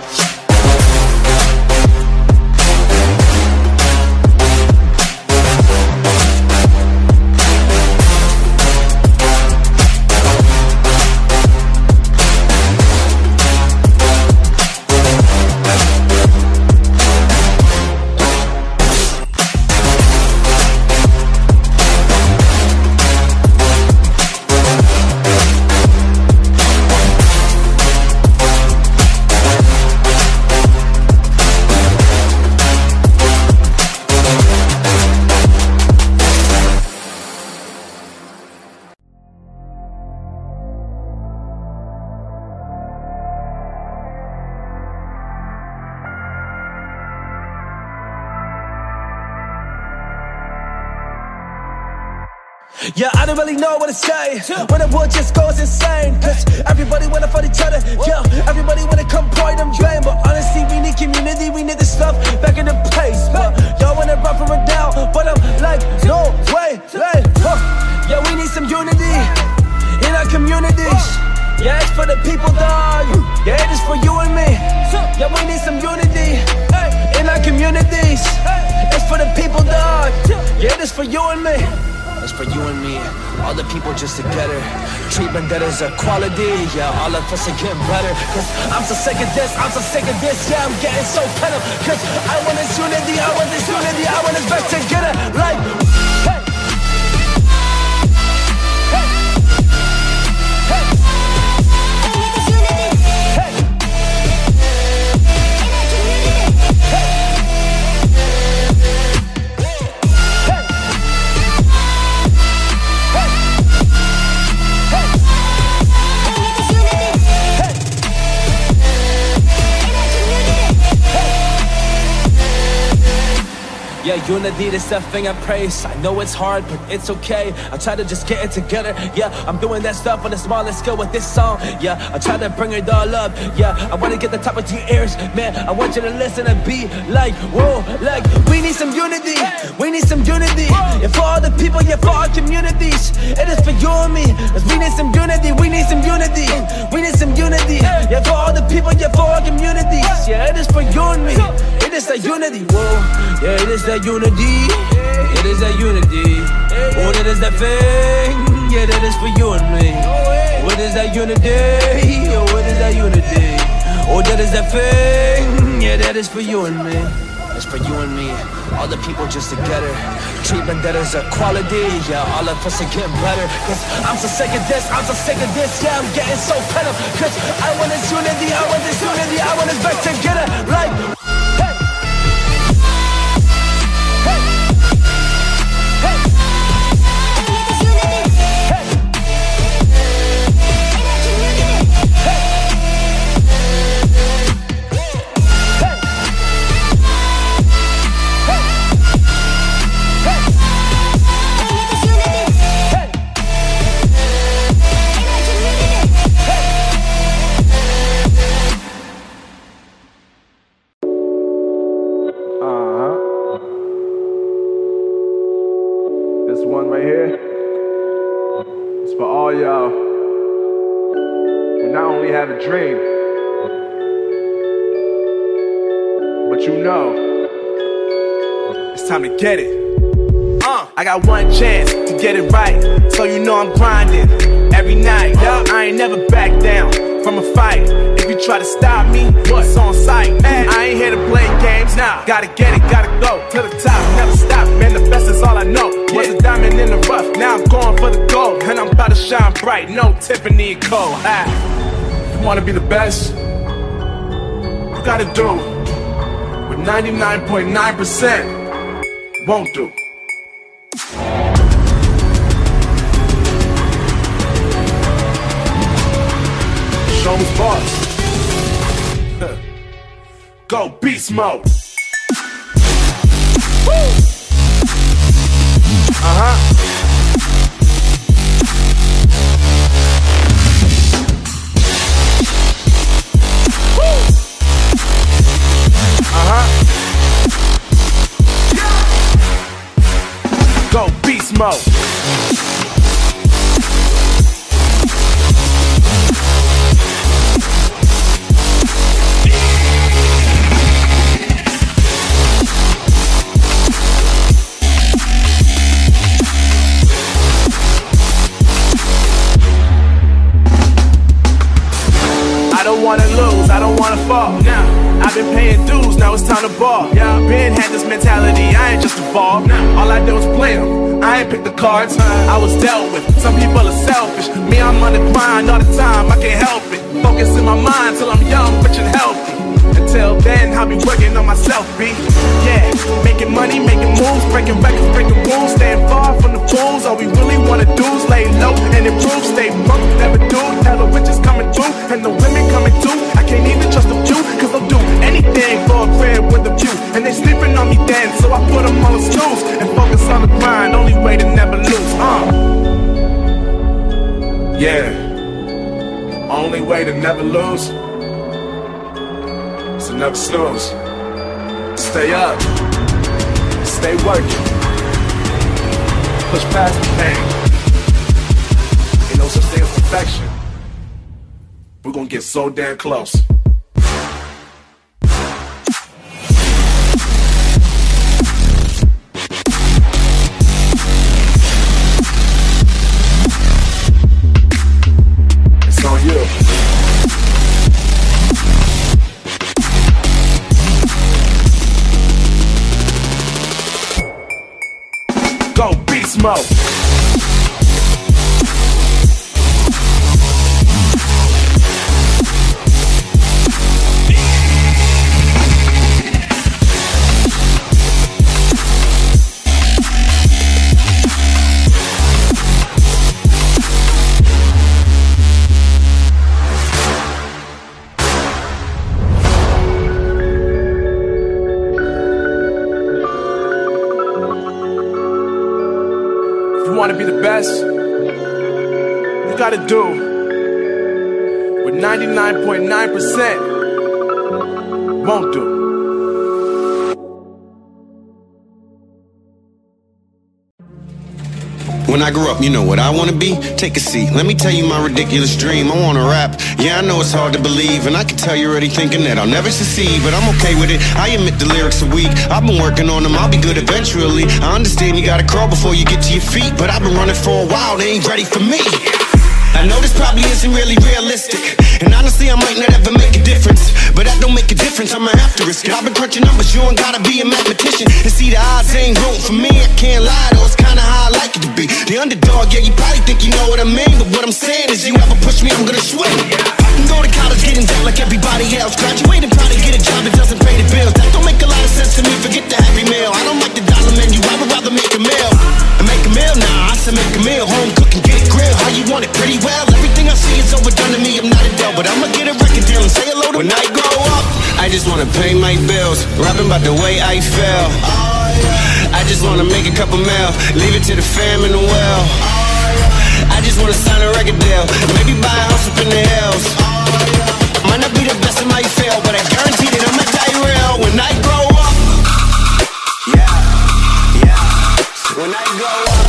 Yeah, I don't really know what to say. When the world just goes insane, cause everybody wanna fight each other. Yeah, everybody wanna come point and blame. But honestly, we need community, we need this stuff back in the place. But y'all wanna run from it down, but I'm like, no way, like, huh. Yeah, we need some unity in our communities. Yeah, it's for the people that you. Yeah, it is for you and me. Yeah, we need some unity in our communities. It's for the people that you. Yeah, it is for you and me. It's for you and me, all the people just together. Treatment that is equality, yeah, all of us are getting better. Cause I'm so sick of this, I'm so sick of this, yeah, I'm getting so fed up. Cause I want this unity, I want this unity, I want us back together. Like, hey. Yeah, unity, that's that thing I praise. I know it's hard, but it's okay. I try to just get it together. Yeah, I'm doing that stuff on the smallest scale with this song. Yeah, I try to bring it all up. Yeah, I wanna get the top of your ears, man. I want you to listen and be like, whoa, like, we need some unity. We need some unity. Yeah, for all the people, yeah, for our communities. It is for you and me. Cause we need some unity, we need some unity. We need some unity. Yeah, for all the people, yeah, for our communities. Yeah, it is for you and me. It is that unity, whoa. Yeah, it is that unity, it is that unity. Oh, that is that thing, yeah, that is for you and me. What is that unity? Oh, what is that unity? Oh, that is that thing. Yeah, that is for you and me. That's for you and me. All the people just together. Treatment that is equality. Yeah, all of us are getting better. Cause I'm so sick of this, I'm so sick of this. Yeah, I'm getting so fed up. Cause I want this unity, I want this unity, I want us back together. Like... get it. Uh, I got one chance to get it right, so you know I'm grinding every night. Uh, I ain't never back down from a fight. If you try to stop me, what's on sight? Man, I ain't here to play games now. Nah. Gotta get it, gotta go to the top, never stop. Man, the best is all I know. Was a diamond in the rough, now I'm going for the gold, and I'm about to shine bright. No Tiffany and Co. Ah. You wanna be the best? You gotta do with ninety-nine point nine percent. Won't do. Show me boss. Go beast mode. Woo. Uh-huh. Mode. I don't wanna lose, I don't wanna fall. Nah. I've been paying dues, now it's time to ball. Yeah, Ben had this mentality, I ain't just evolved. Nah. All I did was play them, I ain't picked the cards. I was dealt with, some people are selfish. Me, I'm on the grind all the time, I can't help it. Focus in my mind till I'm young, rich and healthy. Until then, I'll be working on myself, B. Yeah, making money, making moves, breaking records, breaking rules. Staying far from the fools, all we really wanna do is lay low and improve. Stay broke, never do, now the riches coming through. And the women coming through, I can't even trust a few. Cause they'll do anything for a crib with a view. And they sleeping on me then, so I put them on snooze and focus on the grind, only way to never lose. uh. Yeah, only way to never lose is to never snooze. Stay up, stay working, push past the pain. Ain't no such thing as perfection. We're gonna get so damn close. Smoke. Want to be the best? You gotta do with ninety-nine point nine percent. Won't do. When I grew up, you know what I wanna be? Take a seat, let me tell you my ridiculous dream. I wanna rap, yeah, I know it's hard to believe. And I can tell you're already thinking that I'll never succeed, but I'm okay with it, I admit the lyrics are weak. I've been working on them, I'll be good eventually. I understand you gotta crawl before you get to your feet, but I've been running for a while, they ain't ready for me. I know this probably isn't really realistic, and honestly I might not ever make a difference, but that don't make a difference, I'ma have to risk it. I've been crunching numbers, you ain't gotta be a mathematician to see the odds ain't room for me. I can't lie though, it's kinda how I like it to be, the underdog. Yeah, you probably think you know what I mean, but what I'm saying is you ever push me, I'm gonna swing. I can go to college, get in debt like everybody else, graduate and probably get a job that doesn't pay the bills. That don't make a lot of sense to me, forget the happy meal. I don't like the dollar menu, I would rather make a meal. I make a meal now, nah, I said make a meal, home cooking, get it grilled. How you want it? Pretty well, everything I see is overdone to me, I'm not a devil, but I'ma get a record deal and say hello to when I grow up. I just wanna pay my bills, rapping about the way I feel. I just wanna make a couple mil, leave it to the fam and the well. I just wanna sign a record deal, maybe buy a house up in the hills. Might not be the best, it might fail, but I guarantee that I'ma die real when I grow up. Yeah, yeah, when I grow up.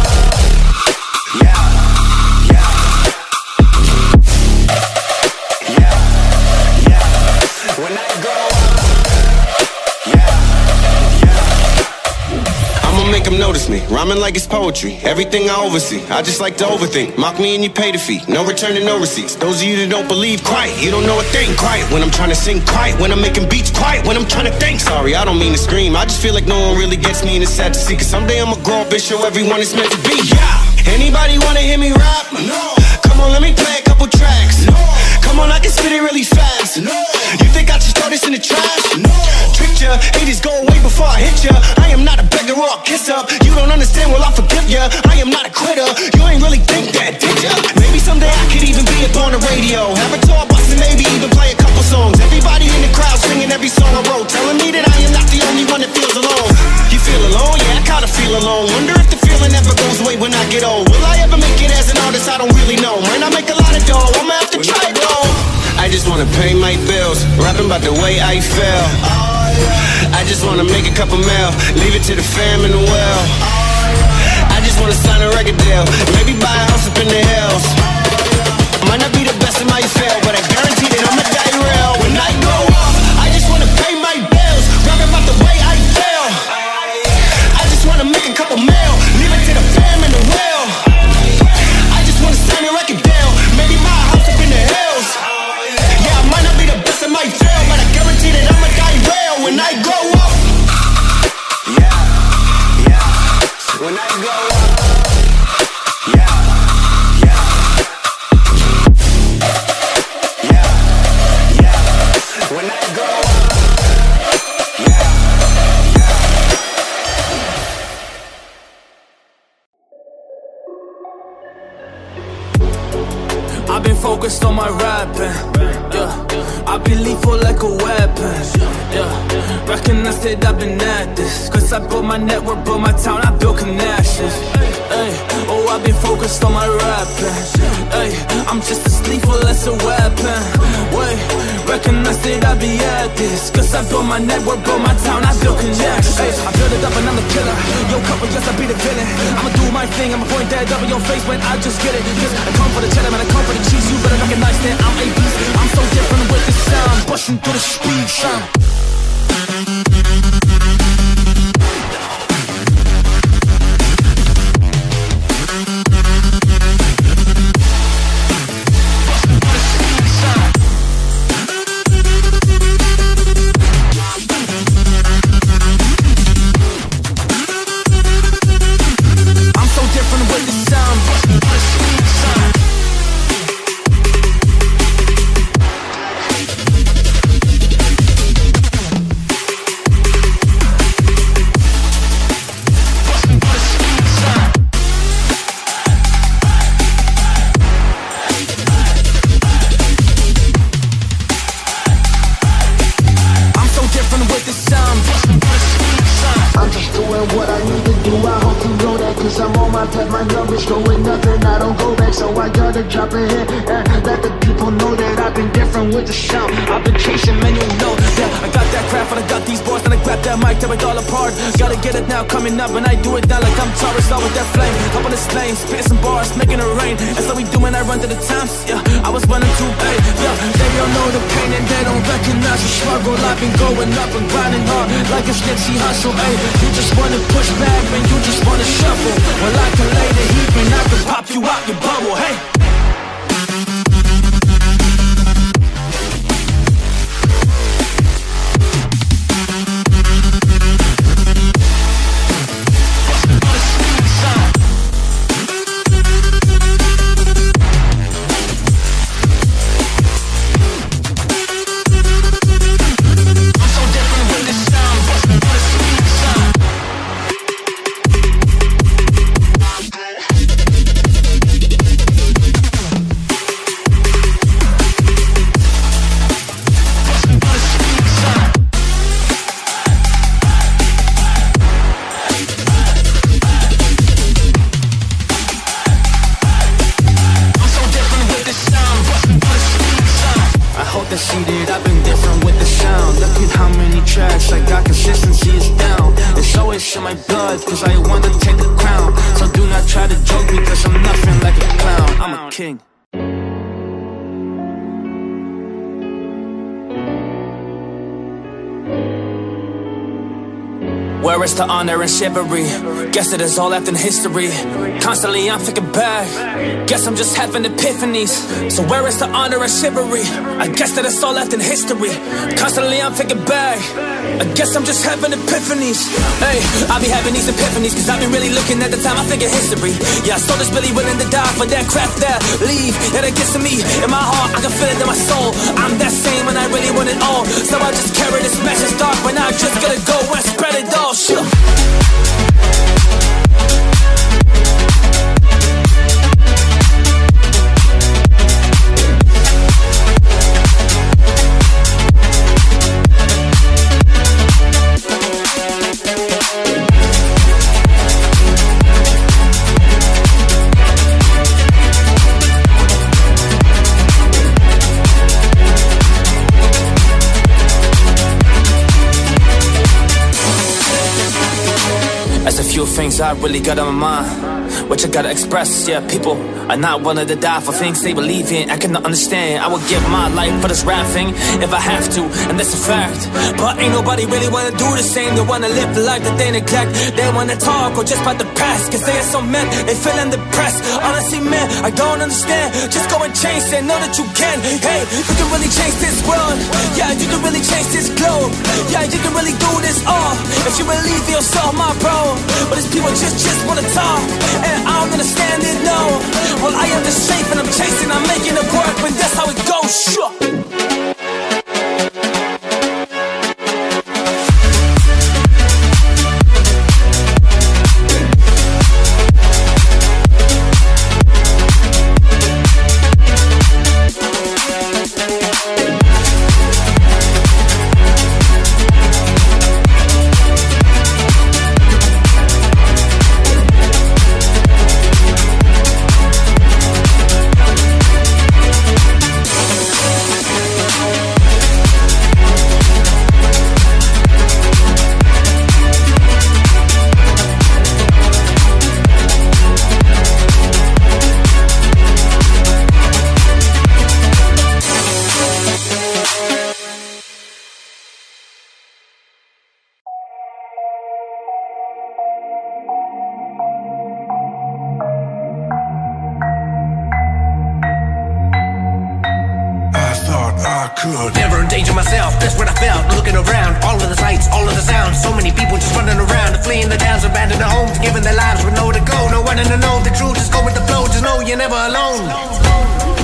Notice me, rhyming like it's poetry. Everything I oversee, I just like to overthink. Mock me and you pay the fee, no return and no receipts. Those of you that don't believe, quiet, you don't know a thing. Quiet when I'm trying to sing, quiet when I'm making beats, quiet when I'm trying to think. Sorry, I don't mean to scream, I just feel like no one really gets me, and it's sad to see, cause someday I'ma grow up and show everyone it's meant to be. Yeah, anybody wanna hear me rap? No. Come on, let me play a couple tracks. No. Come on, I can spit it really fast. No. You think I should throw this in the trash? No. Tricked ya, haters go away before I hit ya. I am not a beggar or a kisser. You don't understand, well I forgive ya. I am not a quitter, you ain't really think that, did ya? Maybe someday I could even be up on the radio, have a tour bus and maybe even play a couple songs. Everybody in the crowd singing every song I wrote, telling me that I am not the only one that feels alone. You feel alone? Yeah, I kinda feel alone. Wonder if the feeling ever goes away when I get old. Will I ever make it as an artist? I don't really know. Man, I make a lot of dough, I'ma have to try it though. I just wanna pay my bills, rapping about the way I feel. I just wanna make a couple mil, leave it to the fam and the well. I just wanna sign a record deal, maybe buy a house up in the hills. Might not be the best, it might fail, but I guarantee that I'ma die real when I grow up. I just wanna pay my bills, rapping about the way I feel. I just wanna make a couple mil, leave it to the fam and the well. I just wanna sign a record deal, maybe buy a house up in the hills. Might not be the best, it might fail, but I guarantee that I'ma die real when I grow up. Yeah, yeah, when I grow up. Yeah, yeah, yeah, yeah, when I grow up. Yeah, yeah. I've been focused on my rapping. I be lethal like a weapon, yeah. Recognize that I've been at this, cause I built my network, built my town, I built connections. Ay, oh, I've been focused on my rapping. Ay, I'm just as lethal as a weapon. Wait, recognize that I be at this, cause I built my network, built my town, I built connections. Ay, I build it up and I'm the killer. Yo, couple, yes, I be the villain. I'ma do my thing, I'ma point that up in your face when I just get it. Cause I come for the cheddar, man, I come for the cheese. You better recognize that I'm a beast. I'm so different with this sound, busting through the streets, huh? Shuffle, well I can lay the heat and I can pop you out your bubble, hey. tracks, I got consistency is down. It's always in my blood, cause I want to take the crown. So do not try to joke me, cause I'm nothing like a clown. I'm a king. Where is the honor and chivalry? Guess it is all left in history. Constantly I'm thinking back, guess I'm just having epiphanies. So where is the honor and chivalry? I guess that it's all left in history. Constantly I'm thinking back, I guess I'm just having epiphanies. Hey, I be having these epiphanies, cause I've been really looking at the time I think of history. Yeah, I saw this really willing to die for that crap that leave, that it gets to me. In my heart, I can feel it in my soul. I'm that same and I really want it all. So I just carry this message dark, but now I'm just gonna go and spread it all. Sure. Things I really got on my mind, which I gotta express. Yeah, people are not willing to die for things they believe in. I cannot understand. I would give my life for this rap thing if I have to, and that's a fact. But ain't nobody really wanna do the same. They wanna live the life that they neglect. They wanna talk or just about the past, cause they are so mad, they feeling depressed. Honestly, man, I don't understand. Just go and change and know that you can. Hey, you can really change this world. Yeah, you can really change this globe. Yeah, you can really do this all if you believe in yourself, my bro. But these people just, just wanna talk, and I don't understand it, no. Well, I am the shape and I'm chasing, I'm making it work, and that's how it goes, sure. Never endanger myself, that's what I felt. Looking around, all of the sights, all of the sounds. So many people just running around, fleeing the towns, abandoning their homes, giving their lives with nowhere to go. No one in the know the truth, just go with the flow. Just know you're never alone.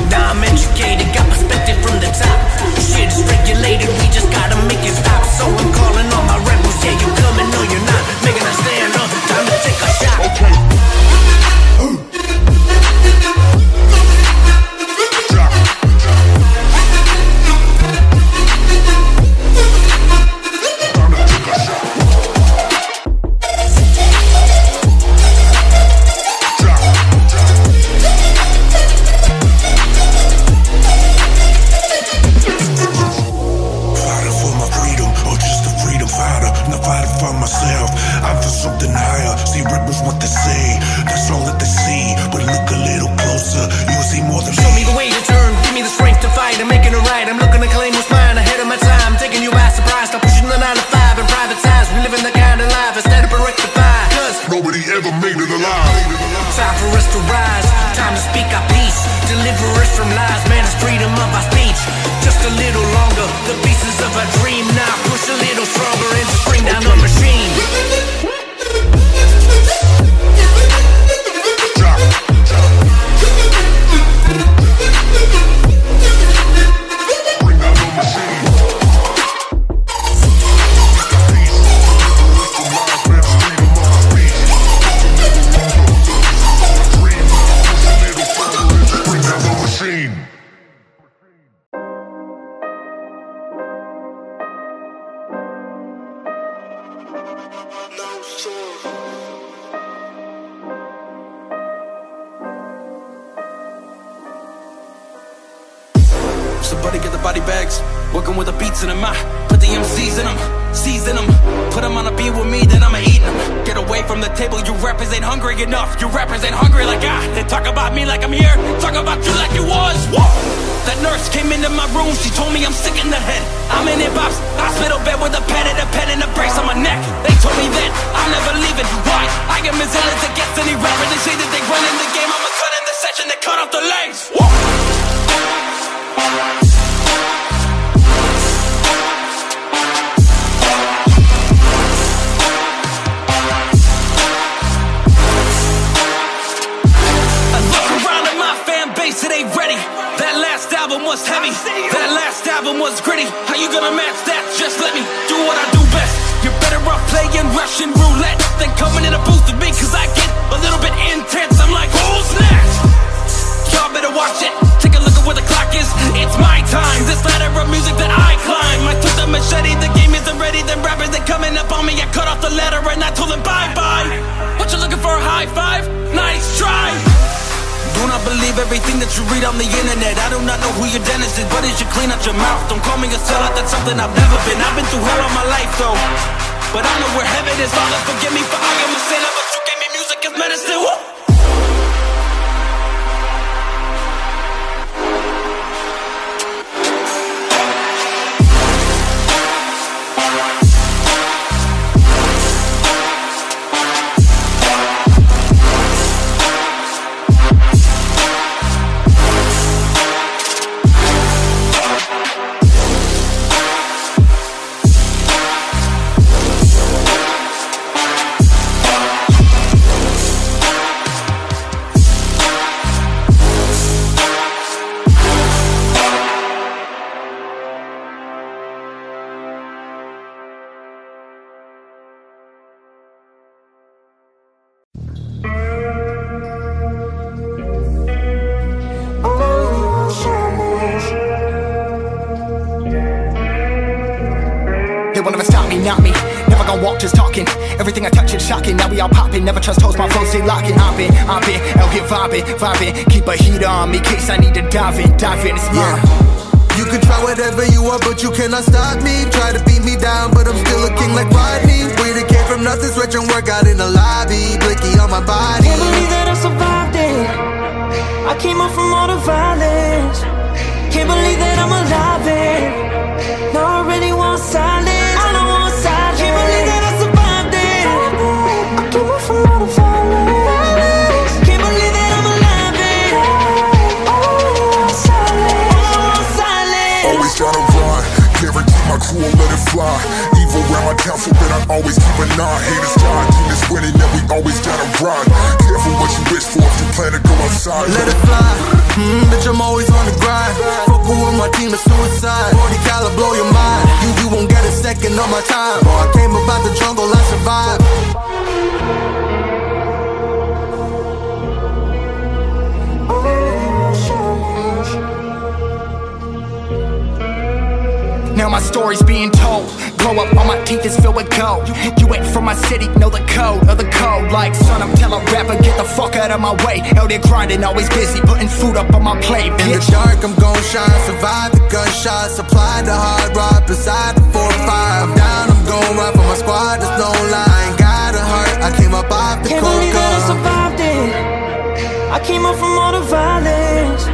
Now I'm educated, got perspective from the top. Shit's regulated, we just gotta make it stop. So I'm calling on my rebels, yeah, you coming, no you're not. Making us stand up, time to take a shot. Okay. Somebody get the body bags. Working with the beats in the mouth. Put the M Cs in them, season them. Put them on a beat with me, then I'ma eat them. Get away from the table, you rappers ain't hungry enough. You rappers ain't hungry like I. They talk about me like I'm here, talk about you like you was. Whoa. That nurse came into my room, she told me I'm sick in the head. I'm in hip-hop's hospital bed with a pad and a pen and a brace on my neck. They told me that I'm never leaving. Why? I am as ill as it gets, any rapper. They say that they run in the game, I'ma cut in the session, they cut off the legs. Whoa. Heavy. That last album was gritty. How you gonna match that? Just let me do what I do best. You're better off playing Russian roulette than coming in a booth with me, cause I get a little bit intense. I'm like, who's next? Y'all better watch it. Take a look at where the clock is. It's my time. This ladder of music that I climb. I took the machete, the game isn't ready. Then rappers, they're coming up on me. I cut off the ladder and I told them bye-bye. What you looking for, a high five? Nice try. Do not believe everything that you read on the internet. I do not know who your dentist is, but it should clean out your mouth. Don't call me a sellout, that's something I've never been. I've been through hell all my life though, but I know where heaven is. Father, forgive me for I am a sinner, but you gave me music as medicine. Woo! Everything I touch is shocking, now we all popping. Never trust hoes, my flow stay locking. I've been, I've been, out here vibing, vibing. Keep a heat on me, case I need to dive in, dive in, it's mine. Yeah. You can try whatever you want, but you cannot stop me. Try to beat me down, but I'm still a king like Rodney. We that came from nothing, stretch and work out in the lobby. Blicky on my body. Can't believe that I survived it. I came up from all the violence. Can't believe that I'm alive it. Now I really want silence. Crew will let it fly. Evil round my council, but I always keep an eye. Haters die, demons winning, and we always gotta ride. Careful what you wish for if you plan to go outside. Let it fly, mm, bitch, I'm always on the grind. Fuckin' with my team is suicide. forty caliber blow your mind. You, you won't get a second on my time. Boy, I came about the jungle, I survived. Now my story's being told. Glow up, all my teeth is filled with gold. You ain't from my city, know the code of the code. Like son, I'm tell a rapper, get the fuck out of my way. Out there grinding, always busy, putting food up on my plate, bitch. In the dark, I'm gon' shine, survive the gunshot. Supply the hard rock, beside the four or five. I'm down, I'm gon' ride for my squad, there's no line. Gotta hurt, I came up off the coca. Can't believe that I survived it. I came up from all the violence.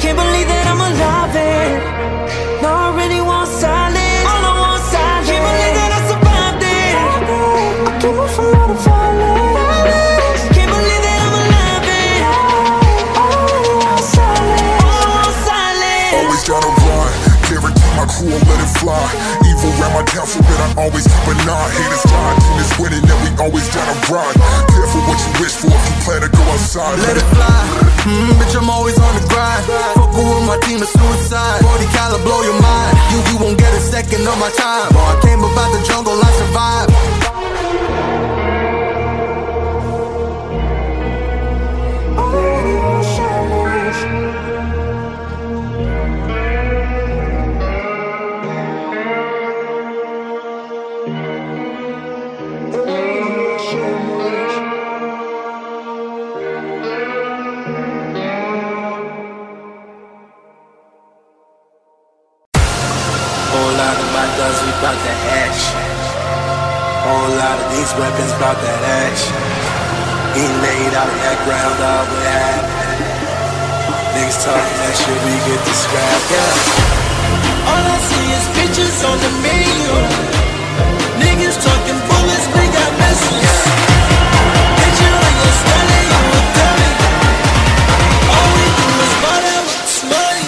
Can't believe that I'm alive it. Now I really want silence. All I want silence. Can't believe that I survived it. I came up from all the violence. Can't believe that I'm alive it. All I really want silence. All I want silence. Always gotta run. Guarantee my crew will let it fly. Evil round my council, but I always keep an eye. Haters die, demons winning, and we always gotta ride. Careful what you wish for if you plan to go outside. Let it fly. Mm, bitch, I'm always on the grind. Fuckin' with my team is suicide. forty caliber blow your mind. You, you won't get a second on my time. Boy, I came about the jungle, I survived. out of these weapons, about that action. He laid out of that ground, all what happened. Niggas talking that shit, we get described, yeah. All I see is bitches on the menu. Niggas talking bullets, we got missiles. Picture on your study, you a dummy. All we do is buy them money.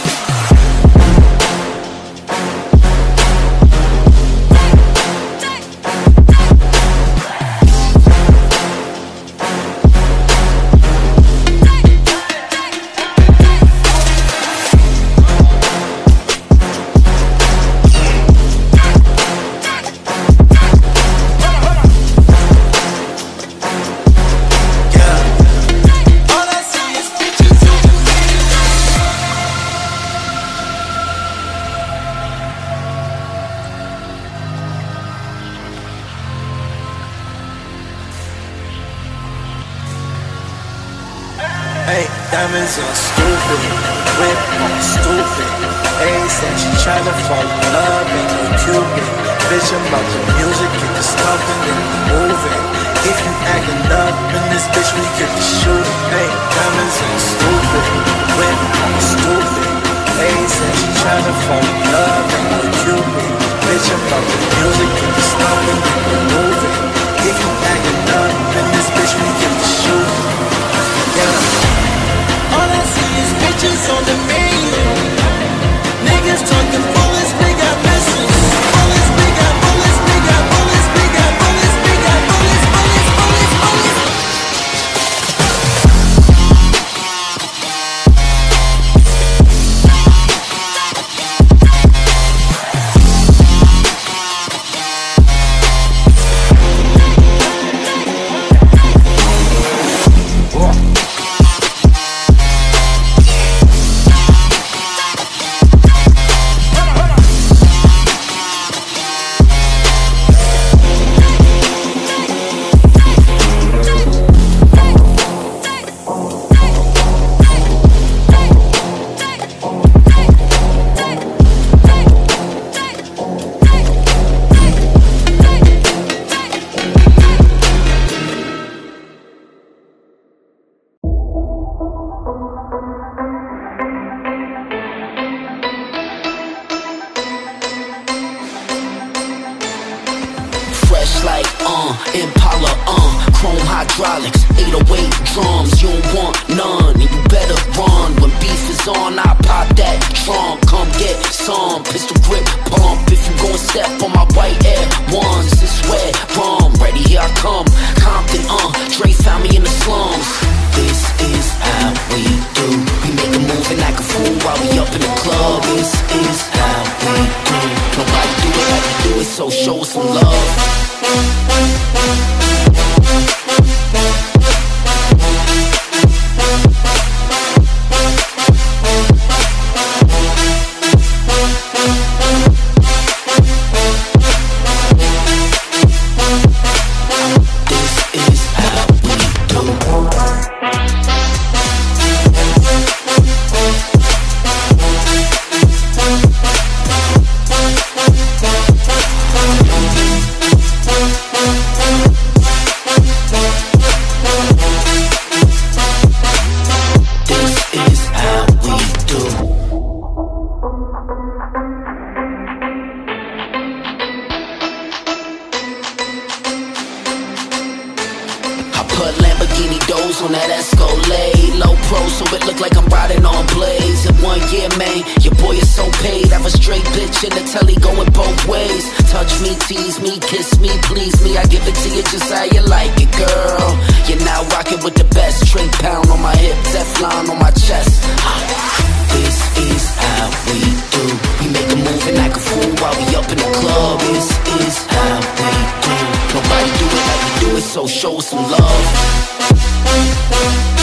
Hey, diamonds are stupid, whip on stupid. A's that she tryna fall in love in a Cupid. Bitch, I'm about the music, get the stomping and moving. If you acting up in this bitch, we get the shooting. Hey, diamonds are stupid, whip on stupid. A's that she tryna fall in love in a Cupid. Bitch, I'm about the music, get the stomping and moving. If you acting up in this bitch, we get the shooting. Yeah. All I see is bitches on the menu. Niggas talking bullets, we got missiles. Bullets, we got bullets, we got bullets, we got bullets, we got bullets, bullets, bullets, bullets, bullets. So show some love.